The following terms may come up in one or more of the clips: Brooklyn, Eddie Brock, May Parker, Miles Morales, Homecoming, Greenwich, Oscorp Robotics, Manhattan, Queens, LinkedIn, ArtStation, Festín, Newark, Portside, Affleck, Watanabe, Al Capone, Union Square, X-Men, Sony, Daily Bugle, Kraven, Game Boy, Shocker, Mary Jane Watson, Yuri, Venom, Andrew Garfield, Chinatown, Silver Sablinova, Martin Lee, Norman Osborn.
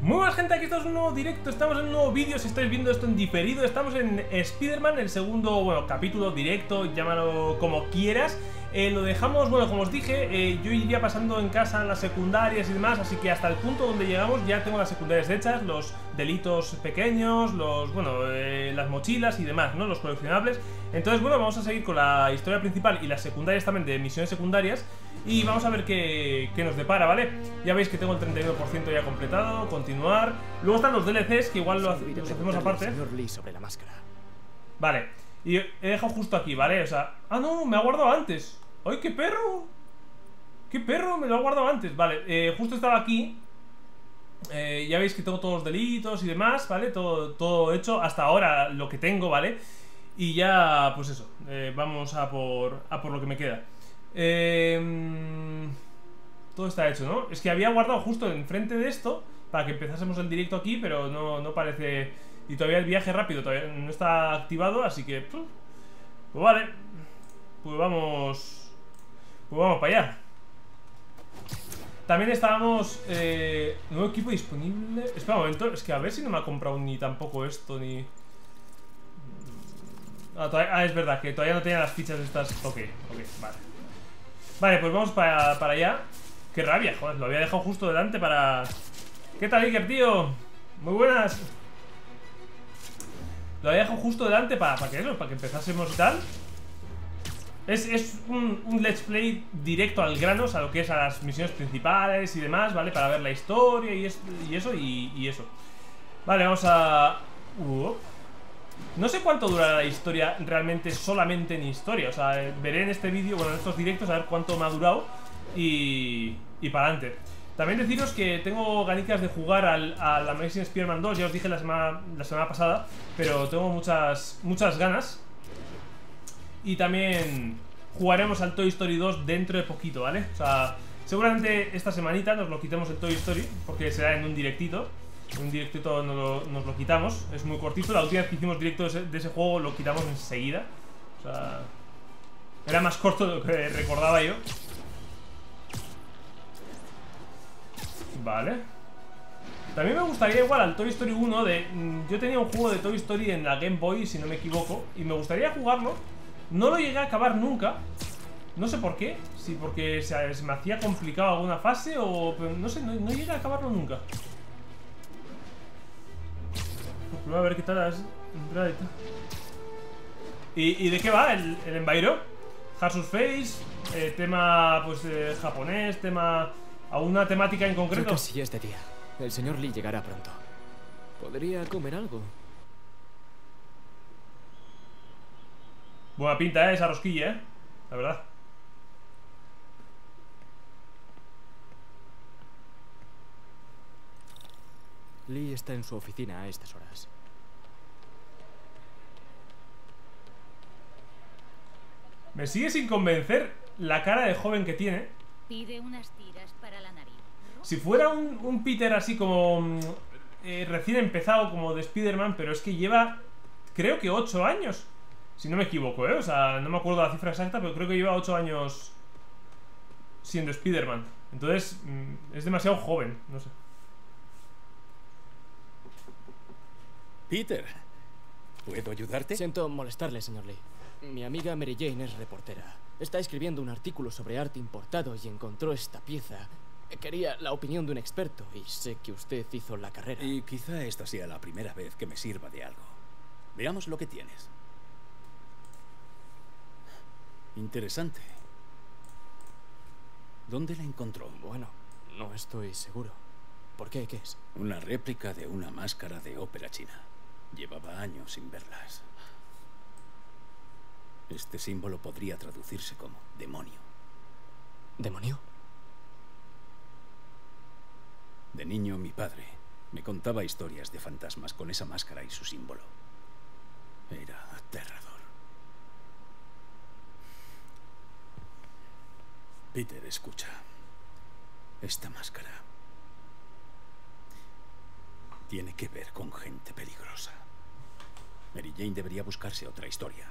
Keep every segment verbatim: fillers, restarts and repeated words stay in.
Muy buenas, gente, aquí estamos en un nuevo directo, estamos en un nuevo vídeo, si estáis viendo esto en diferido. Estamos en Spider-Man, el segundo, bueno, capítulo, directo, llámalo como quieras. eh, Lo dejamos, bueno, como os dije, eh, yo iría pasando en casa en las secundarias y demás. Así que hasta el punto donde llegamos ya tengo las secundarias hechas, los delitos pequeños, los, bueno, eh, las mochilas y demás, ¿no? Los coleccionables. Entonces, bueno, vamos a seguir con la historia principal y las secundarias también, de misiones secundarias. Y vamos a ver qué, qué nos depara, ¿vale? Ya veis que tengo el treinta y nueve por ciento ya completado, continuar. Luego están los D L Cs, que igual lo hace, los hacemos aparte. Vale, y he dejado justo aquí, ¿vale? O sea, ah, no, me ha guardado antes. ¡Ay, qué perro! ¡Qué perro! Me lo ha guardado antes. Vale, eh, justo estaba aquí. Eh, ya veis que tengo todos los delitos y demás, ¿vale? Todo, todo hecho hasta ahora lo que tengo, ¿vale? Y ya, pues eso, eh, vamos a por, a por lo que me queda. Eh, todo está hecho, ¿no? Es que había guardado justo enfrente de esto para que empezásemos el directo aquí, pero no, no parece. Y todavía el viaje rápido todavía no está activado, así que pues vale, pues vamos, pues vamos para allá. También estábamos eh, nuevo equipo disponible. Espera un momento, es que a ver si no me ha comprado ni tampoco esto ni. Ah, todavía, ah es verdad que todavía no tenía las fichas estas. Ok, ok, vale. Vale, pues vamos para, para allá. Qué rabia, joder, lo había dejado justo delante para... ¿Qué tal, Iker, tío? Muy buenas. Lo había dejado justo delante para... ¿Para qué? Para que empezásemos y tal. Es, es un, un let's play directo al grano, o sea, lo que es a las misiones principales y demás, ¿vale? Para ver la historia y, es, y eso y, y eso. Vale, vamos a... Uh, no sé cuánto durará la historia realmente solamente en historia. O sea, veré en este vídeo, bueno, en estos directos, a ver cuánto me ha durado. Y, y para adelante. También deciros que tengo ganicas de jugar al, al Amazing Spider-Man dos. Ya os dije la semana, la semana pasada, pero tengo muchas, muchas ganas. Y también jugaremos al Toy Story dos dentro de poquito, ¿vale? O sea, seguramente esta semanita nos lo quitemos el Toy Story, porque será en un directito. Un directito nos lo, nos lo quitamos. Es muy cortito, la última vez que hicimos directo de ese, de ese juego lo quitamos enseguida. O sea, era más corto de lo que recordaba yo. Vale. También me gustaría igual al Toy Story uno de, yo tenía un juego de Toy Story en la Game Boy, si no me equivoco, y me gustaría jugarlo. No lo llegué a acabar nunca. No sé por qué. Si porque se, se me hacía complicado alguna fase o... No sé, no, no llegué a acabarlo nunca. A ver qué tal las entradas. ¿Y, ¿Y de qué va el, el Envairo? Harsus Face, eh, tema pues eh, japonés, tema... ¿Alguna temática en concreto? Sí, es de día. El señor Lee llegará pronto. ¿Podría comer algo? Buena pinta, ¿eh? Esa rosquilla, ¿eh? La verdad. Lee está en su oficina a estas horas. Me sigue sin convencer la cara de joven que tiene. Pide unas tiras para la nariz. Si fuera un, un Peter así como eh, recién empezado, como de Spider-Man, pero es que lleva, creo que ocho años. Si no me equivoco, ¿eh? O sea, no me acuerdo la cifra exacta, pero creo que lleva ocho años siendo Spider-Man. Entonces, es demasiado joven, no sé. Peter, ¿puedo ayudarte? Siento molestarle, señor Lee. Mi amiga Mary Jane es reportera. Está escribiendo un artículo sobre arte importado y encontró esta pieza. Quería la opinión de un experto y sé que usted hizo la carrera. Y quizá esta sea la primera vez que me sirva de algo. Veamos lo que tienes. Interesante. ¿Dónde la encontró? Bueno, no estoy seguro. ¿Por qué? ¿Qué es? Una réplica de una máscara de ópera china. Llevaba años sin verlas. Este símbolo podría traducirse como demonio. ¿Demonio? De niño, mi padre me contaba historias de fantasmas con esa máscara y su símbolo. Era aterrador. Peter, escucha. Esta máscara tiene que ver con gente peligrosa. Mary Jane debería buscarse otra historia.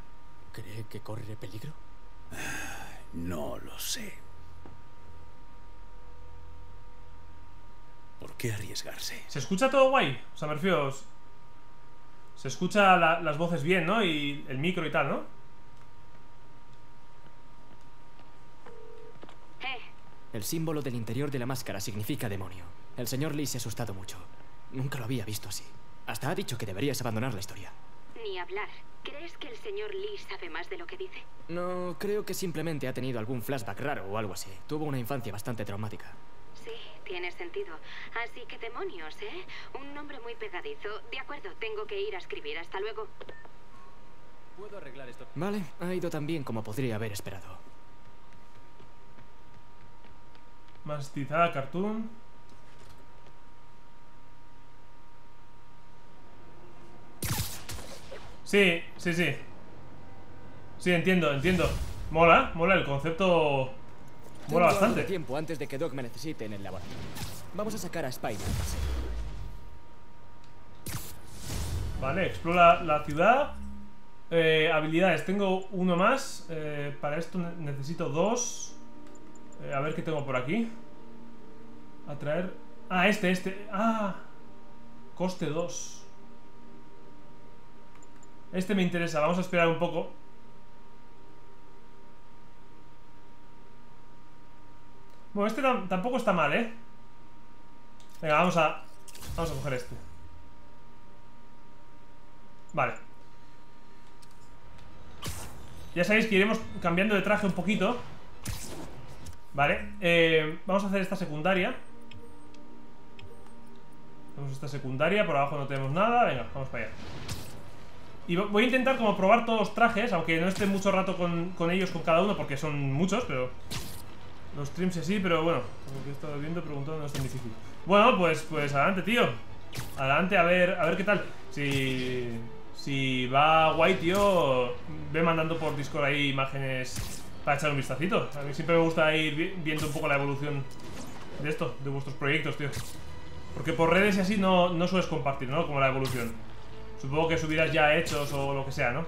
¿Cree que corre peligro? Ah, no lo sé. ¿Por qué arriesgarse? ¿Se escucha todo guay? O sea, me refiero, se escucha la, las voces bien, ¿no? Y el micro y tal, ¿no? El símbolo del interior de la máscara significa demonio. El señor Lee se ha asustado mucho. Nunca lo había visto así. Hasta ha dicho que deberías abandonar la historia. Ni hablar. ¿Crees que el señor Lee sabe más de lo que dice? No, creo que simplemente ha tenido algún flashback raro o algo así. Tuvo una infancia bastante traumática. Sí, tiene sentido. Así que demonios, ¿eh? Un nombre muy pegadizo. De acuerdo, tengo que ir a escribir. Hasta luego. ¿Puedo arreglar esto? Vale, ha ido tan bien como podría haber esperado. Mastizada cartoon. Sí, sí, sí. Sí, entiendo, entiendo. Mola, mola el concepto. Mola bastante. Tiempo antes de que Doc me necesite en el laboratorio. Vamos a sacar a Spider. Vale, explora la ciudad. Eh, habilidades, tengo uno más. Eh, para esto necesito dos. Eh, a ver qué tengo por aquí. Atraer... Ah, este, este. Ah. Coste dos. Este me interesa. Vamos a esperar un poco. Bueno, este tampoco está mal, ¿eh? Venga, vamos a... Vamos a coger este. Vale. Ya sabéis que iremos cambiando de traje un poquito. Vale, eh, vamos a hacer esta secundaria. Tenemos esta secundaria, por abajo no tenemos nada. Venga, vamos para allá. Y voy a intentar como probar todos los trajes, aunque no esté mucho rato con, con ellos, con cada uno, porque son muchos, pero... Los trims sí, pero bueno, como que he estado viendo, preguntando, no es tan difícil. Bueno, pues, pues adelante, tío. Adelante, a ver, a ver qué tal. Si, si va guay, tío, ve mandando por Discord ahí imágenes... Para echar un vistacito. A mí siempre me gusta ir viendo un poco la evolución de esto, de vuestros proyectos, tío. Porque por redes y así no, no sueles compartir, ¿no? Como la evolución. Supongo que subirás ya hechos o lo que sea, ¿no?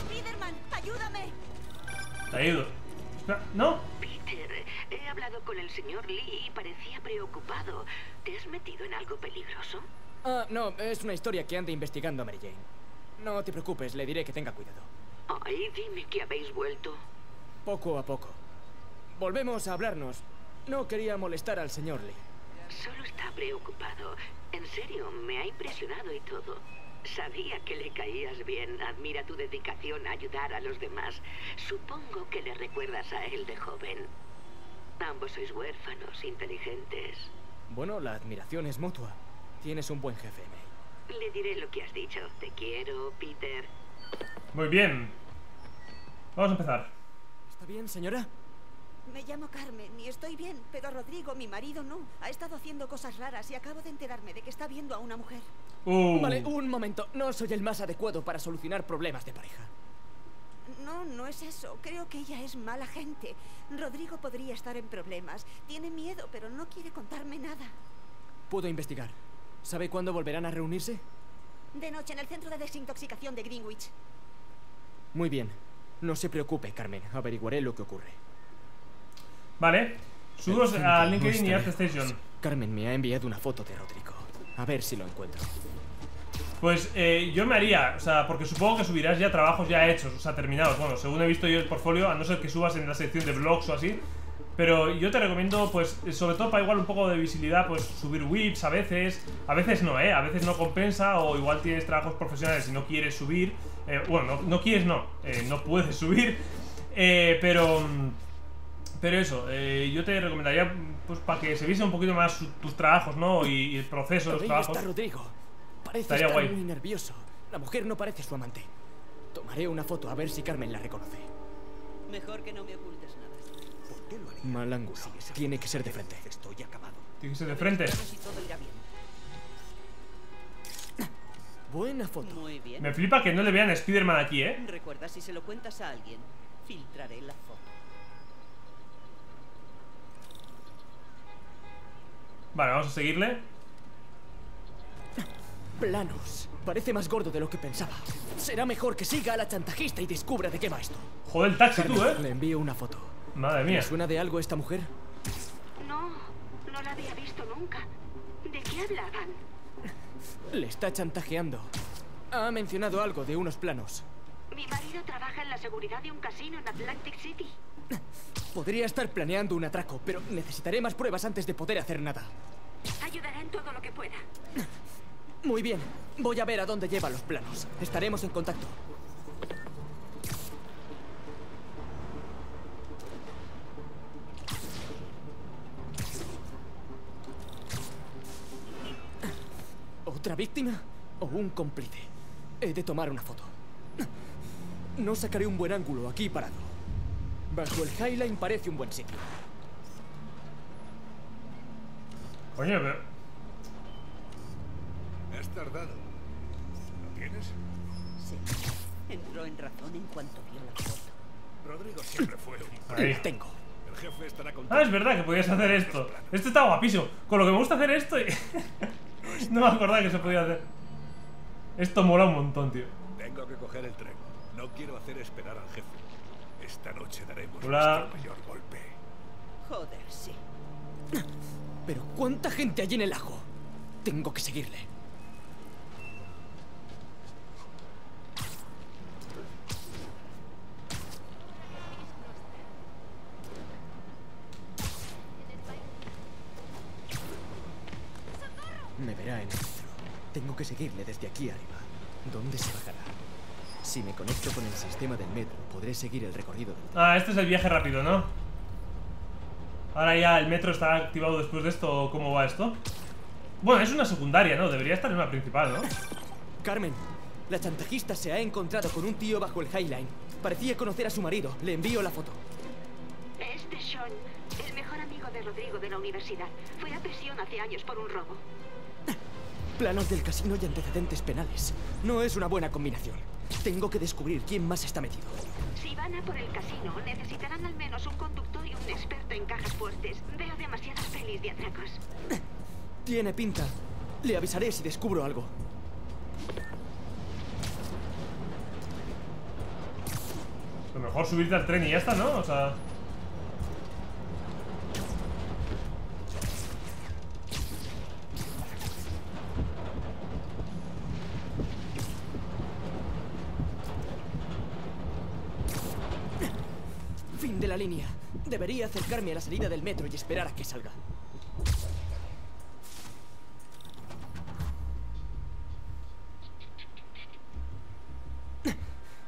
Spiderman, ayúdame. Te ayudo. Espera, ¿no? Peter, he hablado con el señor Lee y parecía preocupado. ¿Te has metido en algo peligroso? Ah, no, es una historia que anda investigando a Mary Jane. No te preocupes, le diré que tenga cuidado. Ay, dime que habéis vuelto. Poco a poco. Volvemos a hablarnos. No quería molestar al señor Lee. Solo está preocupado. En serio, me ha impresionado y todo. Sabía que le caías bien. Admira tu dedicación a ayudar a los demás. Supongo que le recuerdas a él de joven. Ambos sois huérfanos, inteligentes. Bueno, la admiración es mutua. Tienes un buen jefe, May. Le diré lo que has dicho. Te quiero, Peter. Muy bien. Vamos a empezar. ¿Está bien, señora? Me llamo Carmen y estoy bien, pero Rodrigo, mi marido, no. Ha estado haciendo cosas raras y acabo de enterarme de que está viendo a una mujer. Uh. Vale, un momento. No soy el más adecuado para solucionar problemas de pareja. No, no es eso. Creo que ella es mala gente. Rodrigo podría estar en problemas. Tiene miedo, pero no quiere contarme nada. Puedo investigar. ¿Sabe cuándo volverán a reunirse? De noche, en el centro de desintoxicación de Greenwich. Muy bien. No se preocupe, Carmen. Averiguaré lo que ocurre. Vale. Subos a LinkedIn y ArtStation. Carmen me ha enviado una foto de Rodrigo. A ver si lo encuentro. Pues eh, yo me haría, o sea, porque supongo que subirás ya trabajos ya hechos, o sea, terminados. Bueno, según he visto yo el portfolio, a no ser que subas en la sección de blogs o así. Pero yo te recomiendo, pues, sobre todo para igual un poco de visibilidad, pues subir whips a veces. A veces no, ¿eh? A veces no compensa o igual tienes trabajos profesionales y no quieres subir. Eh, bueno, no, no quieres, no. Eh, no puedes subir. Eh, pero... Pero eso, eh, yo te recomendaría, pues, para que se viese un poquito más tus trabajos, ¿no? Y, y el proceso de los trabajos. Está Rodrigo. Parece Estaría estar guay. Muy nervioso. La mujer no parece su amante. Tomaré una foto a ver si Carmen la reconoce. Mejor que no me ocultes nada. Mal ángulo. Tiene que ser de frente. Estoy acabado. Tiene que ser de frente. Buena foto. Muy bien. Me flipa que no le vean a Spider-Man aquí, ¿eh? Recuerda, si se lo cuentas a alguien, filtraré la foto. Vale, vamos a seguirle. Planos. Parece más gordo de lo que pensaba. Será mejor que siga a la chantajista y descubra de qué va esto. Joder, el taxi tú, ¿eh? Le envío una foto. Madre mía. ¿Me suena de algo esta mujer? No, no la había visto nunca. ¿De qué hablaban? Le está chantajeando. Ha mencionado algo de unos planos. Mi marido trabaja en la seguridad de un casino en Atlantic City. Podría estar planeando un atraco, pero necesitaré más pruebas antes de poder hacer nada. Ayudará en todo lo que pueda. Muy bien, voy a ver a dónde lleva los planos. Estaremos en contacto. ¿Otra víctima o un cómplice? He de tomar una foto. No sacaré un buen ángulo aquí parado. Bajo el Highline parece un buen sitio. Coño, pero... has tardado. ¿Lo tienes? Sí. Entró en razón en cuanto vio la foto. Rodrigo siempre fue un... ahí. La tengo. El jefe estará contento. Ah, es verdad que podías hacer esto. Esto está guapísimo. Con lo que me gusta hacer esto y... no me acordaba que se podía hacer. Esto mola un montón, tío. Tengo que coger el tren. No quiero hacer esperar al jefe. Esta noche daremos nuestro mayor golpe. Joder, sí. Pero ¿cuánta gente hay en el ajo? Tengo que seguirle. Me verá en el metro. Tengo que seguirle desde aquí arriba. ¿Dónde se bajará? Si me conecto con el sistema del metro, podré seguir el recorrido del metro. Ah, este es el viaje rápido, ¿no? Ahora ya el metro está activado después de esto. ¿Cómo va esto? Bueno, es una secundaria, ¿no? Debería estar en una principal, ¿no? Carmen, la chantajista se ha encontrado con un tío bajo el Highline. Parecía conocer a su marido. Le envío la foto. Este Sean, el mejor amigo de Rodrigo de la universidad, fue a prisión hace años por un robo. Planos del casino y antecedentes penales. No es una buena combinación. Tengo que descubrir quién más está metido. Si van a por el casino, necesitarán al menos un conductor y un experto en cajas fuertes. Veo demasiadas pelis de atracos. Tiene pinta. Le avisaré si descubro algo. Lo mejor subirte al tren y ya está, ¿no? O sea... de la línea. Debería acercarme a la salida del metro y esperar a que salga.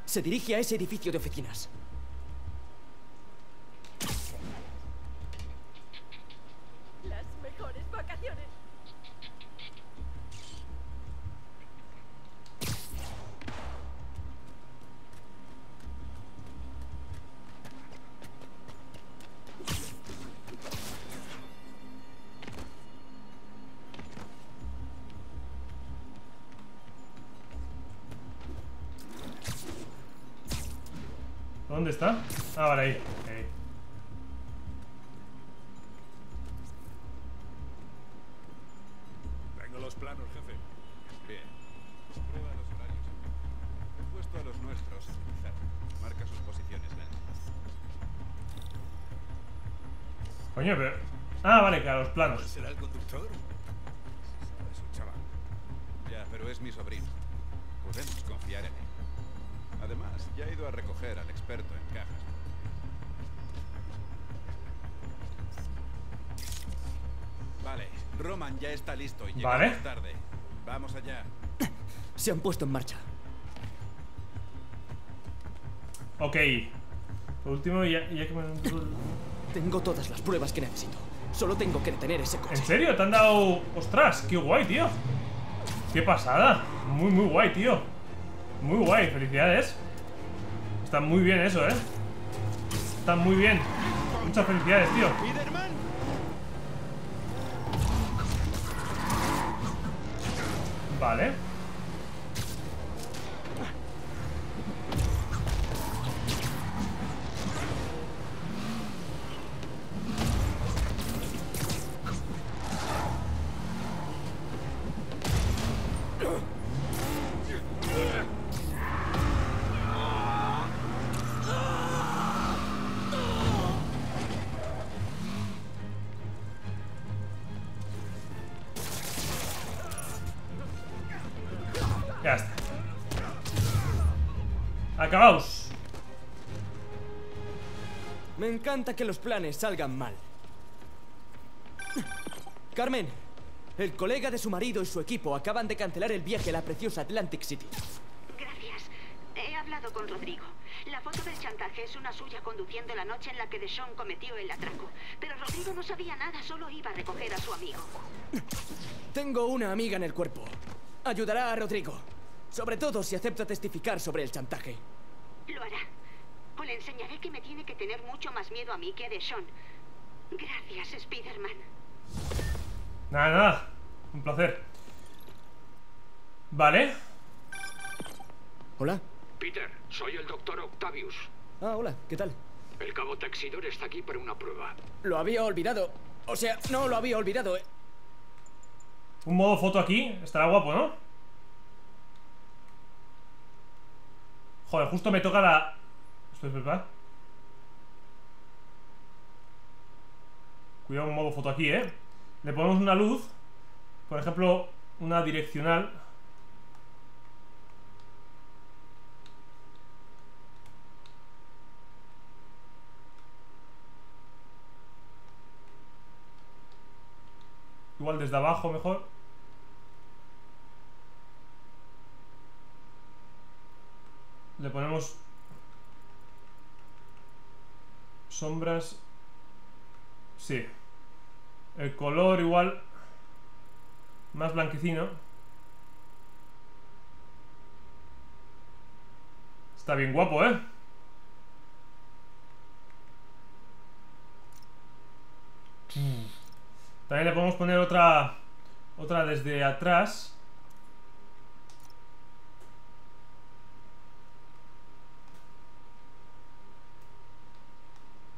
Se dirige a ese edificio de oficinas. Las mejores vacaciones. ¿Dónde está? Ah, vale, ahí. Okay. Tengo los planos, jefe. Bien. Prueba los horarios. He puesto a los nuestros. Marca sus posiciones, ¿eh? Coño, pero... ah, vale, claro, los planos. ¿Será el conductor? Es un chaval. Ya, pero es mi sobrino. Podemos confiar en él. Además, ya he ido a recoger al experto en cajas. Vale, Roman ya está listo y llegamos ¿vale? tarde. Vamos allá. Se han puesto en marcha. Ok. Por último, ya, ya que me... tengo todas las pruebas que necesito. Solo tengo que detener ese coche. ¿En serio? ¿Te han dado...? ¡Ostras! ¡Qué guay, tío! ¡Qué pasada! Muy, muy guay, tío. Muy guay, felicidades. Está muy bien eso, eh. Está muy bien. Muchas felicidades, tío. Vale. Ya está. ¡Acabaos! Me encanta que los planes salgan mal. Carmen, el colega de su marido y su equipo acaban de cancelar el viaje a la preciosa Atlantic City. Gracias. He hablado con Rodrigo. La foto del chantaje es una suya conduciendo la noche en la que DeShawn cometió el atraco. Pero Rodrigo no sabía nada, solo iba a recoger a su amigo. Tengo una amiga en el cuerpo. Ayudará a Rodrigo. Sobre todo si acepta testificar sobre el chantaje. Lo hará. O le enseñaré que me tiene que tener mucho más miedo a mí que a DeShawn. Gracias, Spider-Man. Nada, nada. Un placer. Vale. Hola. Peter, soy el doctor Octavius. Ah, hola, ¿qué tal? El cabo Taxidor está aquí para una prueba. Lo había olvidado. O sea, no lo había olvidado. eh. Un modo foto aquí. Estará guapo, ¿no? Joder, justo me toca la... ¿Esto es verdad? Cuidado, un modo foto aquí, ¿eh? Le ponemos una luz. Por ejemplo, una direccional. Igual desde abajo mejor. Le ponemos sombras. Sí. El color igual más blanquecino. Está bien guapo, ¿eh? También le podemos poner otra otra desde atrás.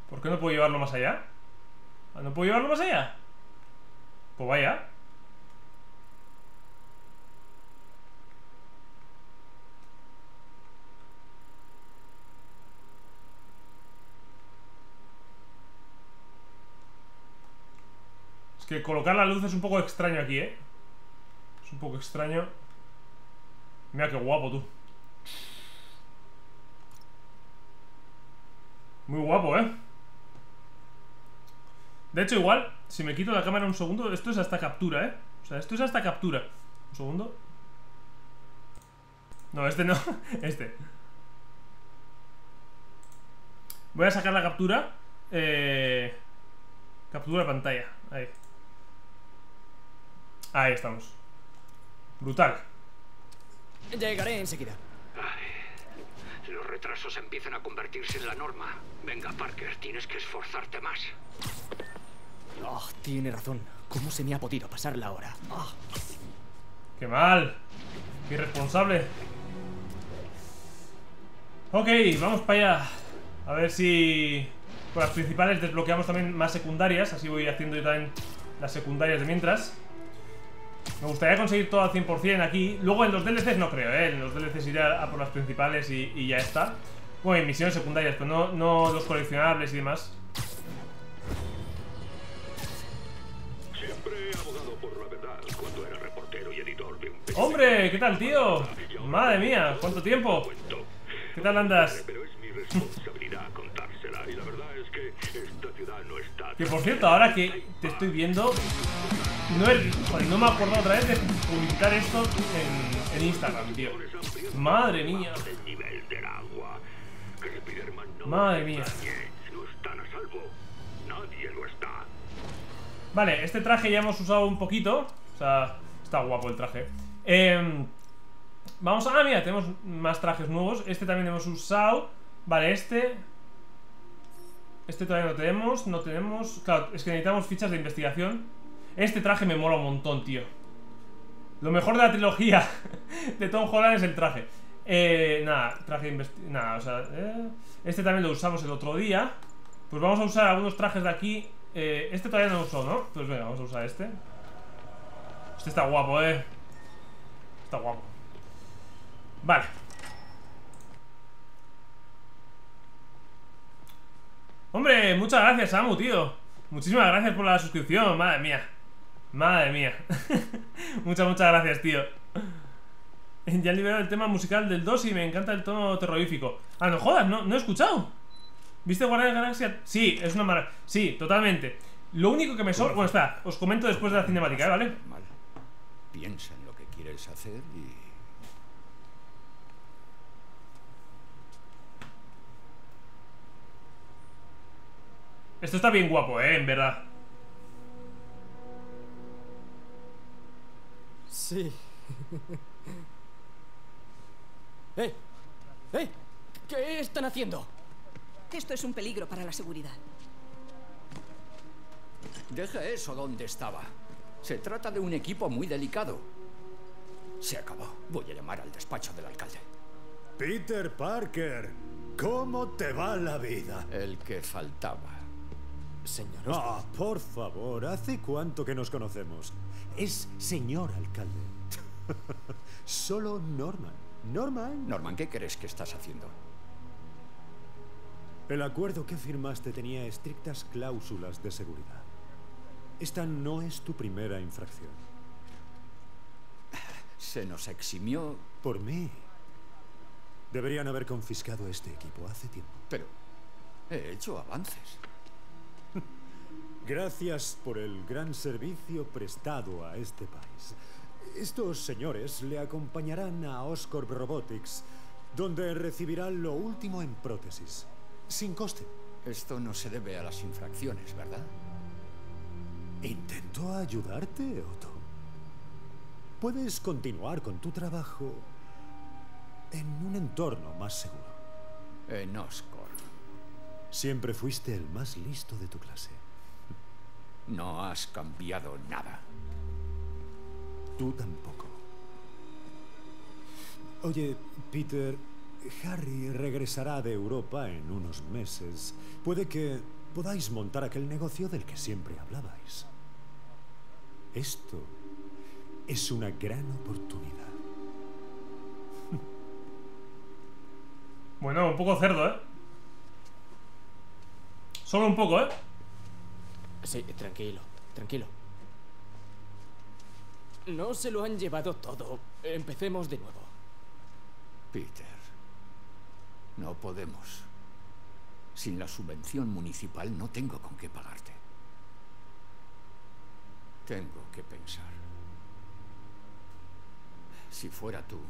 ¿Por qué no puedo llevarlo más allá? ¿No puedo llevarlo más allá? Pues vaya. Es que colocar la luz es un poco extraño aquí, ¿eh? Es un poco extraño. Mira qué guapo, tú. Muy guapo, ¿eh? De hecho, igual, si me quito la cámara un segundo, esto es hasta captura, ¿eh? O sea, esto es hasta captura. Un segundo. No, este no. Este. Voy a sacar la captura. Eh... Captura pantalla. Ahí. Ahí estamos. Brutal. Llegaré enseguida. Ay, los retrasos empiezan a convertirse en la norma. Venga, Parker, tienes que esforzarte más. Oh, tiene razón. ¿Cómo se me ha podido pasar la hora? Oh. ¡Qué mal! ¡Qué irresponsable! Ok, vamos para allá. A ver si con las principales desbloqueamos también más secundarias. Así voy haciendo yo también las secundarias de mientras. Me gustaría conseguir todo al cien por cien aquí. Luego en los D L Cs no creo, ¿eh? En los D L Cs iré a por las principales y, y ya está. Bueno, en misiones secundarias, pero no, no los coleccionables y demás. ¡Hombre! ¿Qué tal, tío? ¡Madre mía! ¿Cuánto tiempo? ¿Qué tal andas? Que por cierto, ahora que te estoy viendo, no, he, no me he acordado otra vez de publicar esto en, en Instagram, tío. ¡Madre mía! ¡Madre mía! Vale, este traje ya hemos usado un poquito. O sea, está guapo el traje. Eh, vamos a... Ah, mira, tenemos más trajes nuevos. Este también hemos usado. Vale, este... Este todavía no tenemos. No tenemos... Claro, es que necesitamos fichas de investigación. Este traje me mola un montón, tío. Lo mejor de la trilogía de Tom Holland es el traje. Eh, nada, traje de investigación... Nada, o sea... Eh, este también lo usamos el otro día. Pues vamos a usar algunos trajes de aquí. Eh, este todavía no lo usó, ¿no? Pues venga, vamos a usar este. Este está guapo, eh. Está guapo. Vale. Hombre, muchas gracias, Samu, tío. Muchísimas gracias por la suscripción, madre mía. Madre mía. Muchas, muchas gracias, tío. Ya han liberado el tema musical del dos y me encanta el tono terrorífico. Ah, no jodas, no, no he escuchado. ¿Viste Guardianes de la Galaxia? Sí, es una maravilla. Sí, totalmente. Lo único que me sobra... Bueno, está, os comento después de la cinemática, ¿eh? ¿Vale? Piensa en lo que quieres hacer y... Esto está bien guapo, ¿eh? En verdad. Sí. ¡Eh! ¡Eh! ¿Qué están haciendo? Esto es un peligro para la seguridad. Deja eso donde estaba. Se trata de un equipo muy delicado. Se acabó. Voy a llamar al despacho del alcalde. Peter Parker, ¿cómo te va la vida? El que faltaba. Señor Osborn. Ah, por favor, ¿hace cuánto que nos conocemos? Es señor alcalde. Solo Norman. Norman. Norman, ¿qué crees que estás haciendo? El acuerdo que firmaste tenía estrictas cláusulas de seguridad. Esta no es tu primera infracción. Se nos eximió... Por mí. Deberían haber confiscado este equipo hace tiempo. Pero he hecho avances. Gracias por el gran servicio prestado a este país. Estos señores le acompañarán a Oscorp Robotics, donde recibirán lo último en prótesis, sin coste. Esto no se debe a las infracciones, ¿verdad? Intento ayudarte, Otto. Puedes continuar con tu trabajo en un entorno más seguro. En Oscorp. Siempre fuiste el más listo de tu clase. No has cambiado nada. Tú tampoco. Oye, Peter, Harry regresará de Europa en unos meses. Puede que podáis montar aquel negocio del que siempre hablabais. Esto es una gran oportunidad. Bueno, un poco cerdo, ¿eh? Solo un poco, ¿eh? Sí, tranquilo, tranquilo. No se lo han llevado todo. Empecemos de nuevo. Peter, no podemos. Sin la subvención municipal no tengo con qué pagarte. Tengo que pensar. Si fuera tú,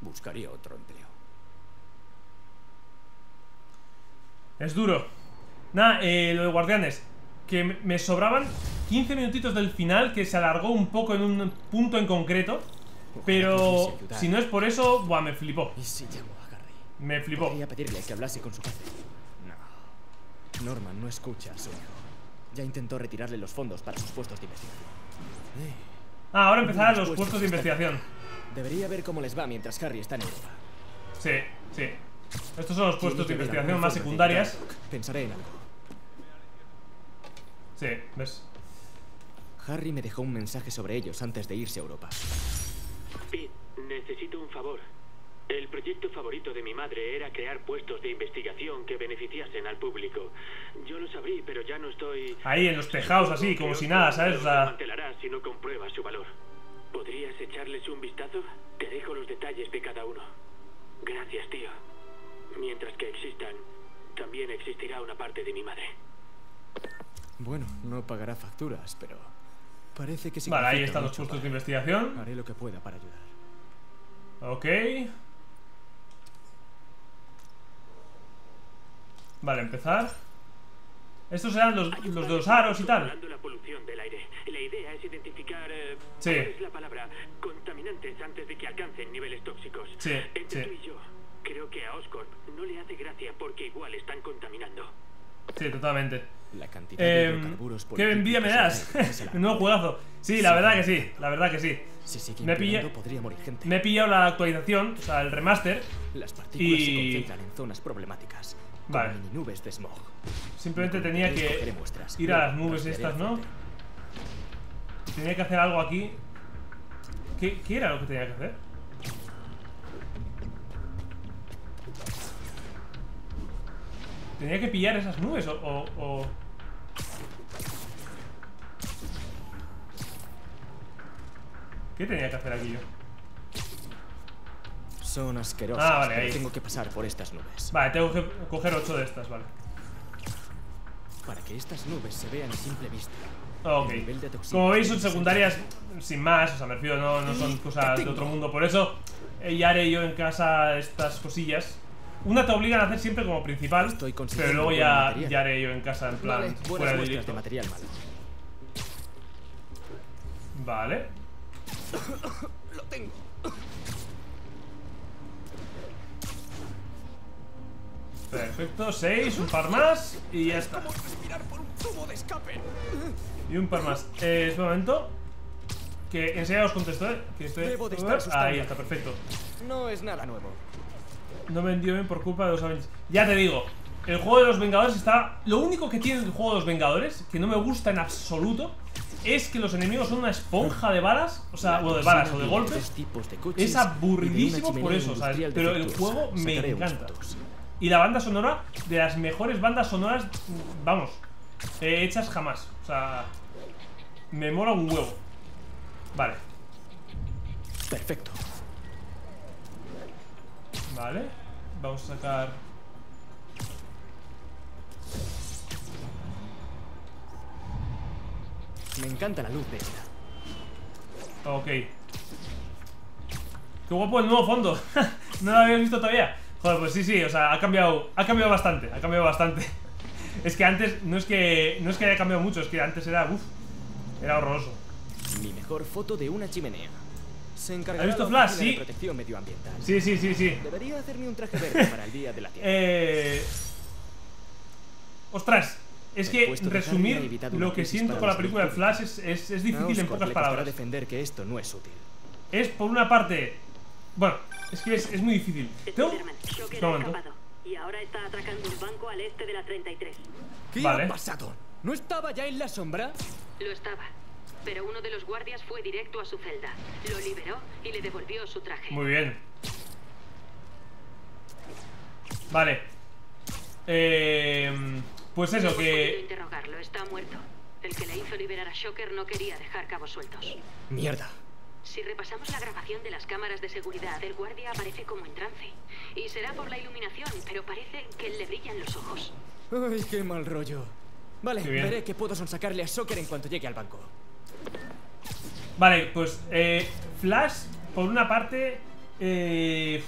buscaría otro empleo. Es duro. Nada, eh, lo de Guardianes. Que me sobraban quince minutitos del final, que se alargó un poco en un punto en concreto. Pero si no es por eso, buah, me flipó. Me flipó. Quería pedirle que hablase con su jefe. No. Norman no escucha a su hijo. Ya intentó retirarle los fondos para sus puestos de investigación. Eh, ah, ahora empezarán los puestos de investigación. Debería ver cómo les va mientras Harry está en Europa. Sí, sí. Estos son los puestos de investigación más secundarias. Pensaré en algo. Sí, ves. Harry me dejó un mensaje sobre ellos antes de irse a Europa. Pete, necesito un favor. El proyecto favorito de mi madre era crear puestos de investigación que beneficiasen al público. Yo lo sabría, pero ya no estoy... Ahí, en los tejados, así, como si nada, ¿sabes? O sea... No mantelarás si no compruebas su valor. ¿Podrías echarles un vistazo? Te dejo los detalles de cada uno. Gracias, tío. Mientras que existan, también existirá una parte de mi madre. Bueno, no pagará facturas, pero parece que sí. Vale, ahí están los puestos de investigación. Haré lo que pueda para ayudar. Ok. Vale, empezar. Estos serán los, los de los aros y tal. La polución del aire. La idea es identificar eh, sí. ¿Cuál es la palabra? Contaminantes antes de que alcancen niveles tóxicos. Sí, entre sí. Tú y yo, creo que a Oscorp no le hace gracia porque igual están contaminando. Sí, totalmente. La cantidad de hidrocarburos por... ¡Qué envidia me das! Nuevo juegazo. Sí, la verdad que sí, la verdad que sí. Me he pillado, me he pillado la actualización, o sea, el remaster. Las partículas se concentran en zonas problemáticas. Vale. Nubes de smog. Simplemente tenía que ir a las nubes estas, ¿no? Tenía que hacer algo aquí. ¿Qué, qué era lo que tenía que hacer? Tenía que pillar esas nubes o, o, o... ¿Qué tenía que hacer aquí yo? Son asquerosas, ah, vale, pero ahí tengo que pasar por estas nubes. Vale, tengo que coger ocho de estas, vale. Para que estas nubes se vean a simple vista. Ok. Como veis, son secundarias sin más, o sea, me refiero, no, no son cosas de otro mundo. Por eso, ya haré yo en casa estas cosillas. Una te obligan a hacer siempre como principal, estoy pero luego ya, ya haré yo en casa, en plan, vale, fuera de directo. De material, vale. Vale. Lo tengo. Perfecto, seis, un par más y ya está. Y un par más. Eh, es un momento. Que enseñaos contexto, eh. Que estoy... Ahí está, perfecto. No es nada nuevo. No vendió bien por culpa de los Avengers. Ya te digo, el juego de los Vengadores está... Lo único que tiene el juego de los Vengadores, que no me gusta en absoluto, es que los enemigos son una esponja de balas. O sea, o de balas o de golpes. Es aburridísimo por eso, ¿sabes? Pero el juego me encanta. Y la banda sonora, de las mejores bandas sonoras, vamos, eh, hechas jamás. O sea, me mola un huevo. Vale. Perfecto. Vale, vamos a sacar... Me encanta la luz de esta. Ok. Qué guapo el nuevo fondo. No lo habéis visto todavía. Joder, pues sí, sí, o sea, ha cambiado, ha cambiado bastante, ha cambiado bastante. Es que antes, no es que no es que haya cambiado mucho, es que antes era, uff, era horroroso. Mi mejor foto de una chimenea. Se ¿Has visto Flash? Sí. De protección medioambiental. Sí, sí, sí, sí. Debería hacerme un traje verde para el día de la tierra. Eh... Ostras, es que resumir lo que siento con la película de Flash es, es, es difícil en pocas palabras. Defender que esto no es útil. Es por una parte, bueno. Es que es, es muy difícil. ¿Tengo? Shocker ha escapado y ahora está atracando un banco al este de la treinta y tres. ¿Qué vale. ha pasado? ¿No estaba ya en la sombra? Lo estaba, pero uno de los guardias fue directo a su celda. Lo liberó y le devolvió su traje. Muy bien. Vale. Eh, pues eso, que... interrogarlo, está muerto. El que le hizo liberar a Shocker no quería dejar cabos sueltos. Mierda. Si repasamos la grabación de las cámaras de seguridad, el guardia aparece como en trance. Y será por la iluminación, pero parece que le brillan los ojos. Ay, qué mal rollo. Vale, veré que puedo sonsacarle a Shocker en cuanto llegue al banco. Vale, pues eh, Flash, por una parte, eh,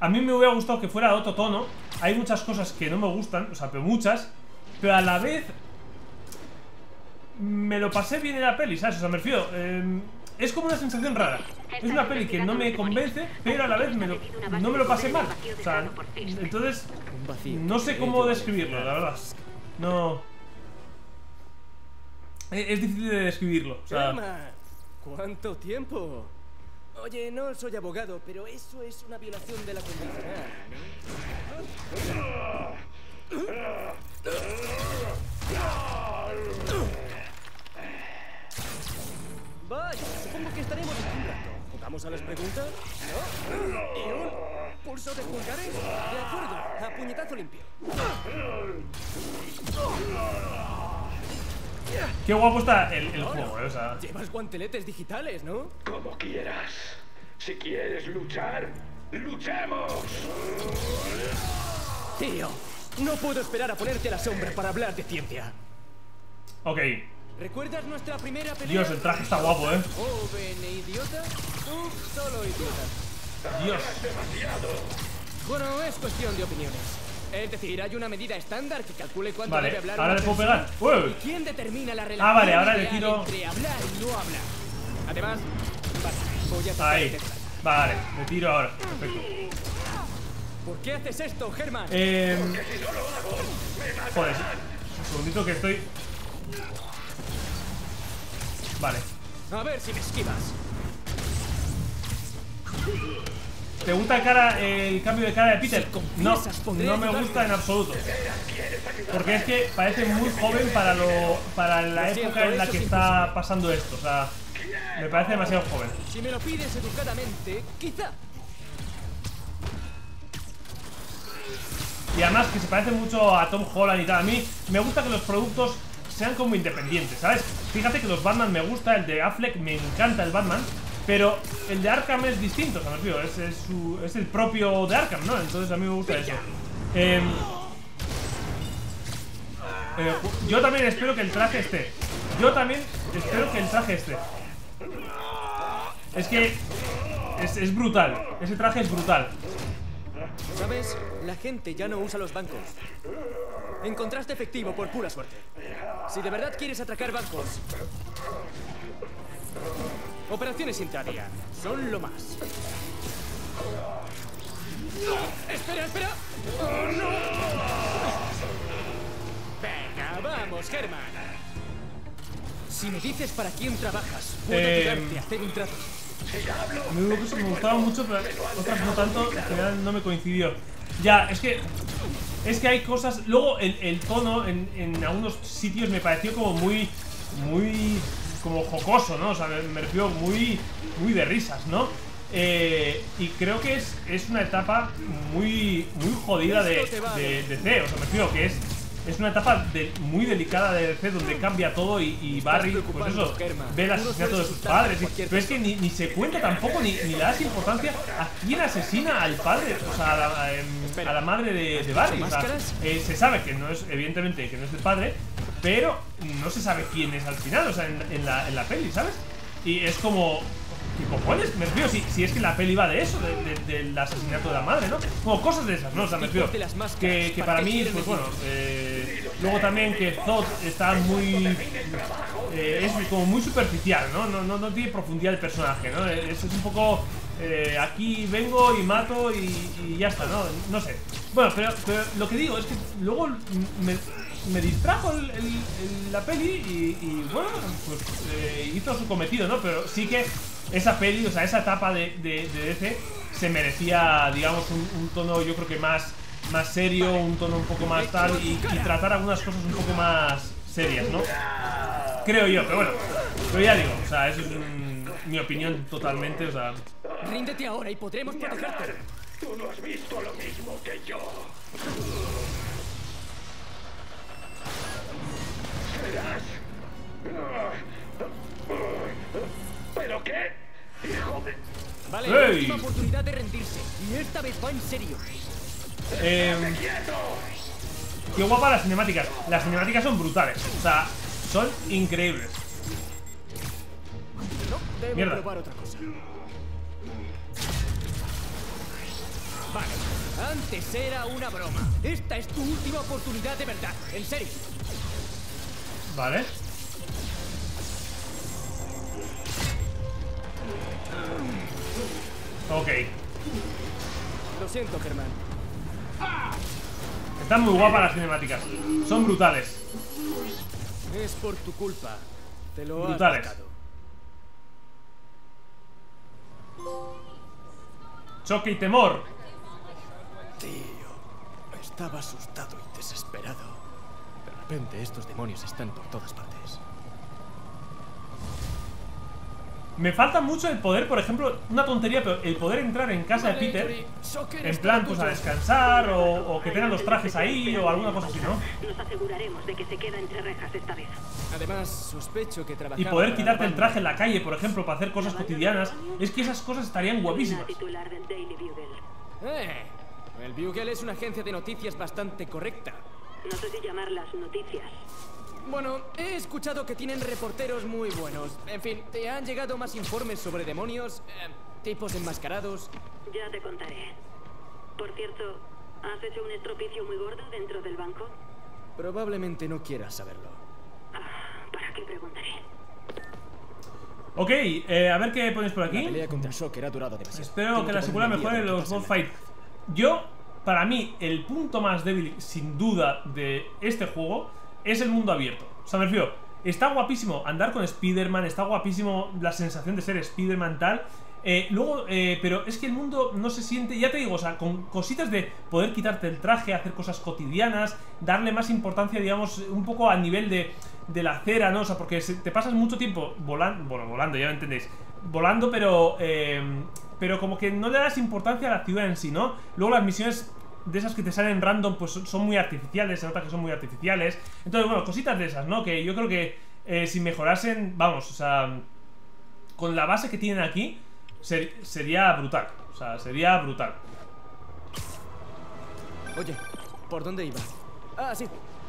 a mí me hubiera gustado que fuera de otro tono. Hay muchas cosas que no me gustan, o sea, pero muchas. Pero a la vez me lo pasé bien en la peli, ¿sabes? O sea, me refiero... Eh, es como una sensación rara. Es una peli que no me convence, pero a la vez me lo, no me lo pasé mal. O sea, entonces, no sé cómo describirlo, la verdad. No... Es difícil de describirlo, o sea... ¿Cuánto tiempo? Oye, no soy abogado, pero eso es una violación de la condicional, ¿no? Vaya, supongo que estaremos aquí un rato. ¿Jugamos a las preguntas? ¿No? ¿Y un pulso de pulgares? De acuerdo, a puñetazo limpio. Qué guapo está el, el juego, o sea. Llevas guanteletes digitales, ¿no? Como quieras. Si quieres luchar, ¡luchemos! Tío, no puedo esperar a ponerte a la sombra para hablar de ciencia. Ok. ¿Recuerdas nuestra primera pelea? Dios, el traje está guapo, eh. Joven e idiota, tú solo idiota. Dios. Bueno, es cuestión de opiniones. Es decir, hay una medida estándar que calcule cuánto vale, debe hablar. Vale, ahora le puedo pegar. Uy. ¿Quién determina la relación? Ah, vale, ahora le tiro. Entre hablar y no hablar. Además, vale, voy a ahí. Vale, le tiro ahora. Perfecto. ¿Por qué haces esto, Germán? Eh, joder, un segundito que estoy. Vale. A ver si me esquivas. ¿Te gusta cara, el cambio de cara de Peter? Si no, no me gusta en absoluto. Porque es que parece muy joven para lo para la época en la que está pasando esto. O sea, me parece demasiado joven. Si me lo pides educadamente, quizá. Y además que se parece mucho a Tom Holland y tal. A mí me gusta que los productos sean como independientes, ¿sabes? Fíjate que los Batman me gusta, el de Affleck me encanta el Batman, Pero el de Arkham es distinto, o sea, me refiero, es, es, su, es el propio de Arkham, ¿no? Entonces a mí me gusta eso. Eh, eh, yo también espero que el traje esté. Yo también espero que el traje esté. Es que es, es brutal, ese traje es brutal. ¿Sabes? La gente ya no usa los bancos. Encontraste efectivo por pura suerte. Si de verdad quieres atracar bancos, operaciones intradía son lo más. ¡No! ¡Espera, espera! ¡Oh, no! Venga, vamos, Germán. Si me dices para quién trabajas, puedo ayudarte a hacer un trato. Me gustaba mucho, pero otras no tanto, en general no me coincidió. Ya, es que es que hay cosas. Luego el, el tono en, en algunos sitios me pareció como muy muy como jocoso, ¿no? O sea, me, me refiero muy muy de risas, ¿no? Eh, y creo que es, es una etapa muy muy jodida de, de, de D C. O sea, me refiero que es es una etapa de, muy delicada de D C, donde cambia todo y, y Barry, pues eso, ve el asesinato de sus padres. Pero es que ni, ni se cuenta tampoco, ni, ni le das importancia a quién asesina al padre, o sea, a la, a la madre de, de Barry. O sea, eh, se sabe que no es, evidentemente, que no es el padre, pero no se sabe quién es al final, o sea, en, en, la, en la peli, ¿sabes? Y es como... ¿Qué cojones? Me refiero, si, si es que la peli va de eso, de, de, del asesinato de la madre, ¿no? Como cosas de esas, ¿no? O sea, me refiero que, que para mí, pues bueno, eh, luego también que Zod está muy... Eh, es como muy superficial, ¿no? No, no, no tiene profundidad el personaje, ¿no? Es, es un poco... Eh, aquí vengo y mato y, y ya está, ¿no? No sé. Bueno, pero, pero lo que digo es que luego me... Me distrajo el, el, el, la peli y, y bueno, pues eh, hizo su cometido, ¿no? Pero sí que esa peli, o sea, esa etapa de, de, de D C se merecía, digamos, un, un tono, yo creo que más, más serio, un tono un poco más tal y, y tratar algunas cosas un poco más serias, ¿no? Creo yo, pero bueno, pero ya digo, o sea, eso es un, mi opinión totalmente, o sea... Ríndete ahora y podremos protegerte. Tú no has visto lo mismo que yo. ¿Pero qué? ¡Hijo de...! Vale, hey. La última oportunidad de rendirse. Y esta vez va en serio. Eh... Qué guapa las cinemáticas. Las cinemáticas son brutales. O sea, son increíbles. No, debo Mierda. probar otra cosa. Vale, antes era una broma. Esta es tu última oportunidad de verdad. En serio. Vale. Ok. Lo siento, Germán. Están muy guapas las cinemáticas. Son brutales. Es por tu culpa. Te lo has buscado. Choque y temor. Tío, estaba asustado y desesperado. De repente estos demonios están por todas partes. Me falta mucho el poder, por ejemplo, una tontería, pero el poder entrar en casa de Peter, en plan, pues a descansar, o, o que tengan los trajes ahí, o alguna cosa así, ¿no? Nos aseguraremos de que se queda entre rejas esta vez. Además, sospecho que trabajaba. Y poder quitarte el traje en la calle, por ejemplo, para hacer cosas cotidianas, es que esas cosas estarían guapísimas. Eh, el Bugle es una agencia de noticias bastante correcta. No sé si llamar las noticias. Bueno, he escuchado que tienen reporteros muy buenos. En fin, ¿te han llegado más informes sobre demonios? Eh, tipos enmascarados. Ya te contaré. Por cierto, ¿has hecho un estropicio muy gordo dentro del banco? Probablemente no quieras saberlo. Ah, ¿para qué preguntaré? Ok, eh, a ver qué pones por aquí. La pelea contra Shocker ha durado demasiado. Espero Tengo que la secuela mejore los boss fight. Yo... Para mí, el punto más débil, sin duda, de este juego es el mundo abierto. O sea, me refiero, está guapísimo andar con Spider-Man, está guapísimo la sensación de ser Spider-Man tal. Eh, luego, eh, pero es que el mundo no se siente, ya te digo, o sea, con cositas de poder quitarte el traje, hacer cosas cotidianas, darle más importancia, digamos, un poco a nivel de, de la acera, ¿no? O sea, porque te pasas mucho tiempo volando, bueno, volando, ya me entendéis, volando, pero... Eh, pero como que no le das importancia a la ciudad en sí, ¿no? Luego las misiones de esas que te salen random, pues son muy artificiales, se nota que son muy artificiales. Entonces, bueno, cositas de esas, ¿no? Que yo creo que eh, si mejorasen, vamos, o sea... con la base que tienen aquí, ser, sería brutal. O sea, sería brutal. Oye, ¿por dónde iba? Ah, sí.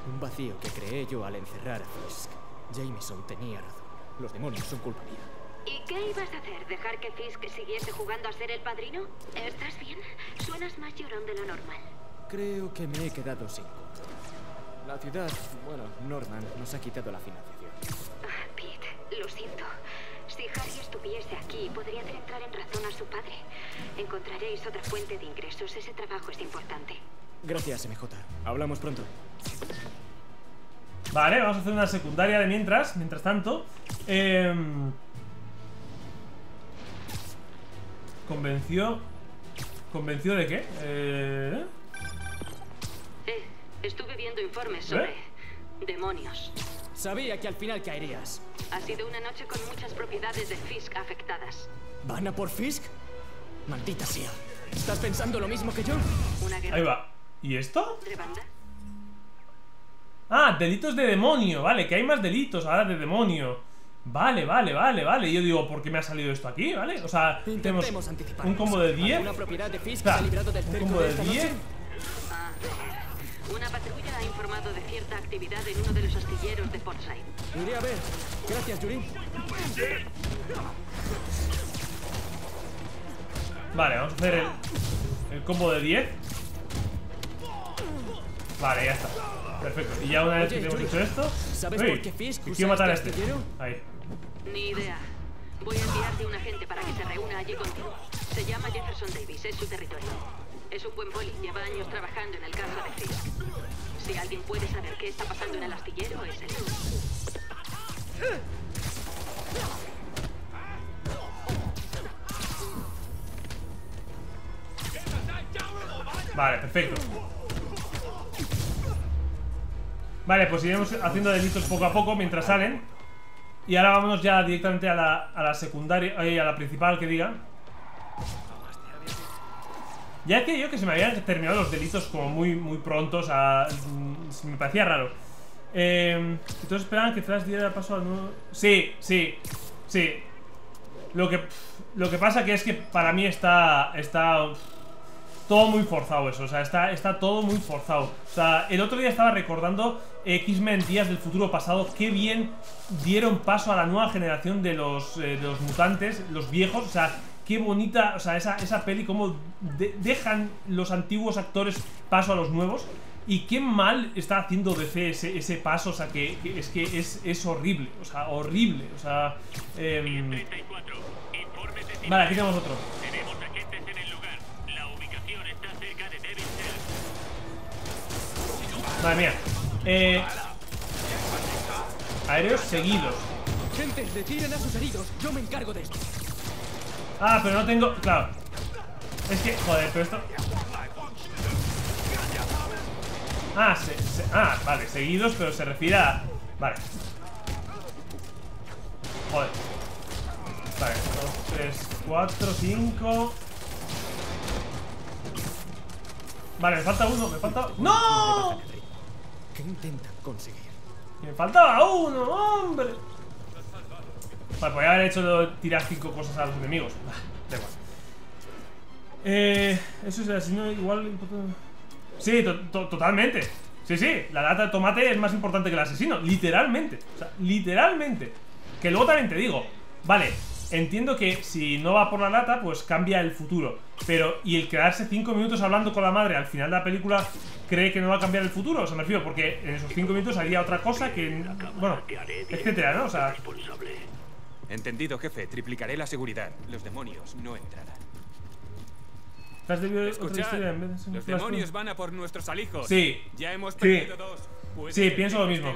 Un vacío que creé yo al encerrar a Fisk. Jameson tenía razón. Los demonios son culpa mía. ¿Y qué ibas a hacer? ¿Dejar que Fisk siguiese jugando a ser el padrino? ¿Estás bien? Suenas más llorón de lo normal. Creo que me he quedado sin control. La ciudad, bueno, Norman nos ha quitado la financiación. Ah, Pete, lo siento. Si Harry estuviese aquí, podría hacer entrar en razón a su padre. Encontraréis otra fuente de ingresos. Ese trabajo es importante. Gracias, M J. Hablamos pronto. Vale, vamos a hacer una secundaria de mientras. Mientras tanto, eh... Convenció. ¿Convenció de qué? Eh... eh estuve viendo informes sobre ¿Eh? demonios. Sabía que al final caerías. Ha sido una noche con muchas propiedades de Fisk afectadas. ¿Van a por Fisk? Maldita sea. ¿Estás pensando lo mismo que yo? Una guerra. Ahí va. ¿Y esto? ¿De banda? Ah, delitos de demonio. Vale, que hay más delitos ahora de demonio. Vale, vale, vale, vale. Yo digo, ¿por qué me ha salido esto aquí? ¿Vale? O sea, tenemos un combo de diez. Una propiedad de Fisk se ha librado del cerco de esta noche. Ah, una patrulla ha informado de cierta actividad en uno de los astilleros de Portside. Iré a ver. Gracias, Yuri. Vale, vamos a hacer el, el combo de diez. Vale, ya está. Perfecto. Y ya una vez que hemos hecho esto... ¿Sabes por qué Fisk usa este matar a este? Ahí. Ni idea. Voy a enviarte un agente para que se reúna allí contigo. Se llama Jefferson Davis, es su territorio. Es un buen poli, lleva años trabajando en el caso de Fisk. Si alguien puede saber qué está pasando en el astillero, es él. Vale, perfecto. Vale, pues iremos haciendo delitos poco a poco mientras salen. Y ahora vámonos ya directamente a la, a la secundaria, eh, a la principal, que diga. Ya que yo que se me habían terminado los delitos como muy, muy pronto, o sea, me parecía raro. Eh, entonces esperaban que Flash diera paso al nuevo... Sí, sí, sí. Lo que, lo que pasa que es que para mí está... está todo muy forzado eso, o sea, está, está todo muy forzado. O sea, el otro día estaba recordando X-Men Días del Futuro Pasado. Qué bien dieron paso a la nueva generación de los, eh, de los mutantes, los viejos, o sea, qué bonita. O sea, esa, esa peli, cómo de, dejan los antiguos actores paso a los nuevos. Y qué mal está haciendo D C ese, ese paso, o sea, que, que es que es, es horrible, o sea, horrible, o sea... Eh... Vale, aquí tenemos otro. Madre mía. Eh. Aéreos seguidos. Gente, retiren a sus heridos. Yo me encargo de esto. Ah, pero no tengo. Claro. Es que. Joder, pero esto. Ah, se, se... ah, vale, seguidos, pero se refiere a. Vale. Joder. Vale, dos, tres, cuatro, cinco. Vale, me falta uno, me falta. ¡No! ¿Qué intentan conseguir? Me faltaba uno, hombre. Vale, podría haber hecho tirar cinco cosas a los enemigos. Bah, da igual. Eh. Eso es así, no igual. Sí, to to totalmente. Sí, sí. La lata de tomate es más importante que el asesino. Literalmente. O sea, literalmente. Que luego también te digo. Vale, entiendo que si no va por la lata, pues cambia el futuro. Pero, ¿y el quedarse cinco minutos hablando con la madre al final de la película cree que no va a cambiar el futuro? O sea, me refiero, porque en esos cinco minutos haría otra cosa que... Bueno, etcétera, ¿no? O sea... Entendido, jefe. Triplicaré la seguridad. Los demonios no entrarán. Escuchad, los demonios van a por nuestros alijos. Sí. Ya hemos perdido dos. Sí, pienso lo mismo.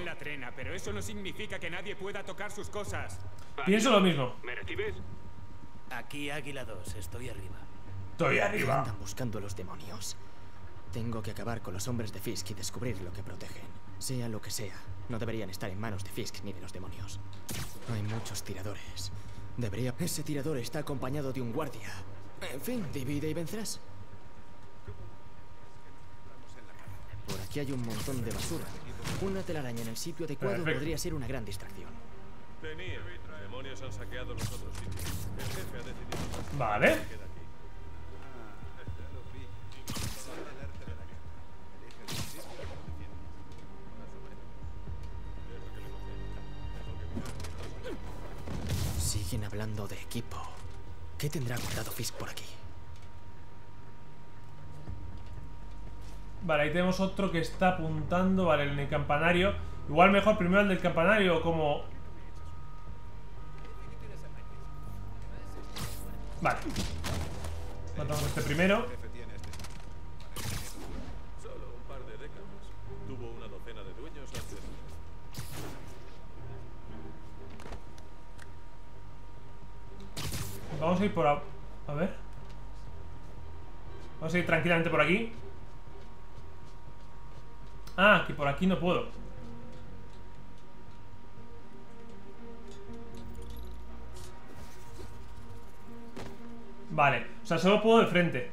Pero eso no significa que nadie pueda tocar sus cosas. Pienso lo mismo. ¿Me recibes? Aquí, Águila dos. Estoy arriba. Estoy arriba. Andan buscando a los demonios. Tengo que acabar con los hombres de Fisk y descubrir lo que protegen. Sea lo que sea, no deberían estar en manos de Fisk ni de los demonios. Hay muchos tiradores. Debería... Ese tirador está acompañado de un guardia. En fin, divide y vencerás. Por aquí hay un montón de basura. Una telaraña en el sitio adecuado podría ser una gran distracción. Venía. Los demonios han saqueado los otros sitios. El jefe ha decidido. Vale. Siguen hablando de equipo. ¿Qué tendrá guardado Fisk por aquí? Vale, ahí tenemos otro que está apuntando. Vale, en el campanario. Igual mejor primero el del campanario, como... Vale. Matamos este primero. Solo un par de décadas. Tuvo una docena de dueños antes. Vamos a ir por... A... a ver. Vamos a ir tranquilamente por aquí. Ah, que por aquí no puedo. Vale, o sea, solo puedo de frente.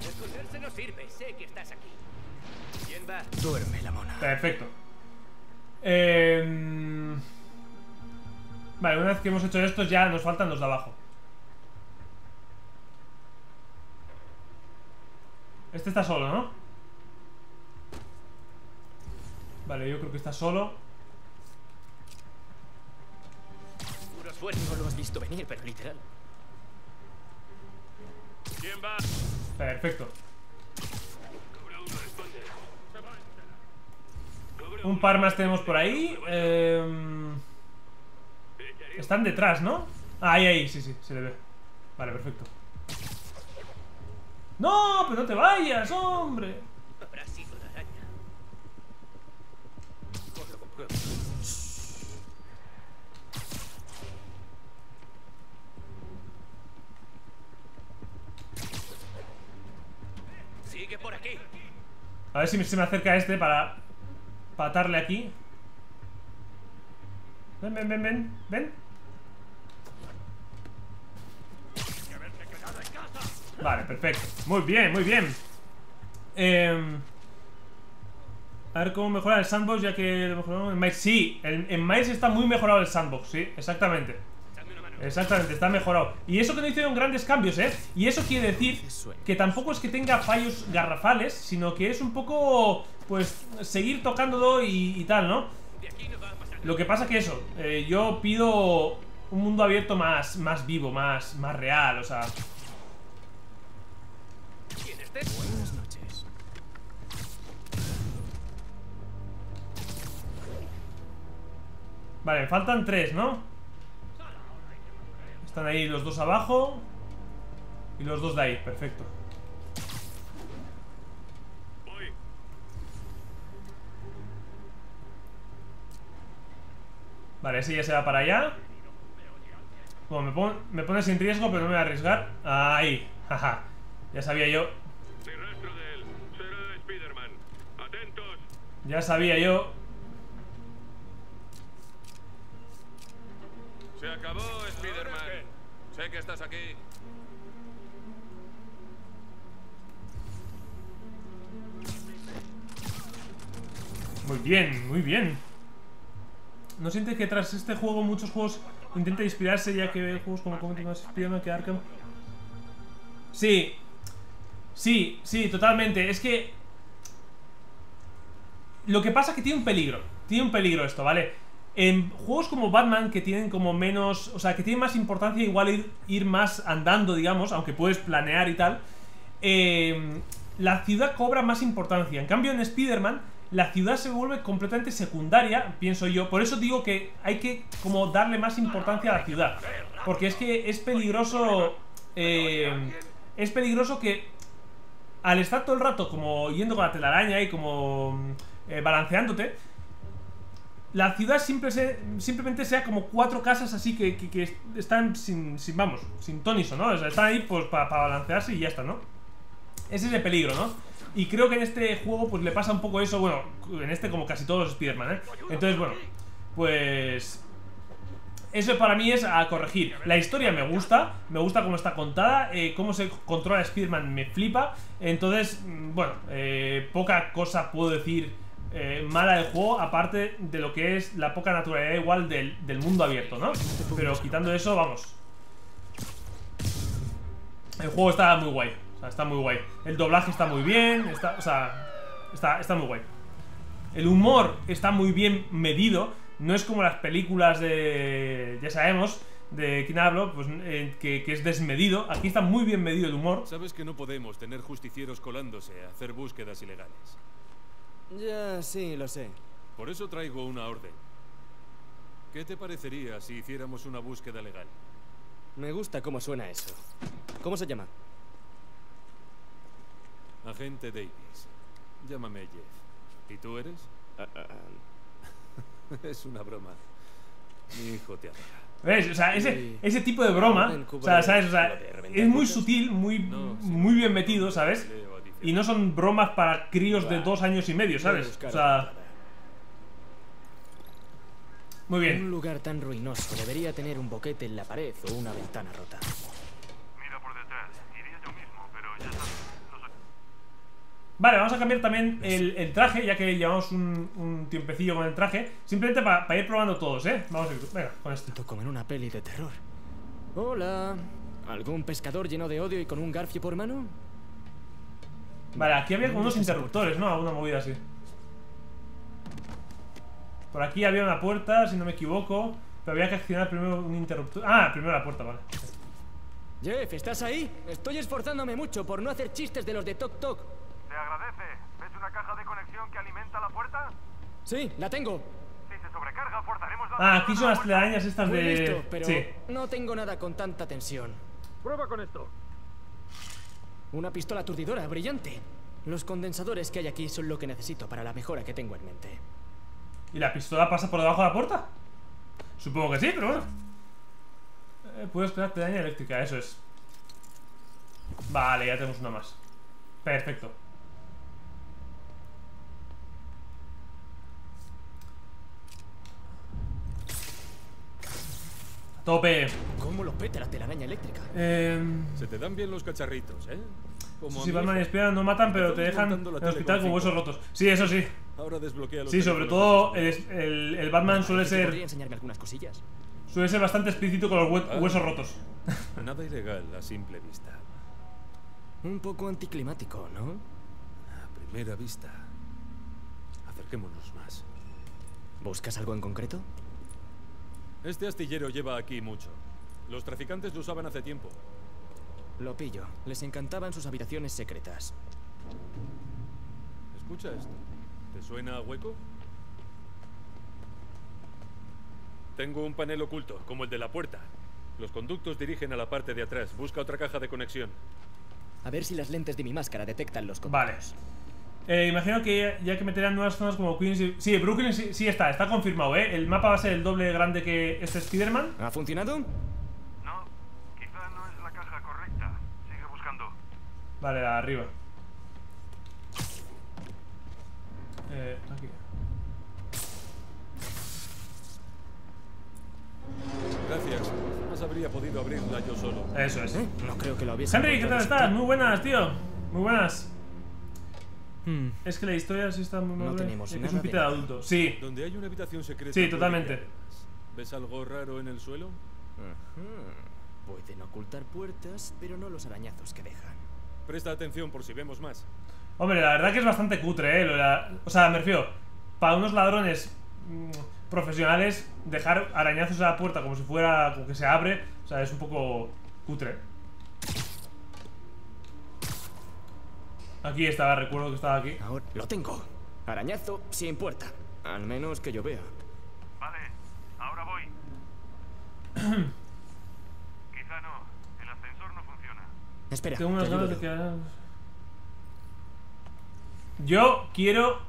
Esconderse no sirve, sé que estás aquí. ¿Quién va? Duerme la mona. Perfecto. Eh... Vale, una vez que hemos hecho esto, ya nos faltan los de abajo. Este está solo, ¿no? Vale, yo creo que está solo. No lo has visto venir, pero literal. ¿Quién va? Perfecto. Un par más tenemos por ahí. Eh... Están detrás, ¿no? Ah, ahí, ahí, sí, sí, se le ve. Vale, perfecto. ¡No! ¡Pero no te vayas, hombre! Habrá sido la araña. Os lo compruebo. Sigue por aquí. A ver si se me acerca este para patarle aquí. Ven, ven, ven, ven, ven. Vale, perfecto. Muy bien, muy bien. Eh, a ver cómo mejorar el sandbox, ya que lo mejoramos en Miles. Sí, en, en Miles está muy mejorado el sandbox, sí, exactamente. Exactamente, está mejorado. Y eso que no hicieron grandes cambios, ¿eh? Y eso quiere decir que tampoco es que tenga fallos garrafales, sino que es un poco, pues, seguir tocándolo y, y tal, ¿no? Lo que pasa que eso, eh, yo pido un mundo abierto más, más vivo, más, más real, o sea... Buenas noches. Vale, faltan tres, ¿no? Están ahí los dos abajo y los dos de ahí, perfecto. Vale, ese ya se va para allá. Bueno, me, pon, me pone sin riesgo, pero no me voy a arriesgar. Ahí, jaja. Ya sabía yo. Ya sabía yo. Se acabó, Spider-Man. Sé que estás aquí. Muy bien, muy bien. ¿No sientes que tras este juego muchos juegos intentan inspirarse, ya que hay juegos como más Spider-Man que Arkham? Sí. Sí, sí, totalmente. Es que... Lo que pasa es que tiene un peligro. Tiene un peligro esto, ¿vale? En juegos como Batman, que tienen como menos... O sea, que tienen más importancia, igual ir, ir más andando, digamos, aunque puedes planear y tal, eh, la ciudad cobra más importancia. En cambio, en Spider-Man, la ciudad se vuelve completamente secundaria, pienso yo. Por eso digo que hay que como darle más importancia a la ciudad. Porque es que es peligroso... Eh, es peligroso que al estar todo el rato como yendo con la telaraña y como... Eh, balanceándote, la ciudad simple se, simplemente sea como cuatro casas así que, que, que están sin, sin, vamos, sin tóniso, ¿no? O sea, están ahí pues para pa balancearse y ya está, ¿no? Ese es el peligro, ¿no? Y creo que en este juego pues le pasa un poco eso, bueno, en este como casi todos los Spider-Man, ¿eh? Entonces, bueno, pues... Eso para mí es a corregir. La historia me gusta, me gusta cómo está contada, eh, cómo se controla Spider-Man me flipa. Entonces, bueno, eh, poca cosa puedo decir eh, mala del juego, aparte de lo que es la poca naturalidad igual del, del mundo abierto, ¿no? Pero quitando eso, vamos, el juego está muy guay. O sea, está muy guay. El doblaje está muy bien, está, o sea, está, está muy guay. El humor está muy bien medido. No es como las películas de... ya sabemos de quién hablo, pues eh, que, que es desmedido. Aquí está muy bien medido el humor. Sabes que no podemos tener justicieros colándose a hacer búsquedas ilegales. Ya, sí, lo sé. Por eso traigo una orden. ¿Qué te parecería si hiciéramos una búsqueda legal? Me gusta cómo suena eso. ¿Cómo se llama? Agente Davis. Llámame Jeff. ¿Y tú eres? Uh, uh, es una broma. Mi hijo te adora. ¿Ves? O sea, ese, ese tipo de broma, o sea, ¿sabes? O sea, es muy sutil, muy, muy bien metido, ¿sabes? Y no son bromas para críos de dos años y medio, ¿sabes? O sea... Muy bien. Un lugar tan ruinoso debería tener un boquete en la pared o una ventana rota. Mira por detrás, iría yo mismo, pero ya sabes. Vale, vamos a cambiar también el, el traje, ya que llevamos un, un tiempecillo con el traje. Simplemente para pa ir probando todos, ¿eh? Vamos a ir, venga, con esto. Como en una peli de terror. Hola. ¿Algún pescador lleno de odio y con un garfio por mano? Vale, aquí había como unos interruptores, ¿no? Alguna movida así. Por aquí había una puerta, si no me equivoco. Pero había que accionar primero un interruptor. Ah, primero la puerta, vale. Jeff, ¿estás ahí? Estoy esforzándome mucho por no hacer chistes de los de Tok Tok. ¿Te agradece? ¿Ves una caja de conexión que alimenta la puerta? Sí, la tengo. Si se sobrecarga, forzaremos la... Ah, aquí son las telarañas estas de... Listo, pero sí. No tengo nada con tanta tensión. Prueba con esto. Una pistola aturdidora, brillante. Los condensadores que hay aquí son lo que necesito para la mejora que tengo en mente. ¿Y la pistola pasa por debajo de la puerta? Supongo que sí, pero bueno. Eh, puedes crear telaraña eléctrica, eso es. Vale, ya tenemos una más. Perfecto. Tope. ¿Cómo lo peta la telaraña eléctrica? Eh... Se te dan bien los cacharritos, ¿eh? Como si Batman y Spiderman no matan, pero te dejan en el hospital con huesos rotos. Sí, eso sí. Ahora desbloquea los... Sí, sobre todo el, el, el Batman suele ser... enseñarme algunas cosillas. Suele ser bastante explícito con los hue ah, huesos rotos. Nada ilegal a simple vista. Un poco anticlimático, ¿no? A primera vista. Acerquémonos más. ¿Buscas algo en concreto? Este astillero lleva aquí mucho. Los traficantes lo usaban hace tiempo. Lo pillo. Les encantaban sus habitaciones secretas. Escucha esto. ¿Te suena a hueco? Tengo un panel oculto, como el de la puerta. Los conductos dirigen a la parte de atrás. Busca otra caja de conexión. A ver si las lentes de mi máscara detectan los conductos. Vale. Eh, imagino que ya que meterán nuevas zonas como Queens y... Sí, Brooklyn sí, sí está, está confirmado, ¿eh? El mapa va a ser el doble grande que este Spider-Man. ¿Ha funcionado? No, quizá no es la caja correcta. Sigue buscando. Vale, arriba. Eh, aquí. Gracias. Jamás habría podido abrirla yo solo. Eso es. ¿Eh? No creo que lo hubiese... Henry, ¿qué tal estás? Muy buenas, tío. Muy buenas. Es que la historia sí está muy mal. No tenemos nada. Es un Peter adulto. Sí. Donde hay una habitación secreta. Sí, totalmente. ¿Ves algo raro en el suelo? Uh-huh. Pueden ocultar puertas, pero no los arañazos que dejan. Presta atención por si vemos más. Hombre, la verdad que es bastante cutre, ¿eh? Lo de la... O sea, me refiero, para unos ladrones mmm, profesionales, dejar arañazos a la puerta como si fuera como que se abre, o sea, es un poco cutre. Aquí estaba, recuerdo que estaba aquí. Ahora lo tengo. Arañazo sin puerta. Al menos que yo vea. Vale, ahora voy. Quizá no. El ascensor no funciona. Espera. Tengo unas ganas de que hagan... Yo quiero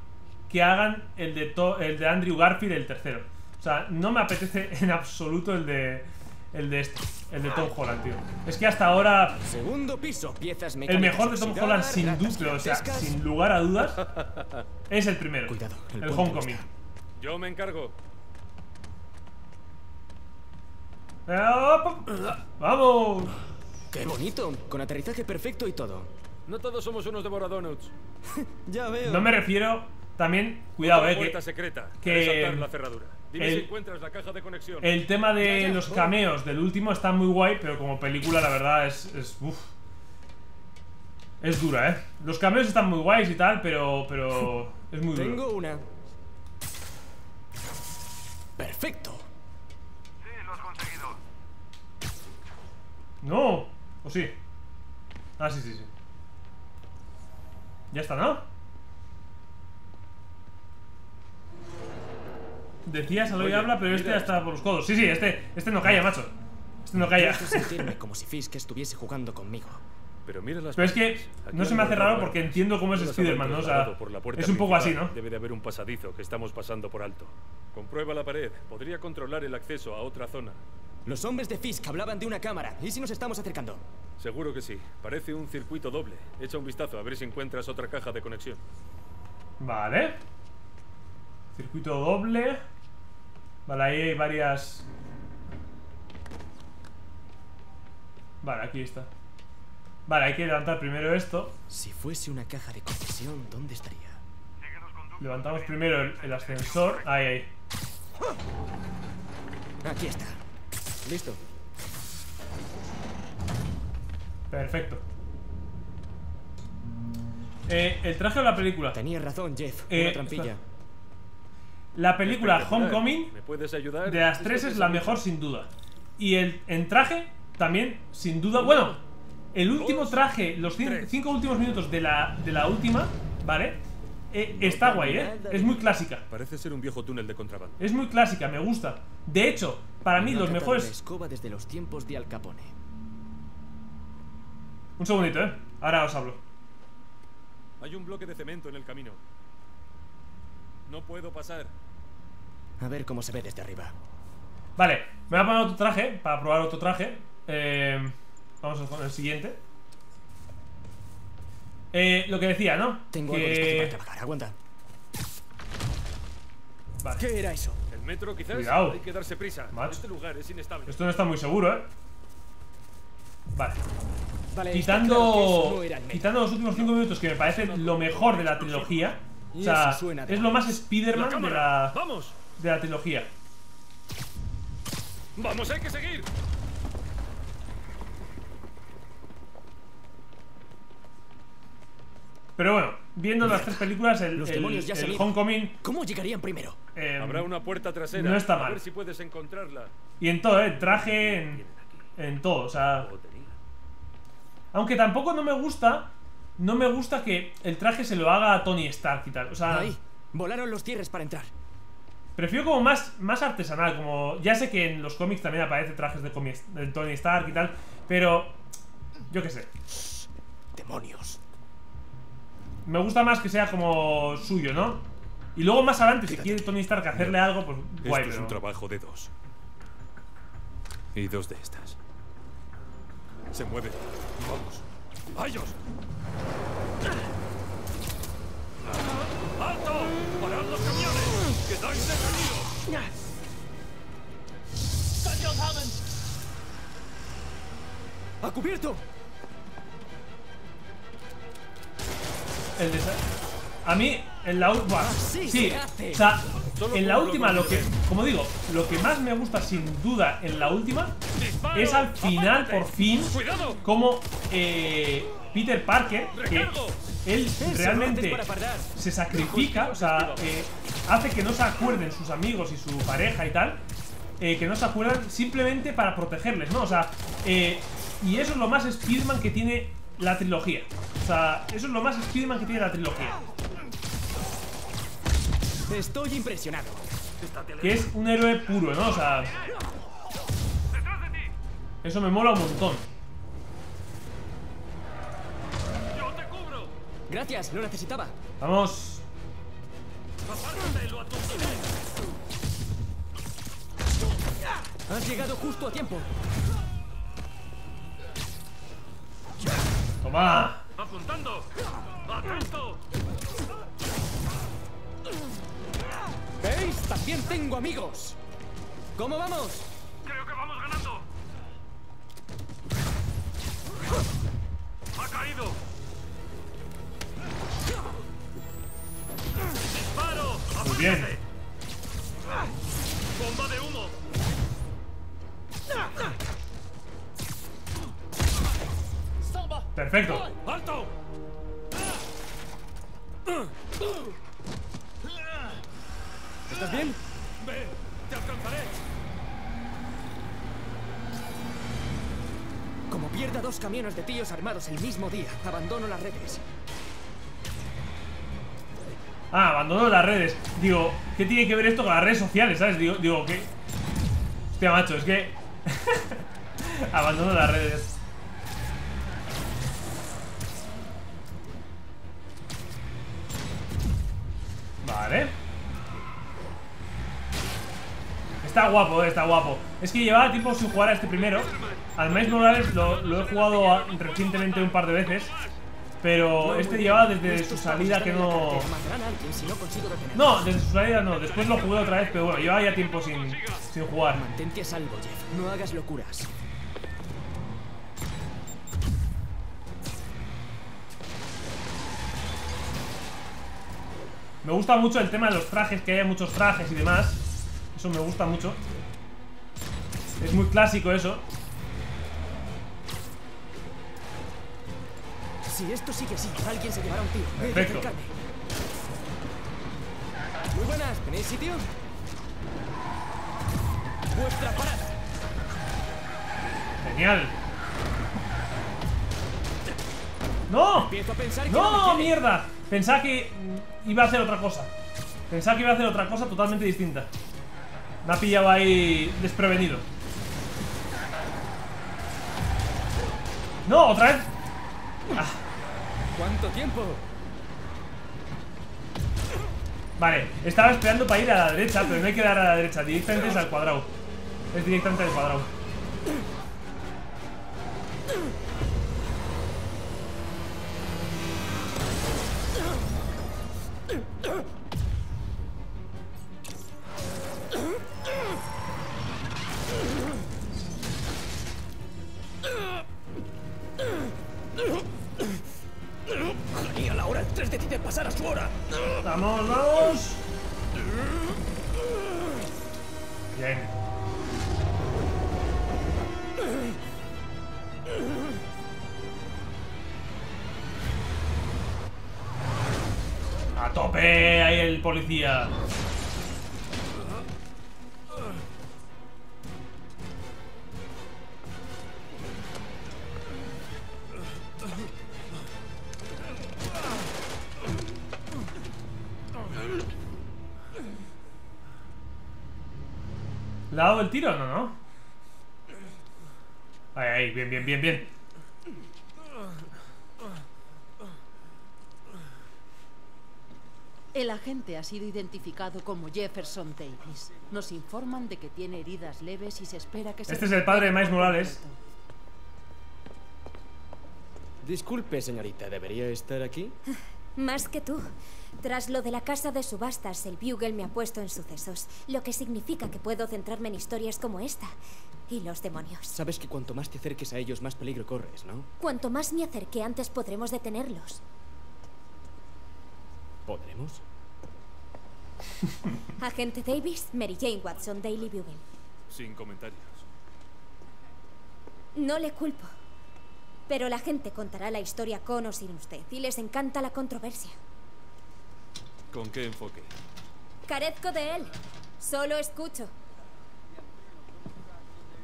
que hagan el de, to... el de Andrew Garfield, el tercero. O sea, no me apetece en absoluto el de... El de este, el de Tom Holland, tío. Es que hasta ahora... Segundo piso, piezas mecánicas. El mejor de Tom Holland, sin duda, o sea, sin lugar a dudas, es el primero. Cuidado, el, el Homecoming. Yo me encargo. ¡Vamos! ¡Qué bonito! Con aterrizaje perfecto y todo. No todos somos unos devoradonuts. Ya veo. No me refiero También, cuidado, eh, que, secreta, que la cerradura. Dime el, si encuentras la caja de conexión. El tema de ya, ya, los cameos del último está muy guay, pero como película la verdad es... Es, uf, es dura, eh. Los cameos están muy guays y tal, pero... pero es muy duro. Tengo una. Perfecto. Sí, lo has conseguido. No. ¿O sí? Ah, sí, sí, sí. Ya está, ¿no? Decías, al oír habla, pero este ya está por los codos. Sí, sí, este, este no calla, macho. Este no calla. Como si Fisk estuviese jugando conmigo. Pero, mira las pero es que no se me hace raro porque entiendo cómo es Spider-Man, ¿no? O sea, es un poco así, ¿no? Debe de haber un pasadizo que estamos pasando por alto. Comprueba la pared. Podría controlar el acceso a otra zona. Los hombres de Fisk hablaban de una cámara. ¿Y si nos estamos acercando? Seguro que sí. Parece un circuito doble. Echa un vistazo a ver si encuentras otra caja de conexión. Vale. Circuito doble. Vale, ahí hay varias. Vale, aquí está. Vale, hay que levantar primero esto. Si fuese una caja de conexión, ¿dónde estaría? Levantamos primero el, el ascensor. Ahí, ahí. Aquí está. Listo. Perfecto. Eh, el traje de la película. Tenías razón, Jeff. Eh, una trampilla. Está. La película Homecoming, ¿me puedes ayudar? De las tres es la mejor sin duda. Y el en traje también sin duda. Bueno, el último traje, los cinco últimos minutos de la, de la última, ¿vale? Eh, está guay, ¿eh? Es muy clásica. Parece ser un viejo túnel de contrabando. Es muy clásica, me gusta. De hecho, para mí los mejores... Escoba desde los tiempos de Al Capone. Un segundito, ¿eh? Ahora os hablo. Hay un bloque de cemento en el camino. No puedo pasar. A ver cómo se ve desde arriba. Vale, me voy a poner otro traje. Para probar otro traje. eh, Vamos a poner el siguiente. eh, Lo que decía, ¿no? Tengo que... algo de espacio para trabajar, aguanta. Vale. ¿Qué era eso? El metro quizás. Cuidado. Hay que darse prisa. Este lugar es inestable. Esto no está muy seguro, ¿eh? Vale, vale. Quitando claro no Quitando los últimos cinco minutos, que me parece lo mejor de la trilogía. O sea, es lo más Spider-Man de la, de la trilogía. Vamos, hay que seguir. Pero bueno, viendo las tres películas, el, los demonios ya el Homecoming. ¿Cómo llegarían primero? Eh, Habrá una puerta trasera. No está mal. A ver si puedes encontrarla. Y en todo, eh, traje, en, en todo, o sea. Aunque tampoco no me gusta. No me gusta que el traje se lo haga a Tony Stark y tal, o sea... Ahí, volaron los cierres para entrar. Prefiero como más, más artesanal, como... Ya sé que en los cómics también aparecen trajes de, comi de Tony Stark y tal, pero... Yo qué sé. Demonios. Me gusta más que sea como suyo, ¿no? Y luego más adelante, si quiere Tony Stark hacerle no. algo, pues guay. Esto es un trabajo de dos. Y dos de estas. Se mueve. Vamos. ¡Vayos! ¡Alto! ¡Parad los camiones! ¡Quedáis detenidos! ¡Caños Haven! ¡A cubierto! El desa... A mí, en la última... Sí, o sea, en la última lo que... Como digo, lo que más me gusta sin duda en la última es al final, por fin, como... Eh... Peter Parker, que él realmente se sacrifica, o sea, eh, hace que no se acuerden sus amigos y su pareja y tal, eh, que no se acuerdan simplemente para protegerles, ¿no? O sea, eh, y eso es lo más Spider-Man que tiene la trilogía. O sea, eso es lo más Spider-Man que tiene la trilogía. Estoy impresionado. Que es un héroe puro, ¿no? O sea, eso me mola un montón. Gracias, lo necesitaba. Vamos. Has llegado justo a tiempo. Toma. Apuntando. Atento. ¿Veis? También tengo amigos. ¿Cómo vamos? Creo que vamos ganando. Ha caído. bien. ¡Bomba de humo! Perfecto. ¡Alto! ¿Estás bien? Ve, te alcanzaré. Como pierda dos camiones de tíos armados el mismo día, abandono las redes. Ah, abandono las redes. Digo, ¿qué tiene que ver esto con las redes sociales, sabes? Digo, digo ¿qué? Hostia, macho, es que... abandono las redes. Vale. Está guapo, está guapo. Es que llevaba tiempo sin jugar a este primero. Al Miles Morales lo, lo he jugado a, recientemente un par de veces. Pero este llevaba desde su salida que no... No, desde su salida no. Después lo jugué otra vez, pero bueno, llevaba ya tiempo sin, sin jugar. Mantente a salvo, Jeff. No hagas locuras. Me gusta mucho el tema de los trajes, que haya muchos trajes y demás. Eso me gusta mucho. Es muy clásico eso. Si esto sigue así, alguien se llevará un tiro. Perfecto. Muy buenas, ¿tenéis sitio? Vuestra parada. Genial. ¡No! Empiezo a pensar que ¡no, mierda! Pensaba que iba a hacer otra cosa. Pensaba que iba a hacer otra cosa totalmente distinta. Me ha pillado ahí desprevenido. ¡No, otra vez! Ah. ¿Cuánto tiempo? Vale, estaba esperando para ir a la derecha, pero no hay que dar a la derecha. Directamente es al cuadrado. Es directamente al cuadrado. Policía. ¿Le ha dado el tiro o no, no? Ahí, ahí, bien, bien, bien, bien. El agente ha sido identificado como Jefferson Davis. Nos informan de que tiene heridas leves y se espera que se... Este es el padre de Miles Morales. Disculpe, señorita, ¿debería estar aquí? Más que tú. Tras lo de la casa de subastas, el Bugle me ha puesto en sucesos, lo que significa que puedo centrarme en historias como esta. Y los demonios. Sabes que cuanto más te acerques a ellos, más peligro corres, ¿no? Cuanto más me acerque, antes podremos detenerlos. ¿Podremos? Agente Davis, Mary Jane Watson, Daily Bugle. Sin comentarios. No le culpo. Pero la gente contará la historia con o sin usted. Y les encanta la controversia. ¿Con qué enfoque? Carezco de él. Solo escucho.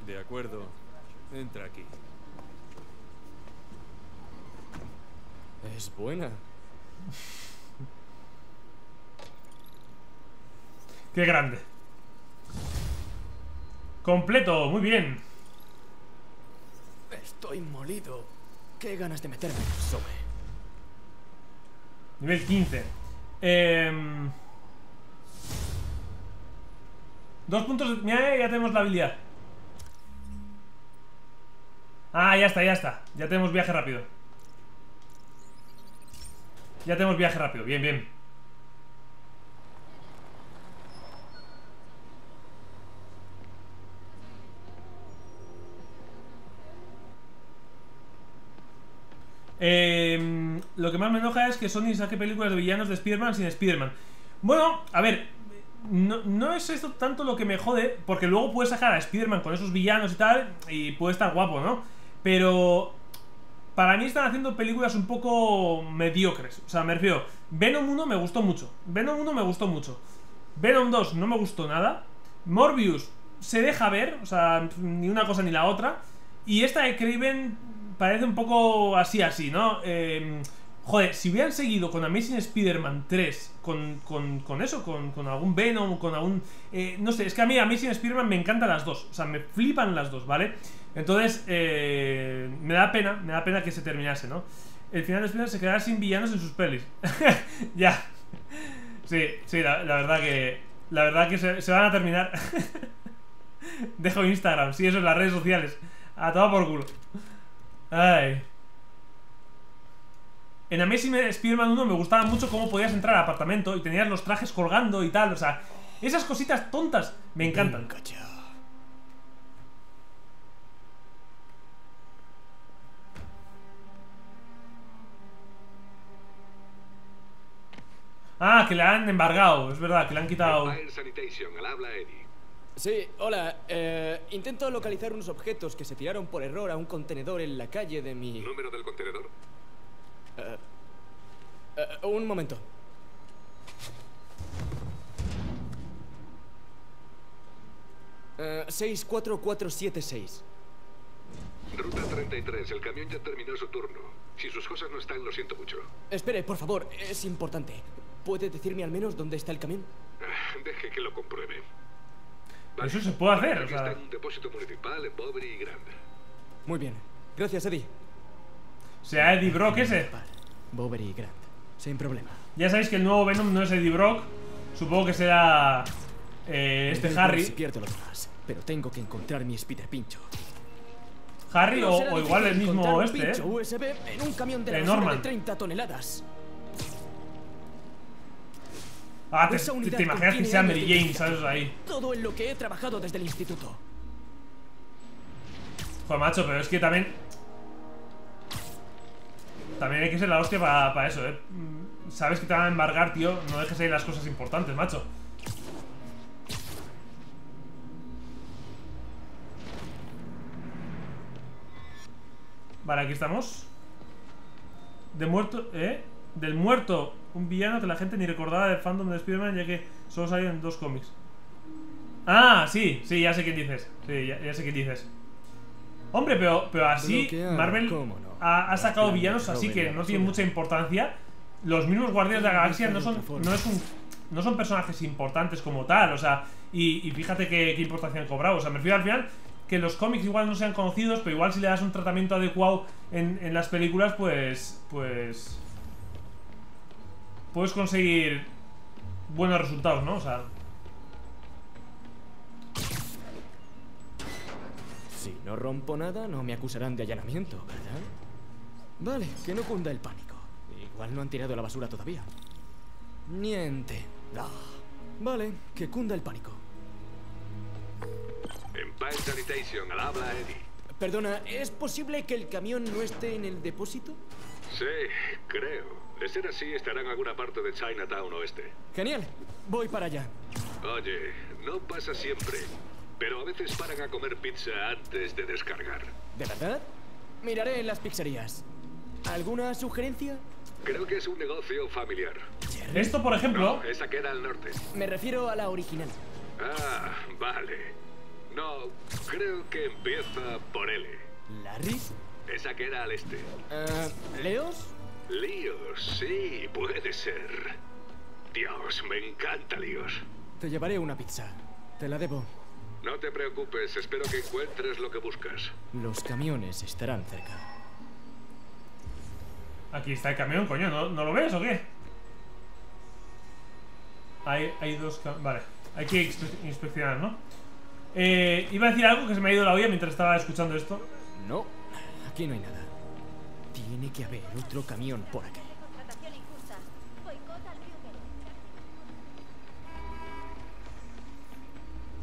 De acuerdo. Entra aquí. Es buena. ¡Qué grande! ¡Completo! ¡Muy bien! Estoy molido. ¡Qué ganas de meterme en el sobe! Nivel quince. Eh... Dos puntos... Mira, ya tenemos la habilidad. Ah, ya está, ya está. Ya tenemos viaje rápido. Ya tenemos viaje rápido. Bien, bien. Eh, lo que más me enoja es que Sony saque películas de villanos de Spider-Man sin Spider-Man. Bueno, a ver, No, no es esto tanto lo que me jode, porque luego puedes sacar a Spider-Man con esos villanos y tal, y puede estar guapo, ¿no? Pero para mí están haciendo películas un poco mediocres. O sea, me refiero, Venom uno me gustó mucho, Venom uno me gustó mucho, Venom dos no me gustó nada, Morbius se deja ver, o sea, ni una cosa ni la otra. Y esta de Kraven parece un poco así, así, ¿no? Eh... Joder, si hubieran seguido con Amazing Spider-Man tres, con, con, con eso, con, con algún Venom, con algún... Eh, no sé, es que a mí Amazing Spider-Man me encantan las dos. O sea, me flipan las dos, ¿vale? Entonces, eh, me da pena, me da pena que se terminase, ¿no? El final de Spider-Man se quedará sin villanos en sus pelis. Ya. Sí, sí, la, la verdad que... La verdad que se, se van a terminar. Dejo Instagram, sí, eso, las redes sociales. A todo por culo. Ay... En Amazing Spider-Man uno me gustaba mucho cómo podías entrar al apartamento y tenías los trajes colgando y tal, o sea, esas cositas tontas me encantan. Ah, que le han embargado, es verdad, que le han quitado. Sí, hola, eh, intento localizar unos objetos que se tiraron por error a un contenedor en la calle de mi... ¿Número del contenedor? Uh, uh, un momento. Uh, seis cuatro cuatro siete seis. Ruta treinta y tres, el camión ya terminó su turno. Si sus cosas no están, lo siento mucho. Espere, por favor, es importante. ¿Puede decirme al menos dónde está el camión? Uh, deje que lo compruebe. Vale. Eso se puede hacer, o sea... Está en un depósito municipal, pobre y grande. Muy bien, gracias, Eddie. O sea, Eddie Brock ese. Bobbery Grant, sin problema. Ya sabéis que el nuevo Venom no es Eddie Brock. Supongo que será eh, este el Harry. Pierdo los demás, pero tengo que encontrar mi Spider Pincho. Harry o, o igual el mismo este, ¿eh? U S B en un camión de, de Norman. De treinta toneladas. Ah, te, te, te imaginas que sea Mary Jane, ¿sabes? Ahí. Todo en lo que he trabajado desde el instituto. Joder, macho, pero es que también. También hay que ser la hostia para pa eso, eh. Sabes que te van a embargar, tío. No dejes ahí las cosas importantes, macho. Vale, aquí estamos. De muerto, eh. Del muerto, un villano que la gente ni recordaba del fandom de Spider-Man, ya que solo salieron dos cómics. Ah, sí, sí, ya sé qué dices. Sí, ya, ya sé qué dices. Hombre, pero, pero así Marvel ha, ha sacado villanos así que no tienen mucha importancia. Los mismos Guardianes de la Galaxia no son, no es un, no son personajes importantes como tal, o sea, y, y fíjate qué, qué importancia han cobrado. O sea, me refiero al final que los cómics igual no sean conocidos, pero igual si le das un tratamiento adecuado en, en las películas, pues, pues puedes conseguir buenos resultados, ¿no? O sea... Si no rompo nada, no me acusarán de allanamiento, ¿verdad? Vale, que no cunda el pánico. Igual no han tirado la basura todavía. Niente. Oh, vale, que cunda el pánico. Empire Sanitation, al habla Eddie. Perdona, ¿es posible que el camión no esté en el depósito? Sí, creo. De ser así, estará en alguna parte de Chinatown oeste. Genial, voy para allá. Oye, no pasa siempre. Pero a veces paran a comer pizza antes de descargar. ¿De verdad? Miraré en las pizzerías. ¿Alguna sugerencia? Creo que es un negocio familiar. Esto, por ejemplo... No, esa queda al norte. Me refiero a la original. Ah, vale. No, creo que empieza por L. ¿Larry's? Esa queda al este. uh, ¿Leos? Leos, sí, puede ser. Dios, me encanta Leos. Te llevaré una pizza, te la debo. No te preocupes, espero que encuentres lo que buscas. Los camiones estarán cerca. Aquí está el camión, coño, ¿no, no lo ves o qué? Hay, hay dos camiones. Vale, hay que inspeccionar, ¿no? Eh, iba a decir algo que se me ha ido la olla mientras estaba escuchando esto. No, aquí no hay nada. Tiene que haber otro camión por aquí.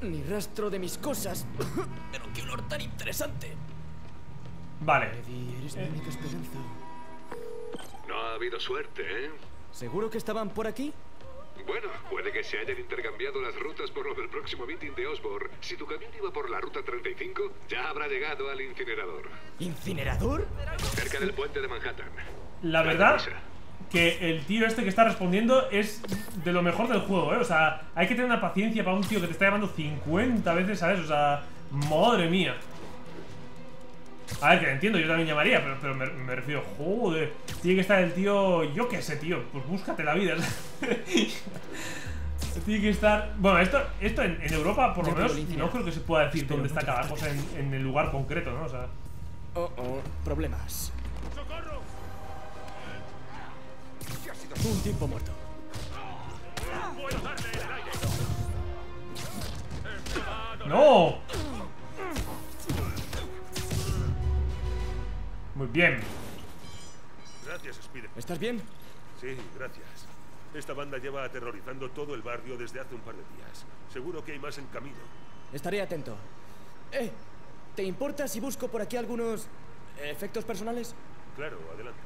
Ni rastro de mis cosas. Pero qué olor tan interesante. Vale. Eddie, eres mi única esperanza. No ha habido suerte, ¿eh? ¿Seguro que estaban por aquí? Bueno, puede que se hayan intercambiado las rutas por lo del próximo meeting de Osborn. Si tu camión iba por la ruta treinta y cinco, ya habrá llegado al incinerador. ¿Incinerador? Cerca del puente de Manhattan. La verdad que el tío este que está respondiendo es de lo mejor del juego, ¿eh? O sea, hay que tener una paciencia para un tío que te está llamando cincuenta veces, ¿sabes? O sea, madre mía. A ver, que lo entiendo, yo también llamaría, pero, pero me, me refiero, joder, tiene que estar el tío, yo qué sé, tío, pues búscate la vida. Tiene que estar... Bueno, esto, esto en, en Europa, por lo menos, no creo que se pueda decir dónde está cada cosa en, en el lugar concreto, ¿no? O sea... Oh, oh, problemas. ¡Socorro! Un tiempo muerto. ¡No! Muy bien. Gracias, Spider. ¿Estás bien? Sí, gracias. Esta banda lleva aterrorizando todo el barrio desde hace un par de días. Seguro que hay más en camino. Estaré atento. Eh, ¿te importa si busco por aquí algunos efectos personales? Claro, adelante.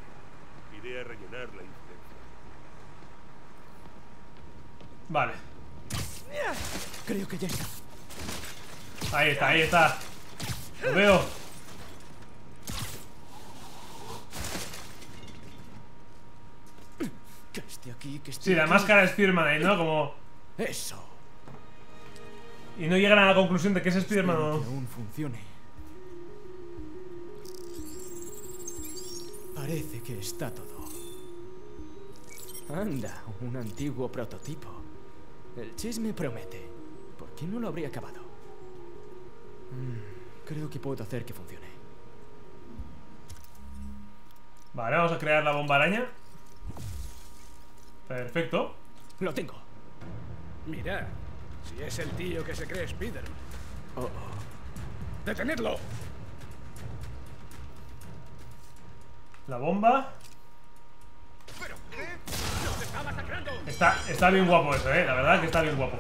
Iré a rellenar la incidencia. Vale. Creo que ya está. Ahí está, ahí está. Lo veo. Que esté aquí, que esté sí, la aquí. Máscara es Spider-Man ahí, ¿no? Como... Eso. Y no llegan a la conclusión de que es Spider-Man o no. Aún funcione. Parece que está todo. Anda, un antiguo prototipo. El chisme promete. ¿Por qué no lo habría acabado? Mm, creo que puedo hacer que funcione. Vale, vamos a crear la bomba araña. Perfecto. Lo tengo. Mirad, si es el tío que se cree Spider-Man. Oh, oh. ¡Detenedlo! La bomba. ¿Pero qué? ¡Nos estaba atacando! Está, está bien guapo eso, eh. La verdad que está bien guapo.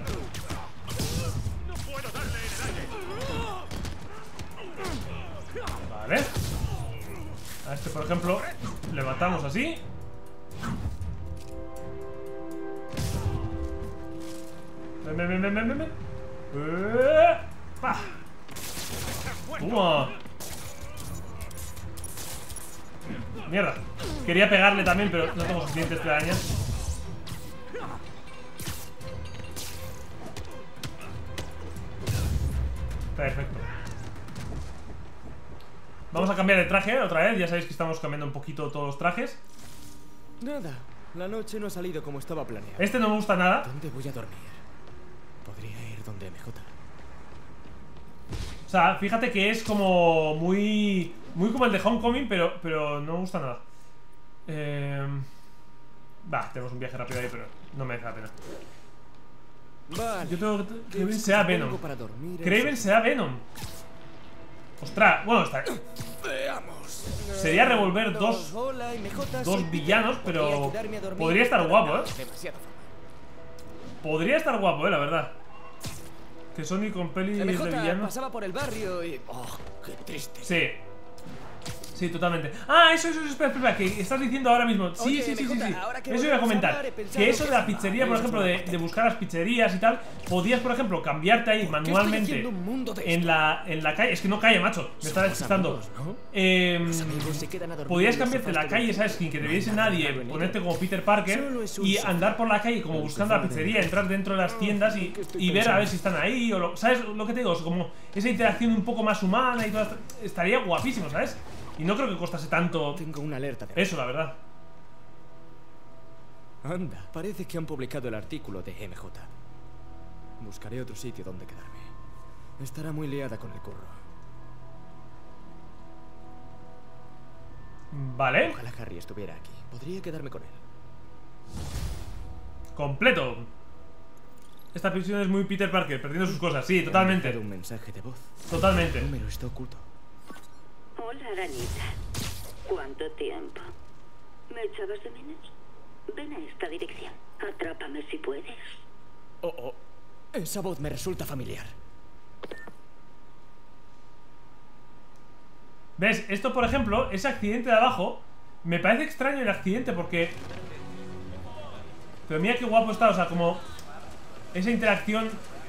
No puedo darle el aire. Vale. A este, por ejemplo, le matamos así. Ven, ven, ven, ven, ven. Eh, pa. ¡Toma! Mierda. Quería pegarle también, pero no tengo suficientes telarañas. Perfecto. Vamos a cambiar de traje otra vez. Ya sabéis que estamos cambiando un poquito todos los trajes. Nada. La noche no ha salido como estaba planeado. Este no me gusta nada. ¿Dónde voy a dormir? Podría ir donde M J. O sea, fíjate que es como muy... Muy como el de Homecoming, pero, pero no me gusta nada. Eh... Bah, tenemos un viaje rápido ahí, pero no me deja la pena. Vale. Yo tengo que... Kraven sea Venom. Kraven sea Venom. Ostras, bueno, está... Veamos. Sería revolver dos... Dos villanos, pero... Podría estar guapo, eh. Podría estar guapo, eh, la verdad. Que Sony con pelis de villano. Pasaba por el barrio y... Oh, qué triste. Sí. Sí, totalmente. Ah, eso, eso, espera, espera, que estás diciendo ahora mismo. Sí, sí, sí, sí, sí. Eso iba a comentar. Que eso de la pizzería, por ejemplo, de, de buscar las pizzerías y tal, podías, por ejemplo, cambiarte ahí manualmente en la, en la calle. Es que no calle, macho. Me estaba despistando. Eh, podías cambiarte la calle, ¿sabes? Sin que te viese nadie, ponerte como Peter Parker y andar por la calle como buscando la pizzería, entrar dentro de las tiendas y, y ver a ver si están ahí o lo, ¿sabes lo que te digo? Es como esa interacción un poco más humana y todo. Estaría guapísimo, ¿sabes? Y no creo que costase tanto. Tengo una alerta. De eso, la verdad. Anda, parece que han publicado el artículo de M J. Buscaré otro sitio donde quedarme. Estará muy liada con el curro. Vale. Ojalá Harry estuviera aquí. Podría quedarme con él. Completo. Esta prisión es muy Peter Parker, perdiendo sus cosas. Sí, totalmente. Un mensaje de voz. Totalmente. El número está oculto. Hola, arañita. ¿Cuánto tiempo? ¿Me echabas de menos? Ven a esta dirección. Atrápame si puedes. Oh, oh. Esa voz me resulta familiar. ¿Ves? Esto, por ejemplo, ese accidente de abajo. Me parece extraño el accidente porque... Pero mira qué guapo está, o sea, como esa interacción.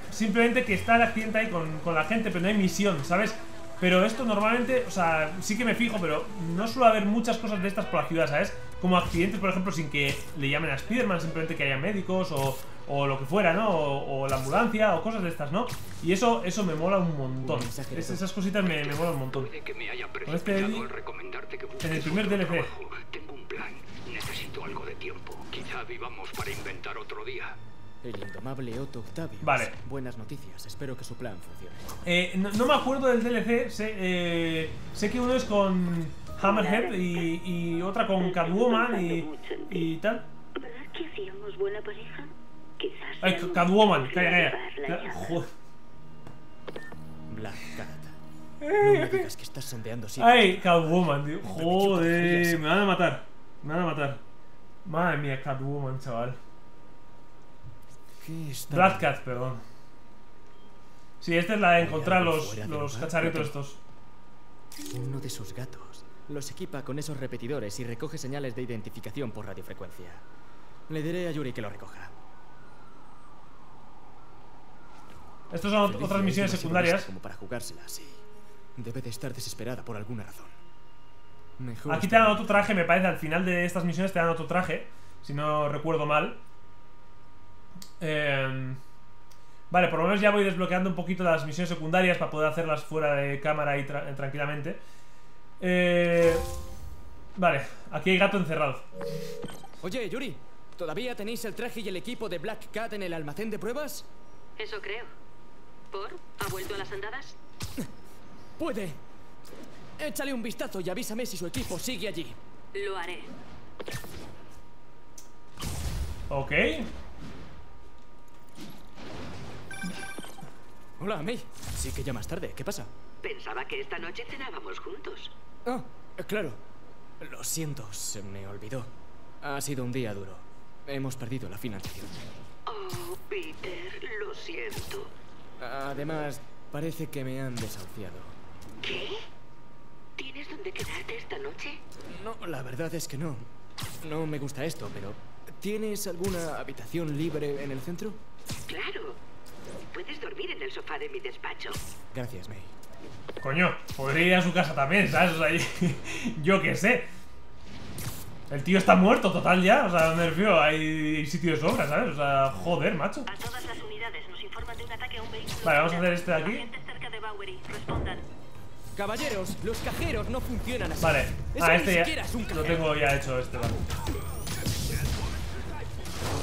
Simplemente que está el accidente ahí con, con la gente, pero no hay misión, ¿sabes? Pero esto normalmente, o sea, sí que me fijo, pero no suele haber muchas cosas de estas por la ciudad, ¿sabes? Como accidentes, por ejemplo, sin que le llamen a Spider-Man, simplemente que haya médicos o, o lo que fuera, ¿no? O, o la ambulancia o cosas de estas, ¿no? Y eso eso me mola un montón. Es, esas cositas me, me molan un montón. Con este D L C, en el primer D L C. Tengo un plan. Necesito algo de tiempo. Quizá vivamos para inventar otro día. El indomable Otto Octavius. Vale. Buenas noticias, espero que su plan funcione. Eh, no, no me acuerdo del D L C. Sé, eh, sé que uno es con Hammerhead y, y otra con Catwoman y, y tal. ¿Verdad que hacíamos buena pareja? Quizás. Ay, Catwoman, calla, calla. Joder. Black Cat. No me digas que estás sondeando siempre. Ay, Catwoman, tío. Joder, me van a matar. Me van a matar. Madre mía, Catwoman, chaval. Black Cat, perdón. Sí, esta es la de encontrar los, los cacharritos estos. Uno de sus gatos los equipa con esos repetidores y recoge señales de identificación por radiofrecuencia. Le diré a Yuri que lo recoja. Estas son Felicia otras misiones secundarias. Como para jugárselas, sí. Debe de estar desesperada por alguna razón. Mejor aquí te dan otro traje, me parece. Al final de estas misiones te dan otro traje, si no recuerdo mal. Eh, vale, por lo menos ya voy desbloqueando un poquito las misiones secundarias para poder hacerlas fuera de cámara y tra tranquilamente. Eh, vale, aquí hay gato encerrado. Oye, Yuri, ¿todavía tenéis el traje y el equipo de Black Cat en el almacén de pruebas? Eso creo. ¿Por? ¿Ha vuelto a las andadas? Puede. Échale un vistazo y avísame si su equipo sigue allí. Lo haré. Ok. Hola, May. Sí que ya más tarde. ¿Qué pasa? Pensaba que esta noche cenábamos juntos. Ah, claro. Lo siento, se me olvidó. Ha sido un día duro. Hemos perdido la financiación. Oh, Peter, lo siento. Además, parece que me han desahuciado. ¿Qué? ¿Tienes dónde quedarte esta noche? No, la verdad es que no. No me gusta esto, pero... ¿Tienes alguna habitación libre en el centro? Claro. Puedes dormir en el sofá de mi despacho. Gracias, May. Coño, podría ir a su casa también, ¿sabes? O sea, yo qué sé. El tío está muerto total ya. O sea, me refiero, hay sitio de sobra, ¿sabes? O sea, joder, macho. A todas las unidades nos informan de un ataque a un vehículo. Vale, vamos a hacer este de aquí. Cerca de Bowery, respondan. Caballeros, los cajeros no funcionan así. Vale, ah, este ya lo tengo ya hecho este, vale.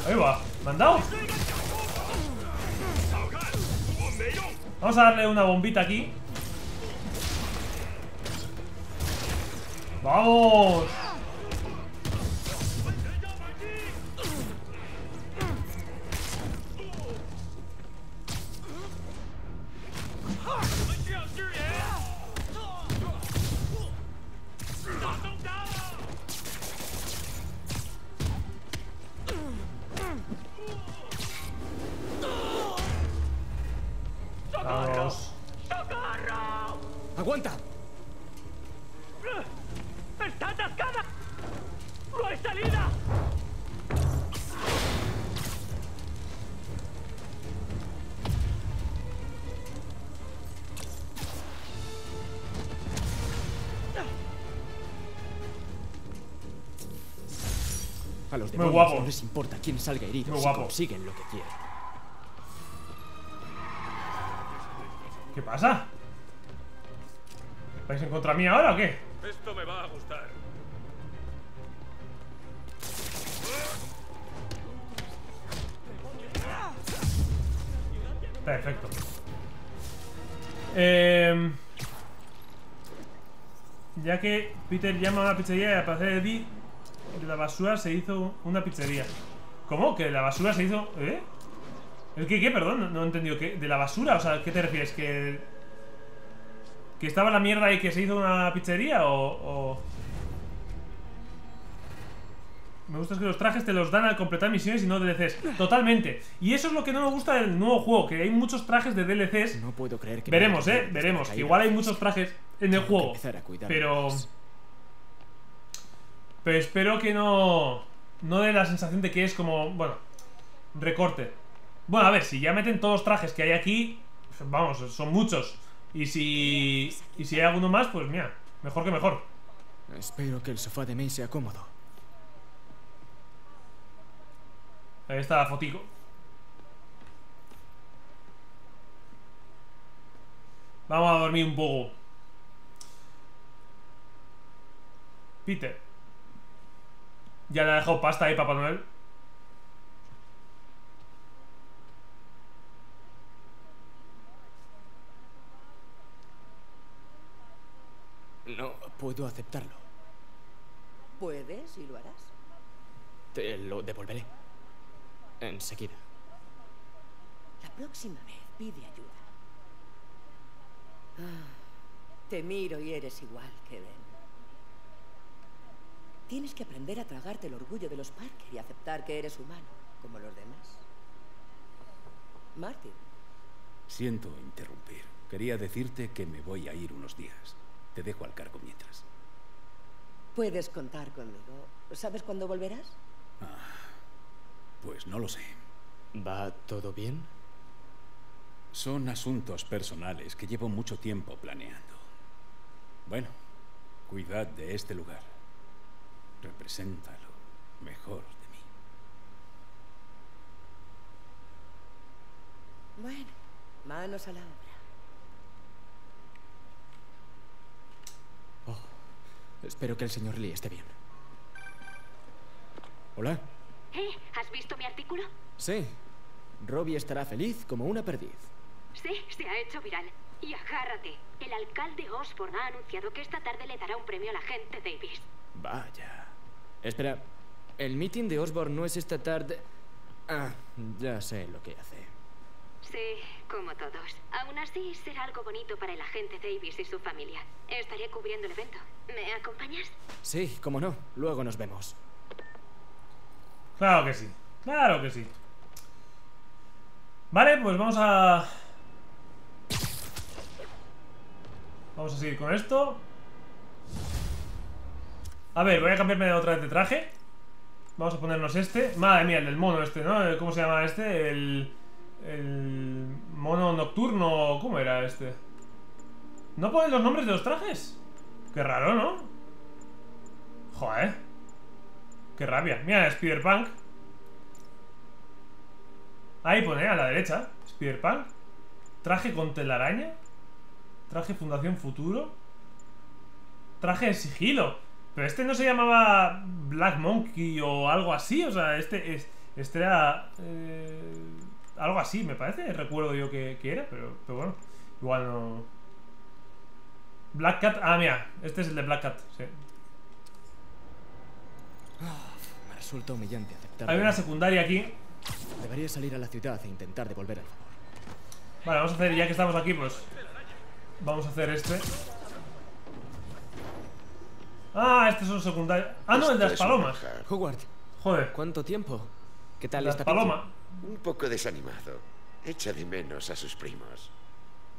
Ahí va, ¿me han dado? Vamos a darle una bombita aquí. ¡Vamos! ¡Aguanta! ¡Está atascada! ¡No hay salida! A los demonios no les importa quién salga herido si consiguen lo que quieren. ¿Qué pasa? ¿Vais en contra mí ahora o qué? Esto me va a gustar. Perfecto. Eh, ya que Peter llama a una pizzería y al parecer Eddie de la basura se hizo una pizzería. ¿Cómo? ¿Que de la basura se hizo...? ¿Eh? ¿El qué? ¿Qué? Perdón, no, no he entendido. ¿Qué? ¿De la basura? O sea, ¿qué te refieres? ¿Que...? ¿Que estaba la mierda y que se hizo una pizzería o, o...? Me gusta que los trajes te los dan al completar misiones y no D L Cs. Totalmente. Y eso es lo que no me gusta del nuevo juego, que hay muchos trajes de D L Cs. No puedo creer que... Veremos, eh, veremos. Igual hay muchos trajes en el juego, pero... pero espero que no... no da la sensación de que es como, bueno, recorte. Bueno, a ver, si ya meten todos los trajes que hay aquí, vamos, son muchos. Y si, y si hay alguno más, pues mira, mejor que mejor. Espero que el sofá de May sea cómodo. Ahí está la fotico. Vamos a dormir un poco. Peter. Ya le ha dejado pasta ahí, Papá Noel. No puedo aceptarlo. Puedes y lo harás. Te lo devolveré. Enseguida. La próxima vez pide ayuda. Ah, te miro y eres igual que Ben. Tienes que aprender a tragarte el orgullo de los Parker y aceptar que eres humano, como los demás. Martin. Siento interrumpir. Quería decirte que me voy a ir unos días. Te dejo al cargo mientras. Puedes contar conmigo. ¿Sabes cuándo volverás? Ah, pues no lo sé. ¿Va todo bien? Son asuntos personales que llevo mucho tiempo planeando. Bueno, cuidad de este lugar. Representa lo mejor de mí. Bueno, manos a la obra. Oh, espero que el señor Lee esté bien. Hola. ¿Eh? ¿Has visto mi artículo? Sí. Robbie estará feliz como una perdiz. Sí, se ha hecho viral. Y agárrate. El alcalde Osborn ha anunciado que esta tarde le dará un premio al agente Davis. Vaya. Espera, el meeting de Osborn no es esta tarde. Ah, ya sé lo que hace. Sí, como todos. Aún así, será algo bonito para el agente Davis y su familia. Estaré cubriendo el evento. ¿Me acompañas? Sí, como no. Luego nos vemos. Claro que sí. Claro que sí. Vale, pues vamos a... Vamos a seguir con esto. A ver, voy a cambiarme otra vez de traje. Vamos a ponernos este. Madre mía, el del mono este, ¿no? ¿Cómo se llama este? El... El... Mono nocturno... ¿Cómo era este? ¿No ponen los nombres de los trajes? Qué raro, ¿no? Joder. Qué rabia. Mira, Spider-Punk. Ahí pone, a la derecha. Spider-Punk. Traje con telaraña. Traje Fundación Futuro. Traje de sigilo. Pero este no se llamaba Black Monkey o algo así, o sea, este es, este era eh, algo así, me parece, recuerdo yo que, que era, pero, pero bueno, igual no. Black Cat, ah mira, este es el de Black Cat, sí. Oh, me resulta humillante aceptar. Hay una secundaria aquí. Debería salir a la ciudad e intentar devolver el favor. Vale, vamos a hacer, ya que estamos aquí, pues vamos a hacer este. Ah, este es un secundario. Ah, no, el de las palomas. Howard. Joder. ¿Cuánto tiempo? ¿Qué tal esta paloma? Un poco desanimado. Echa de menos a sus primos.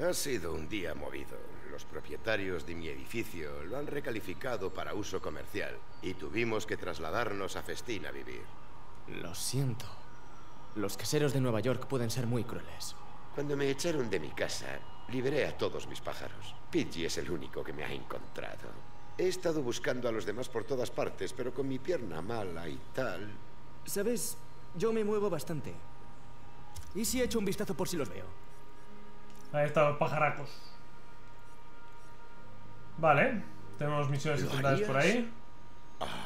Ha sido un día movido. Los propietarios de mi edificio lo han recalificado para uso comercial y tuvimos que trasladarnos a Festín a vivir. Lo siento. Los caseros de Nueva York pueden ser muy crueles. Cuando me echaron de mi casa, liberé a todos mis pájaros. Pidgey es el único que me ha encontrado. He estado buscando a los demás por todas partes, pero con mi pierna mala y tal... ¿Sabes? Yo me muevo bastante. ¿Y si echo un vistazo por si los veo? Ahí están los pajaracos. Vale. Tenemos misiones secundarias por ahí.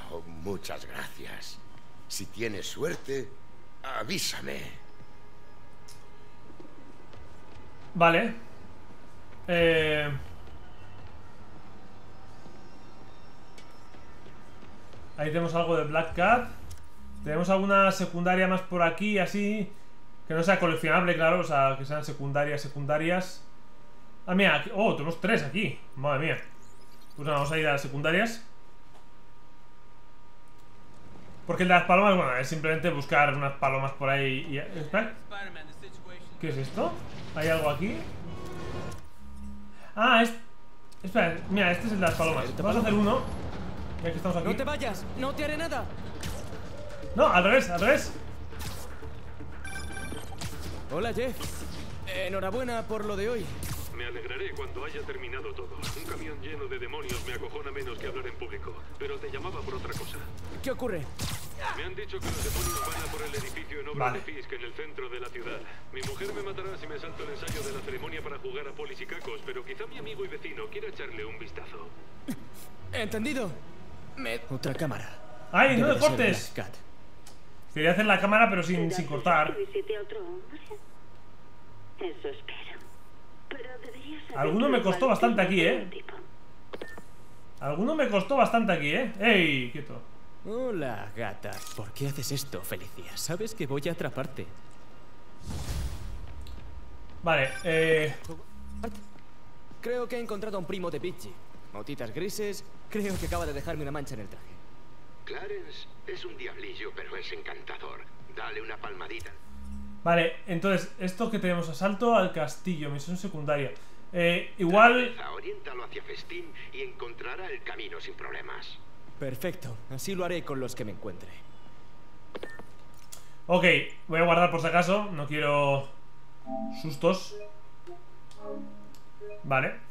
Oh, muchas gracias. Si tienes suerte, avísame. Vale. Eh... Ahí tenemos algo de Black Cat. Tenemos alguna secundaria más por aquí, así. Que no sea coleccionable, claro. O sea, que sean secundarias, secundarias. Ah, mira, aquí. Oh, tenemos tres aquí. Madre mía. Pues nada, vamos a ir a las secundarias. Porque el de las palomas, bueno, es simplemente buscar unas palomas por ahí y... Espera. ¿Qué es esto? ¿Hay algo aquí? Ah, es... Espera, mira, este es el de las palomas. Vamos a hacer uno. Ya que estamos aquí. No te vayas, no te haré nada. No, al revés, al revés. Hola, Jeff. Enhorabuena por lo de hoy. Me alegraré cuando haya terminado todo. Un camión lleno de demonios me acojona menos que hablar en público. Pero te llamaba por otra cosa. ¿Qué ocurre? Me han dicho que los demonios van a por el edificio en obra vale. de Fisk en el centro de la ciudad. Mi mujer me matará si me salto el ensayo de la ceremonia para jugar a polis y cacos, pero quizá mi amigo y vecino quiera echarle un vistazo. Entendido. Me... Otra cámara. ¡Ay, no me cortes! Quería hacer la cámara, pero sin, sin cortar. Eso espero. Pero alguno me costó bastante aquí, eh. Alguno me costó bastante aquí, eh. ¡Ey! Quieto. Hola, gata. ¿Por qué haces esto, Felicia? Sabes que voy a atraparte. Vale, eh. Creo que he encontrado a un primo de Pichi. Motitas grises. Creo que acaba de dejarme una mancha en el traje. Clarence es un diablillo, pero es encantador. Dale una palmadita. Vale, entonces, esto que tenemos, asalto al castillo, misión secundaria. Eh, igual... Oriéntalo hacia Festín y encontrará el camino sin problemas. Perfecto, así lo haré con los que me encuentre. Ok, voy a guardar por si acaso, no quiero sustos. Vale.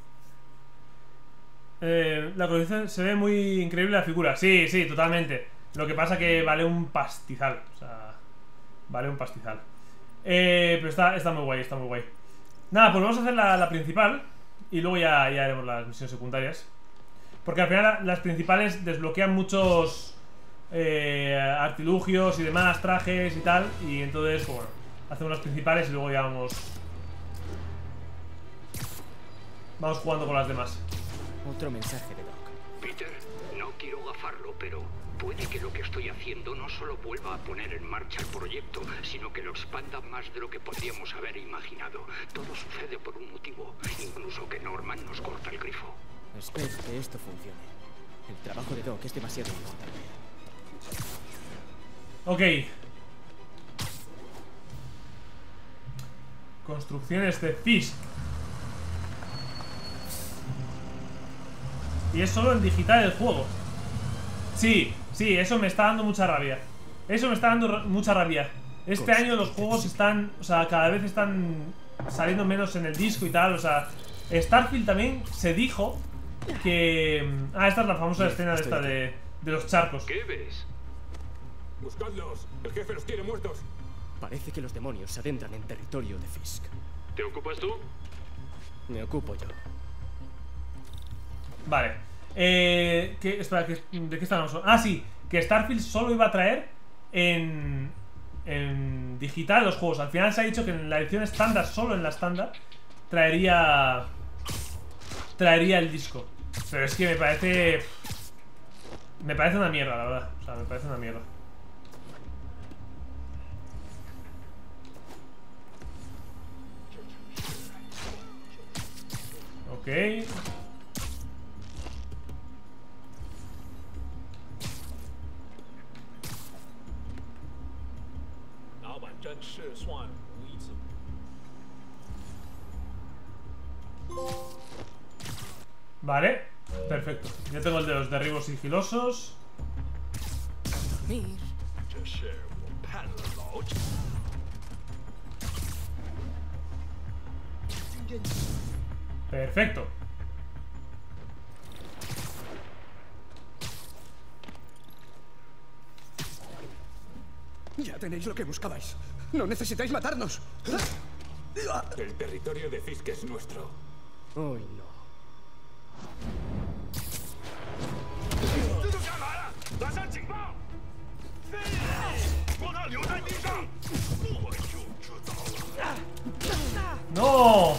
Eh, la colección se ve muy increíble la figura. Sí, sí, totalmente. Lo que pasa que vale un pastizal. O sea, vale un pastizal. Eh, pero está, está muy guay, está muy guay. Nada, pues vamos a hacer la, la principal. Y luego ya, ya haremos las misiones secundarias. Porque al final las principales desbloquean muchos eh, artilugios y demás, trajes y tal. Y entonces, pues bueno, hacemos las principales y luego ya vamos Vamos jugando con las demás. Otro mensaje de Doc. Peter, no quiero gafarlo, pero puede que lo que estoy haciendo no solo vuelva a poner en marcha el proyecto, sino que lo expanda más de lo que podríamos haber imaginado. Todo sucede por un motivo, incluso que Norman nos corta el grifo. Espero que esto funcione. El trabajo de Doc es demasiado importante. Ok. Construcciones de Fisk. Y es solo en digital el juego. Sí, sí, eso me está dando mucha rabia. Eso me está dando mucha rabia. Este año los juegos están, o sea, cada vez están saliendo menos en el disco y tal, o sea, Starfield también se dijo que... Ah, esta es la famosa sí, escena de esta de, de los charcos. ¿Qué ves? Buscadlos, el jefe los tiene muertos. Parece que los demonios se adentran en territorio de Fisk. ¿Te ocupas tú? Me ocupo yo. Vale, eh, que, espera, que, ¿de qué estábamos? Ah, sí, que Starfield solo iba a traer en, en digital los juegos. Al final se ha dicho que en la edición estándar, solo en la estándar, traería traería el disco. Pero es que me parece, me parece una mierda, la verdad. O sea, me parece una mierda. Ok. Vale, perfecto. Ya tengo el de los derribos sigilosos. Perfecto. Ya tenéis lo que buscabais. No necesitáis matarnos. El territorio de Fisk es nuestro. Oh, no. No.